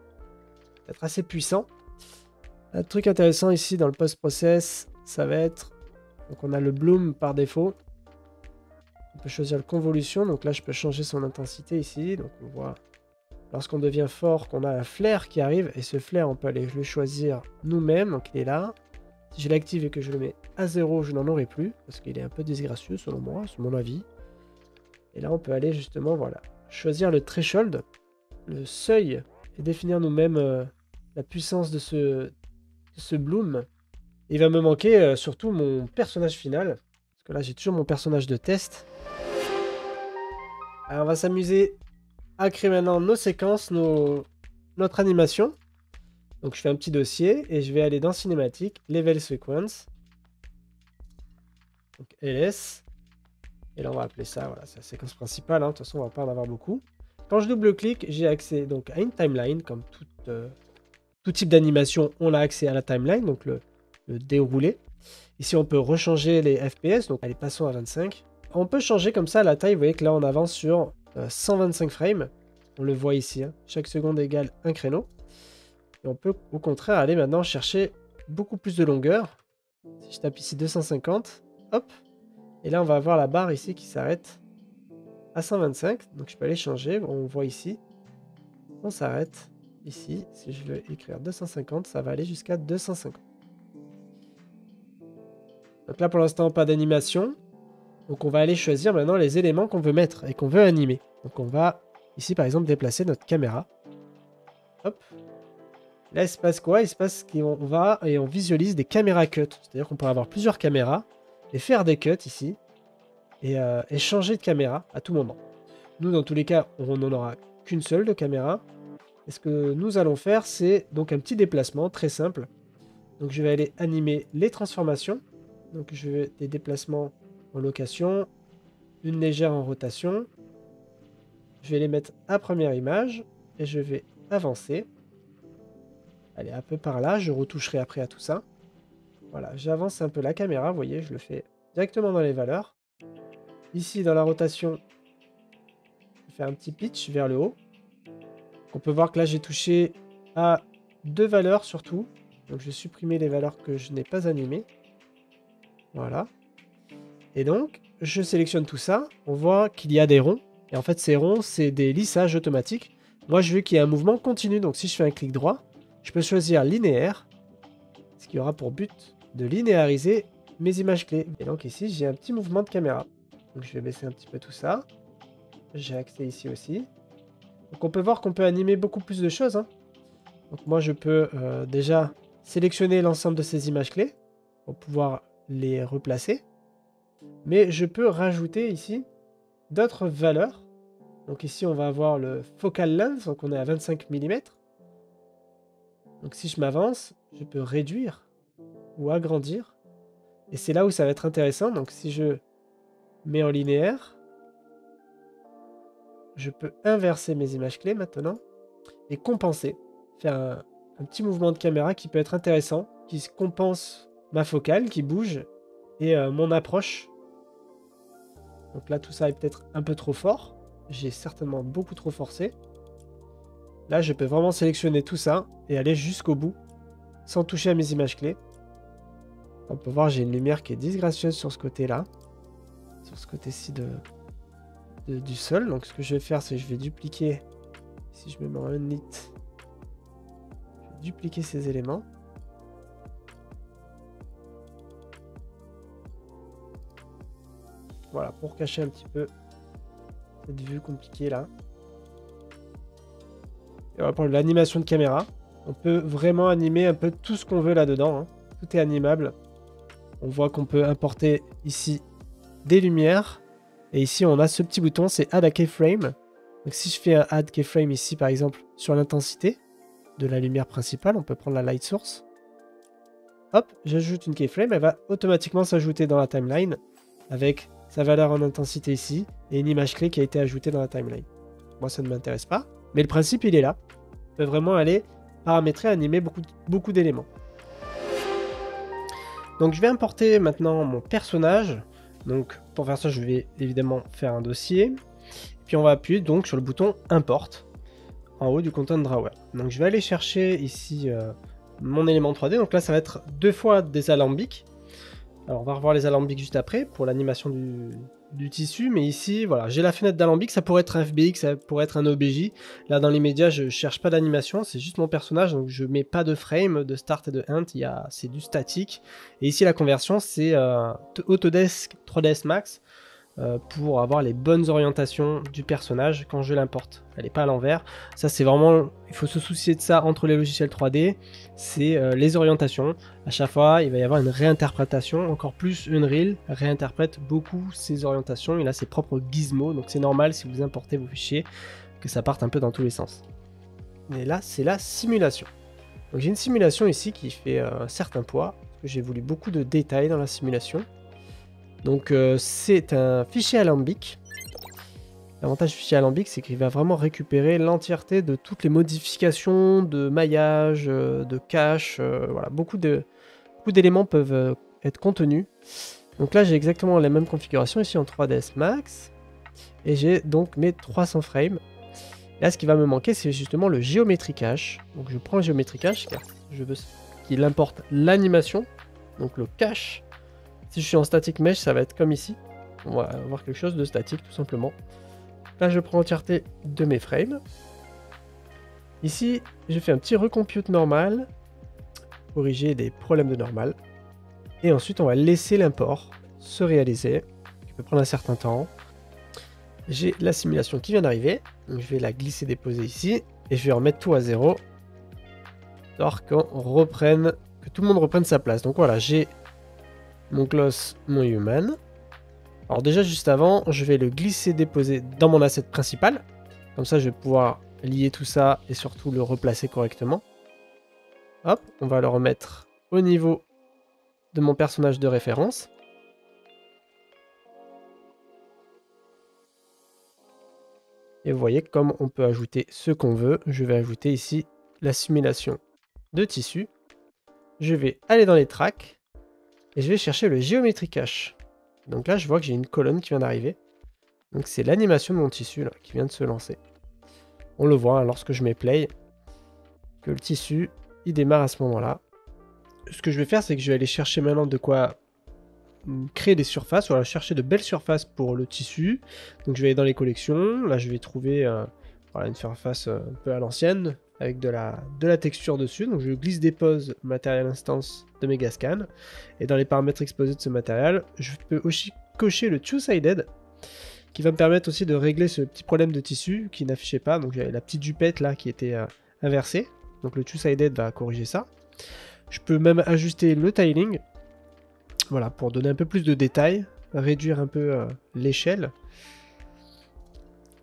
ça va être assez puissant. Un truc intéressant ici dans le post-process, ça va être... Donc on a le bloom par défaut. On peut choisir le convolution, donc là je peux changer son intensité ici, donc on voit lorsqu'on devient fort qu'on a un flair qui arrive, et ce flair on peut aller le choisir nous-mêmes, donc il est là. Si je l'active et que je le mets à zéro, je n'en aurai plus, parce qu'il est un peu disgracieux selon moi, selon mon avis. Et là on peut aller justement, voilà, choisir le threshold, le seuil, et définir nous-mêmes euh, la puissance de ce, de ce bloom. Et il va me manquer euh, surtout mon personnage final, parce que là j'ai toujours mon personnage de test. Alors on va s'amuser à créer maintenant nos séquences, nos... notre animation. Donc je fais un petit dossier et je vais aller dans Cinématique, Level Sequence. Donc L S. Et là on va appeler ça, voilà, c'est la séquence principale, hein. De toute façon on va pas en avoir beaucoup. Quand je double-clique, j'ai accès donc à une timeline, comme tout, euh, tout type d'animation, on a accès à la timeline, donc le, le déroulé. Ici on peut rechanger les F P S, donc allez passons à vingt-cinq. On peut changer comme ça la taille, vous voyez que là on avance sur euh, cent vingt-cinq frames, on le voit ici, hein. Chaque seconde égale un créneau. Et on peut au contraire aller maintenant chercher beaucoup plus de longueur. Si je tape ici deux cent cinquante, hop, et là on va avoir la barre ici qui s'arrête à cent vingt-cinq, donc je peux aller changer, on voit ici, on s'arrête ici, si je veux écrire deux cent cinquante, ça va aller jusqu'à deux cent cinquante. Donc là pour l'instant pas d'animation. Donc on va aller choisir maintenant les éléments qu'on veut mettre et qu'on veut animer. Donc on va ici par exemple déplacer notre caméra. Hop. Là il se passe quoi? Il se passe qu'on va et on visualise des caméras cut. C'est-à-dire qu'on peut avoir plusieurs caméras et faire des cuts ici. et, euh, et changer de caméra à tout moment. Nous, dans tous les cas, on n'en aura qu'une seule de caméra. Et ce que nous allons faire, c'est donc un petit déplacement très simple. Donc je vais aller animer les transformations. Donc je vais des déplacements en location, une légère en rotation. Je vais les mettre à première image et je vais avancer. Allez, un peu par là, je retoucherai après à tout ça. Voilà, j'avance un peu la caméra, vous voyez, je le fais directement dans les valeurs. Ici, dans la rotation, je fais un petit pitch vers le haut. On peut voir que là, j'ai touché à deux valeurs surtout. Donc, je vais supprimer les valeurs que je n'ai pas animées. Voilà. Et donc, je sélectionne tout ça. On voit qu'il y a des ronds. Et en fait, ces ronds, c'est des lissages automatiques. Moi, je veux qu'il y ait un mouvement continu. Donc, si je fais un clic droit, je peux choisir linéaire. Ce qui aura pour but de linéariser mes images clés. Et donc, ici, j'ai un petit mouvement de caméra. Donc, je vais baisser un petit peu tout ça. J'ai accès ici aussi. Donc, on peut voir qu'on peut animer beaucoup plus de choses, hein. Donc, moi, je peux euh, déjà sélectionner l'ensemble de ces images clés pour pouvoir les replacer. Mais je peux rajouter ici d'autres valeurs. Donc ici, on va avoir le focal length, donc on est à vingt-cinq millimètres. Donc si je m'avance, je peux réduire ou agrandir. Et c'est là où ça va être intéressant. Donc si je mets en linéaire, je peux inverser mes images clés maintenant et compenser, faire un... un petit mouvement de caméra qui peut être intéressant, qui compense ma focale, qui bouge, et euh, mon approche. Donc là, tout ça est peut-être un peu trop fort. J'ai certainement beaucoup trop forcé. Là, je peux vraiment sélectionner tout ça et aller jusqu'au bout, sans toucher à mes images clés. On peut voir, j'ai une lumière qui est disgracieuse sur ce côté-là, sur ce côté-ci de, de, du sol. Donc ce que je vais faire, c'est que je vais dupliquer, si je me mets en Unite, dupliquer ces éléments. Voilà, pour cacher un petit peu cette vue compliquée là. Et on va prendre l'animation de caméra. On peut vraiment animer un peu tout ce qu'on veut là-dedans, hein. Tout est animable. On voit qu'on peut importer ici des lumières. Et ici, on a ce petit bouton, c'est Add à Keyframe. Donc si je fais un Add Keyframe ici, par exemple, sur l'intensité de la lumière principale, on peut prendre la light source. Hop, j'ajoute une keyframe, elle va automatiquement s'ajouter dans la timeline avec sa valeur en intensité ici et une image clé qui a été ajoutée dans la timeline. Moi, ça ne m'intéresse pas, mais le principe, il est là. On peut vraiment aller paramétrer, animer beaucoup, beaucoup d'éléments. Donc, je vais importer maintenant mon personnage. Donc, pour faire ça, je vais évidemment faire un dossier. Puis, on va appuyer donc sur le bouton Import. En haut du content drawer. Donc je vais aller chercher ici euh, mon élément trois D. Donc là, ça va être deux fois des alambics. Alors on va revoir les alambics juste après pour l'animation du, du tissu. Mais ici, voilà, j'ai la fenêtre d'alambic. Ça pourrait être un F B X, ça pourrait être un O B J. Là, dans les médias, je cherche pas d'animation. C'est juste mon personnage. Donc je mets pas de frame, de start et de end. Il y a, c'est du statique. Et ici, la conversion, c'est euh, Autodesk trois D S Max Euh, pour avoir les bonnes orientations du personnage quand je l'importe. Elle n'est pas à l'envers. Ça, c'est vraiment... Il faut se soucier de ça entre les logiciels trois D. C'est euh, les orientations. À chaque fois, il va y avoir une réinterprétation. Encore plus, Unreal réinterprète beaucoup ses orientations. Il a ses propres gizmos. Donc, c'est normal, si vous importez vos fichiers, que ça parte un peu dans tous les sens. Et là, c'est la simulation. Donc, j'ai une simulation ici qui fait euh, un certain poids. Parce que j'ai voulu beaucoup de détails dans la simulation. Donc euh, c'est un fichier alambic. L'avantage du fichier alambic, c'est qu'il va vraiment récupérer l'entièreté de toutes les modifications de maillage, euh, de cache, euh, voilà, beaucoup de, beaucoup d'éléments peuvent euh, être contenus. Donc là, j'ai exactement la même configuration ici en trois D S Max, et j'ai donc mes trois cents frames. Et là, ce qui va me manquer, c'est justement le géométrie cache. Donc je prends le géométrie cache car je veux qu'il importe l'animation, donc le cache. Si je suis en static mesh, ça va être comme ici. On va avoir quelque chose de statique, tout simplement. Là, je prends l'entièreté de mes frames. Ici, je fais un petit recompute normal, corriger des problèmes de normal. Et ensuite, on va laisser l'import se réaliser, qui peut prendre un certain temps. J'ai la simulation qui vient d'arriver. Je vais la glisser, déposer ici. Et je vais remettre tout à zéro. Alors qu'on reprenne, que tout le monde reprenne sa place. Donc voilà, j'ai mon gloss, mon human. Alors déjà, juste avant, je vais le glisser déposer dans mon asset principal. Comme ça, je vais pouvoir lier tout ça et surtout le replacer correctement. Hop, on va le remettre au niveau de mon personnage de référence. Et vous voyez comme on peut ajouter ce qu'on veut. Je vais ajouter ici la simulation de tissu. Je vais aller dans les tracks et je vais chercher le Geometry Cache. Donc là, je vois que j'ai une colonne qui vient d'arriver. Donc c'est l'animation de mon tissu là, qui vient de se lancer. On le voit hein, lorsque je mets play, que le tissu, il démarre à ce moment-là. Ce que je vais faire, c'est que je vais aller chercher maintenant de quoi créer des surfaces, ou alors chercher de belles surfaces pour le tissu. Donc je vais aller dans les collections, là je vais trouver euh, voilà, une surface euh, un peu à l'ancienne, avec de la, de la texture dessus. Donc je glisse dépose matériel instance de Megascan, et dans les paramètres exposés de ce matériel, je peux aussi cocher le two-sided, qui va me permettre aussi de régler ce petit problème de tissu qui n'affichait pas. Donc j'avais la petite jupette là qui était euh, inversée, donc le two-sided va corriger ça. Je peux même ajuster le tiling, voilà, pour donner un peu plus de détails, réduire un peu euh, l'échelle.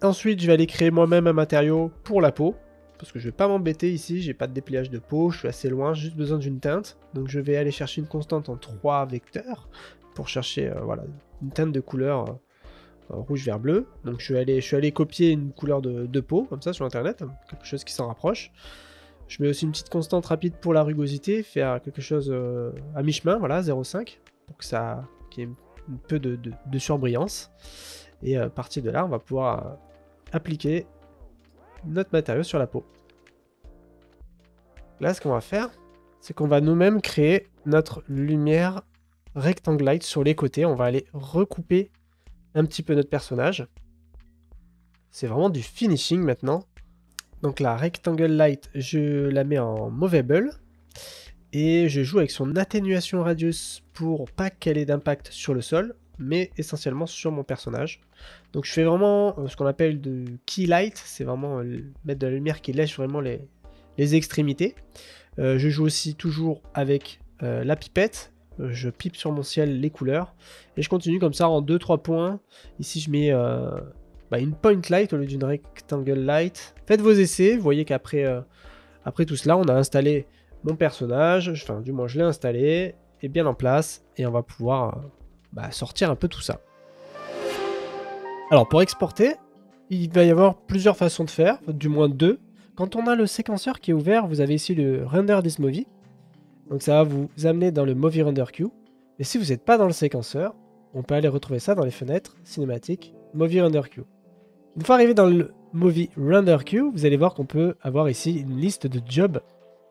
Ensuite, je vais aller créer moi-même un matériau pour la peau, parce que je ne vais pas m'embêter ici, j'ai pas de dépliage de peau, je suis assez loin, j'ai juste besoin d'une teinte. Donc je vais aller chercher une constante en trois vecteurs, pour chercher euh, voilà, une teinte de couleur euh, rouge, vert, bleu. Donc je suis allé, je suis allé copier une couleur de, de peau, comme ça sur internet, hein, quelque chose qui s'en rapproche. Je mets aussi une petite constante rapide pour la rugosité, faire quelque chose euh, à mi-chemin, voilà, zéro virgule cinq. Que ça qu'il y ait un peu de, de, de surbrillance, et à euh, partir de là on va pouvoir euh, appliquer notre matériau sur la peau. Là ce qu'on va faire, c'est qu'on va nous mêmes créer notre lumière rectangle light sur les côtés. On va aller recouper un petit peu notre personnage, c'est vraiment du finishing maintenant. Donc la rectangle light, je la mets en movable et je joue avec son atténuation radius pour pas qu'elle ait d'impact sur le sol, mais essentiellement sur mon personnage. Donc je fais vraiment ce qu'on appelle de key light, c'est vraiment mettre de la lumière qui lèche vraiment les, les extrémités. Euh, je joue aussi toujours avec euh, la pipette, je pipe sur mon ciel les couleurs, et je continue comme ça en deux trois points. Ici je mets euh, bah, une point light au lieu d'une rectangle light. Faites vos essais, vous voyez qu'après euh, après tout cela on a installé mon personnage, enfin du moins je l'ai installé, est bien en place, et on va pouvoir euh, bah, sortir un peu tout ça. Alors pour exporter, il va y avoir plusieurs façons de faire, du moins deux. Quand on a le séquenceur qui est ouvert, vous avez ici le Render This Movie, donc ça va vous amener dans le Movie Render Queue, et si vous n'êtes pas dans le séquenceur, on peut aller retrouver ça dans les fenêtres cinématiques Movie Render Queue. Une fois arrivé dans le Movie Render Queue, vous allez voir qu'on peut avoir ici une liste de jobs.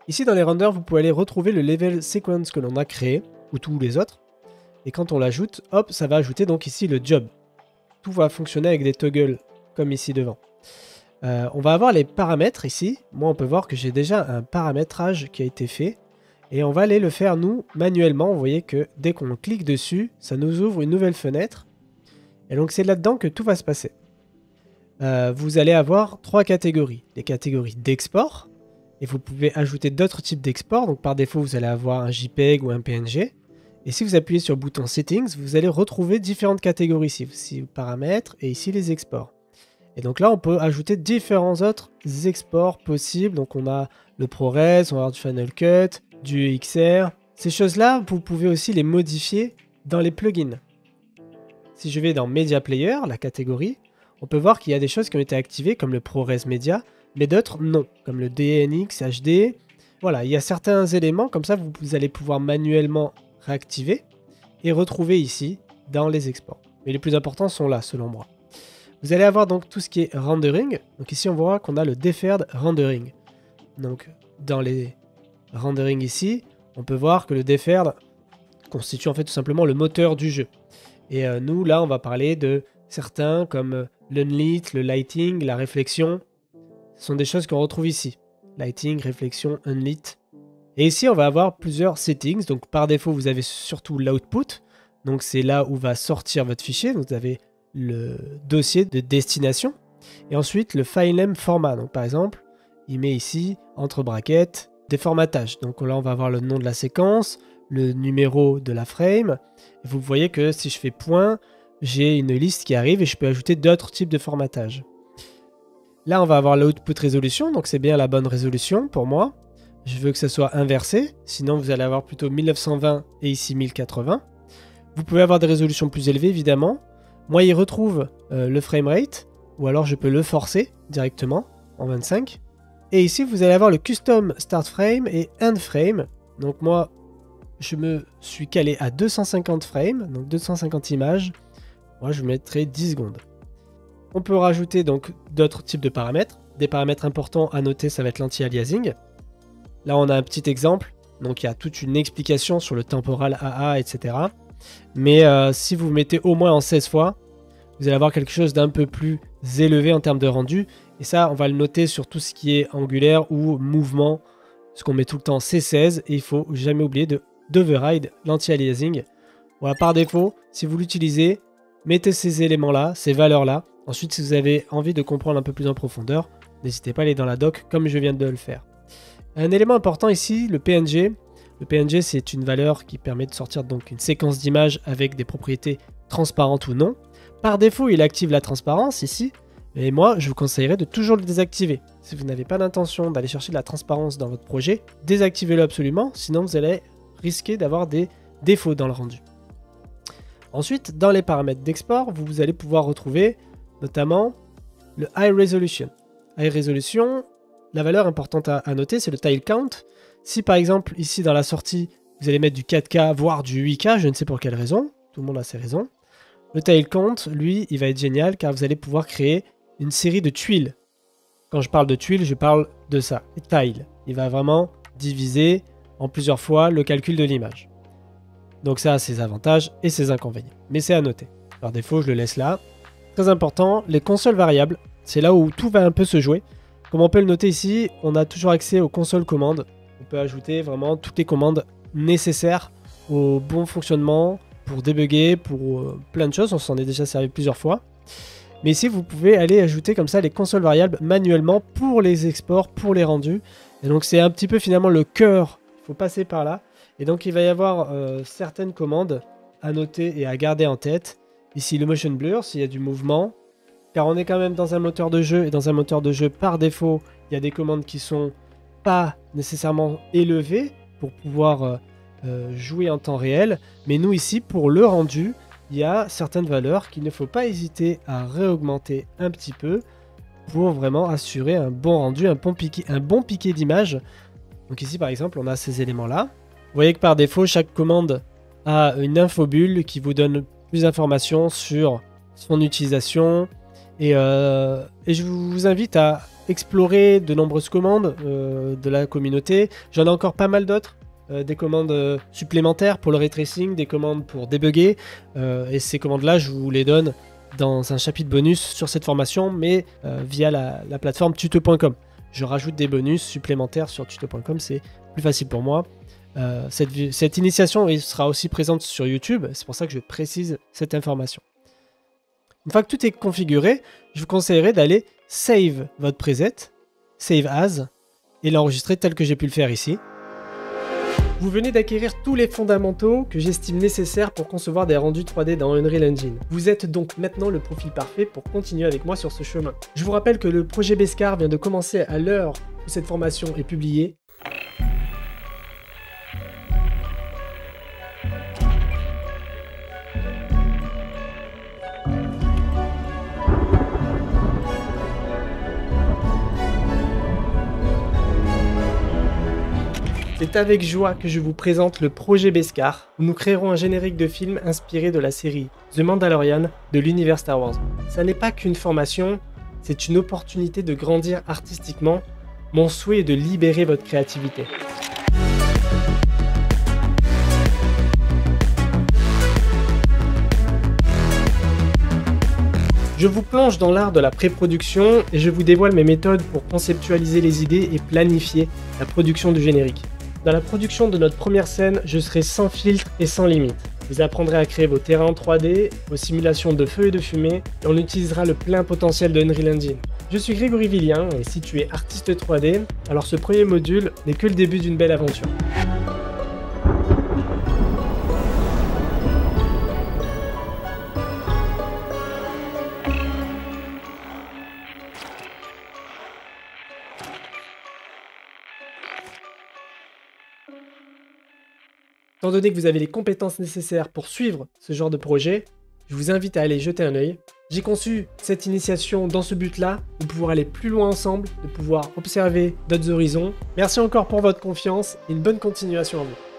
Ici dans les renders, vous pouvez aller retrouver le level sequence que l'on a créé, ou tous les autres, et quand on l'ajoute, hop, ça va ajouter donc ici le job. Tout va fonctionner avec des toggles, comme ici devant. Euh, on va avoir les paramètres ici. Moi on peut voir que j'ai déjà un paramétrage qui a été fait, et on va aller le faire nous, manuellement. Vous voyez que dès qu'on clique dessus, ça nous ouvre une nouvelle fenêtre, et donc c'est là-dedans que tout va se passer. Euh, vous allez avoir trois catégories, des catégories d'export, et vous pouvez ajouter d'autres types d'exports. Donc par défaut, vous allez avoir un JPEG ou un P N G. Et si vous appuyez sur le bouton Settings, vous allez retrouver différentes catégories ici. Ici, paramètres, et ici, les exports. Et donc là, on peut ajouter différents autres exports possibles. Donc on a le ProRes, on va avoir du Final Cut, du X R. Ces choses-là, vous pouvez aussi les modifier dans les plugins. Si je vais dans Media Player, la catégorie, on peut voir qu'il y a des choses qui ont été activées, comme le ProRes Media, mais d'autres non, comme le D N X, H D. Voilà, il y a certains éléments, comme ça vous, vous allez pouvoir manuellement réactiver et retrouver ici dans les exports. Mais les plus importants sont là, selon moi. Vous allez avoir donc tout ce qui est rendering. Donc ici, on voit qu'on a le Deferred Rendering. Donc dans les rendering ici, on peut voir que le Deferred constitue en fait tout simplement le moteur du jeu. Et euh, nous, là, on va parler de certains comme l'Unlit, le Lighting, la Réflexion. Ce sont des choses qu'on retrouve ici. Lighting, réflexion, unlit. Et ici, on va avoir plusieurs settings. Donc, par défaut, vous avez surtout l'output. Donc, c'est là où va sortir votre fichier. Donc, vous avez le dossier de destination. Et ensuite, le file format. Donc, par exemple, il met ici, entre braquettes, des formatages. Donc, là, on va avoir le nom de la séquence, le numéro de la frame. Et vous voyez que si je fais point, j'ai une liste qui arrive et je peux ajouter d'autres types de formatage. Là, on va avoir l'output résolution, donc c'est bien la bonne résolution pour moi. Je veux que ça soit inversé, sinon vous allez avoir plutôt mille neuf cent vingt et ici mille quatre-vingts. Vous pouvez avoir des résolutions plus élevées, évidemment. Moi, il retrouve euh, le framerate, ou alors je peux le forcer directement en vingt-cinq. Et ici, vous allez avoir le custom start frame et end frame. Donc moi, je me suis calé à deux cent cinquante frames, donc deux cent cinquante images. Moi, je mettrai dix secondes. On peut rajouter donc d'autres types de paramètres. Des paramètres importants à noter, ça va être l'anti-aliasing. Là, on a un petit exemple. Donc, il y a toute une explication sur le temporal A A, et cetera. Mais euh, si vous mettez au moins en seize fois, vous allez avoir quelque chose d'un peu plus élevé en termes de rendu. Et ça, on va le noter sur tout ce qui est angulaire ou mouvement. Ce qu'on met tout le temps, c'est seize. Et il ne faut jamais oublier d'override l'anti-aliasing. Voilà, par défaut, si vous l'utilisez, mettez ces éléments-là, ces valeurs-là. Ensuite, si vous avez envie de comprendre un peu plus en profondeur, n'hésitez pas à aller dans la doc comme je viens de le faire. Un élément important ici, le P N G. Le P N G, c'est une valeur qui permet de sortir donc une séquence d'images avec des propriétés transparentes ou non. Par défaut, il active la transparence ici. Et moi, je vous conseillerais de toujours le désactiver. Si vous n'avez pas l'intention d'aller chercher de la transparence dans votre projet, désactivez-le absolument, sinon vous allez risquer d'avoir des défauts dans le rendu. Ensuite, dans les paramètres d'export, vous allez pouvoir retrouver notamment le High Resolution. High Resolution, la valeur importante à, à noter, c'est le Tile Count. Si par exemple, ici dans la sortie, vous allez mettre du quatre K, voire du huit K, je ne sais pour quelle raison, tout le monde a ses raisons. Le Tile Count, lui, il va être génial car vous allez pouvoir créer une série de tuiles. Quand je parle de tuiles, je parle de ça, les tiles. Il va vraiment diviser en plusieurs fois le calcul de l'image. Donc ça a ses avantages et ses inconvénients. Mais c'est à noter. Par défaut, je le laisse là. Très important, les consoles variables. C'est là où tout va un peu se jouer. Comme on peut le noter ici, on a toujours accès aux consoles commandes. On peut ajouter vraiment toutes les commandes nécessaires au bon fonctionnement, pour débugger, pour euh, plein de choses. On s'en est déjà servi plusieurs fois. Mais ici, vous pouvez aller ajouter comme ça les consoles variables manuellement pour les exports, pour les rendus. Et donc c'est un petit peu finalement le cœur. Il faut passer par là. Et donc il va y avoir euh, certaines commandes à noter et à garder en tête. Ici le motion blur, s'il y a du mouvement, car on est quand même dans un moteur de jeu, et dans un moteur de jeu par défaut, il y a des commandes qui sont pas nécessairement élevées pour pouvoir euh, euh, jouer en temps réel. Mais nous ici, pour le rendu, il y a certaines valeurs qu'il ne faut pas hésiter à réaugmenter un petit peu pour vraiment assurer un bon rendu, un bon piqué, un bon piqué d'image. Donc ici par exemple, on a ces éléments-là. Vous voyez que par défaut, chaque commande a une infobulle qui vous donne plus d'informations sur son utilisation. Et, euh, et je vous invite à explorer de nombreuses commandes euh, de la communauté. J'en ai encore pas mal d'autres. Euh, des commandes euh, supplémentaires pour le ray tracing, des commandes pour débugger. Euh, et ces commandes-là, je vous les donne dans un chapitre bonus sur cette formation, mais euh, via la, la plateforme tuto point com. Je rajoute des bonus supplémentaires sur tuto point com, c'est plus facile pour moi. Euh, cette, cette initiation sera aussi présente sur YouTube, c'est pour ça que je précise cette information. Une fois que tout est configuré, je vous conseillerais d'aller save votre preset, save as, et l'enregistrer tel que j'ai pu le faire ici. Vous venez d'acquérir tous les fondamentaux que j'estime nécessaires pour concevoir des rendus trois D dans Unreal Engine. Vous êtes donc maintenant le profil parfait pour continuer avec moi sur ce chemin. Je vous rappelle que le projet Beskar vient de commencer à l'heure où cette formation est publiée. C'est avec joie que je vous présente le projet Beskar, où nous créerons un générique de film inspiré de la série The Mandalorian de l'univers Star Wars. Ça n'est pas qu'une formation, c'est une opportunité de grandir artistiquement. Mon souhait est de libérer votre créativité. Je vous plonge dans l'art de la pré-production et je vous dévoile mes méthodes pour conceptualiser les idées et planifier la production du générique. Dans la production de notre première scène, je serai sans filtre et sans limite. Vous apprendrez à créer vos terrains en trois D, vos simulations de feu et de fumée, et on utilisera le plein potentiel de Unreal Engine. Je suis Grégory Villien, et si tu es artiste trois D, alors ce premier module n'est que le début d'une belle aventure. Étant donné que vous avez les compétences nécessaires pour suivre ce genre de projet, je vous invite à aller jeter un œil. J'ai conçu cette initiation dans ce but-là, de pouvoir aller plus loin ensemble, de pouvoir observer d'autres horizons. Merci encore pour votre confiance et une bonne continuation à vous.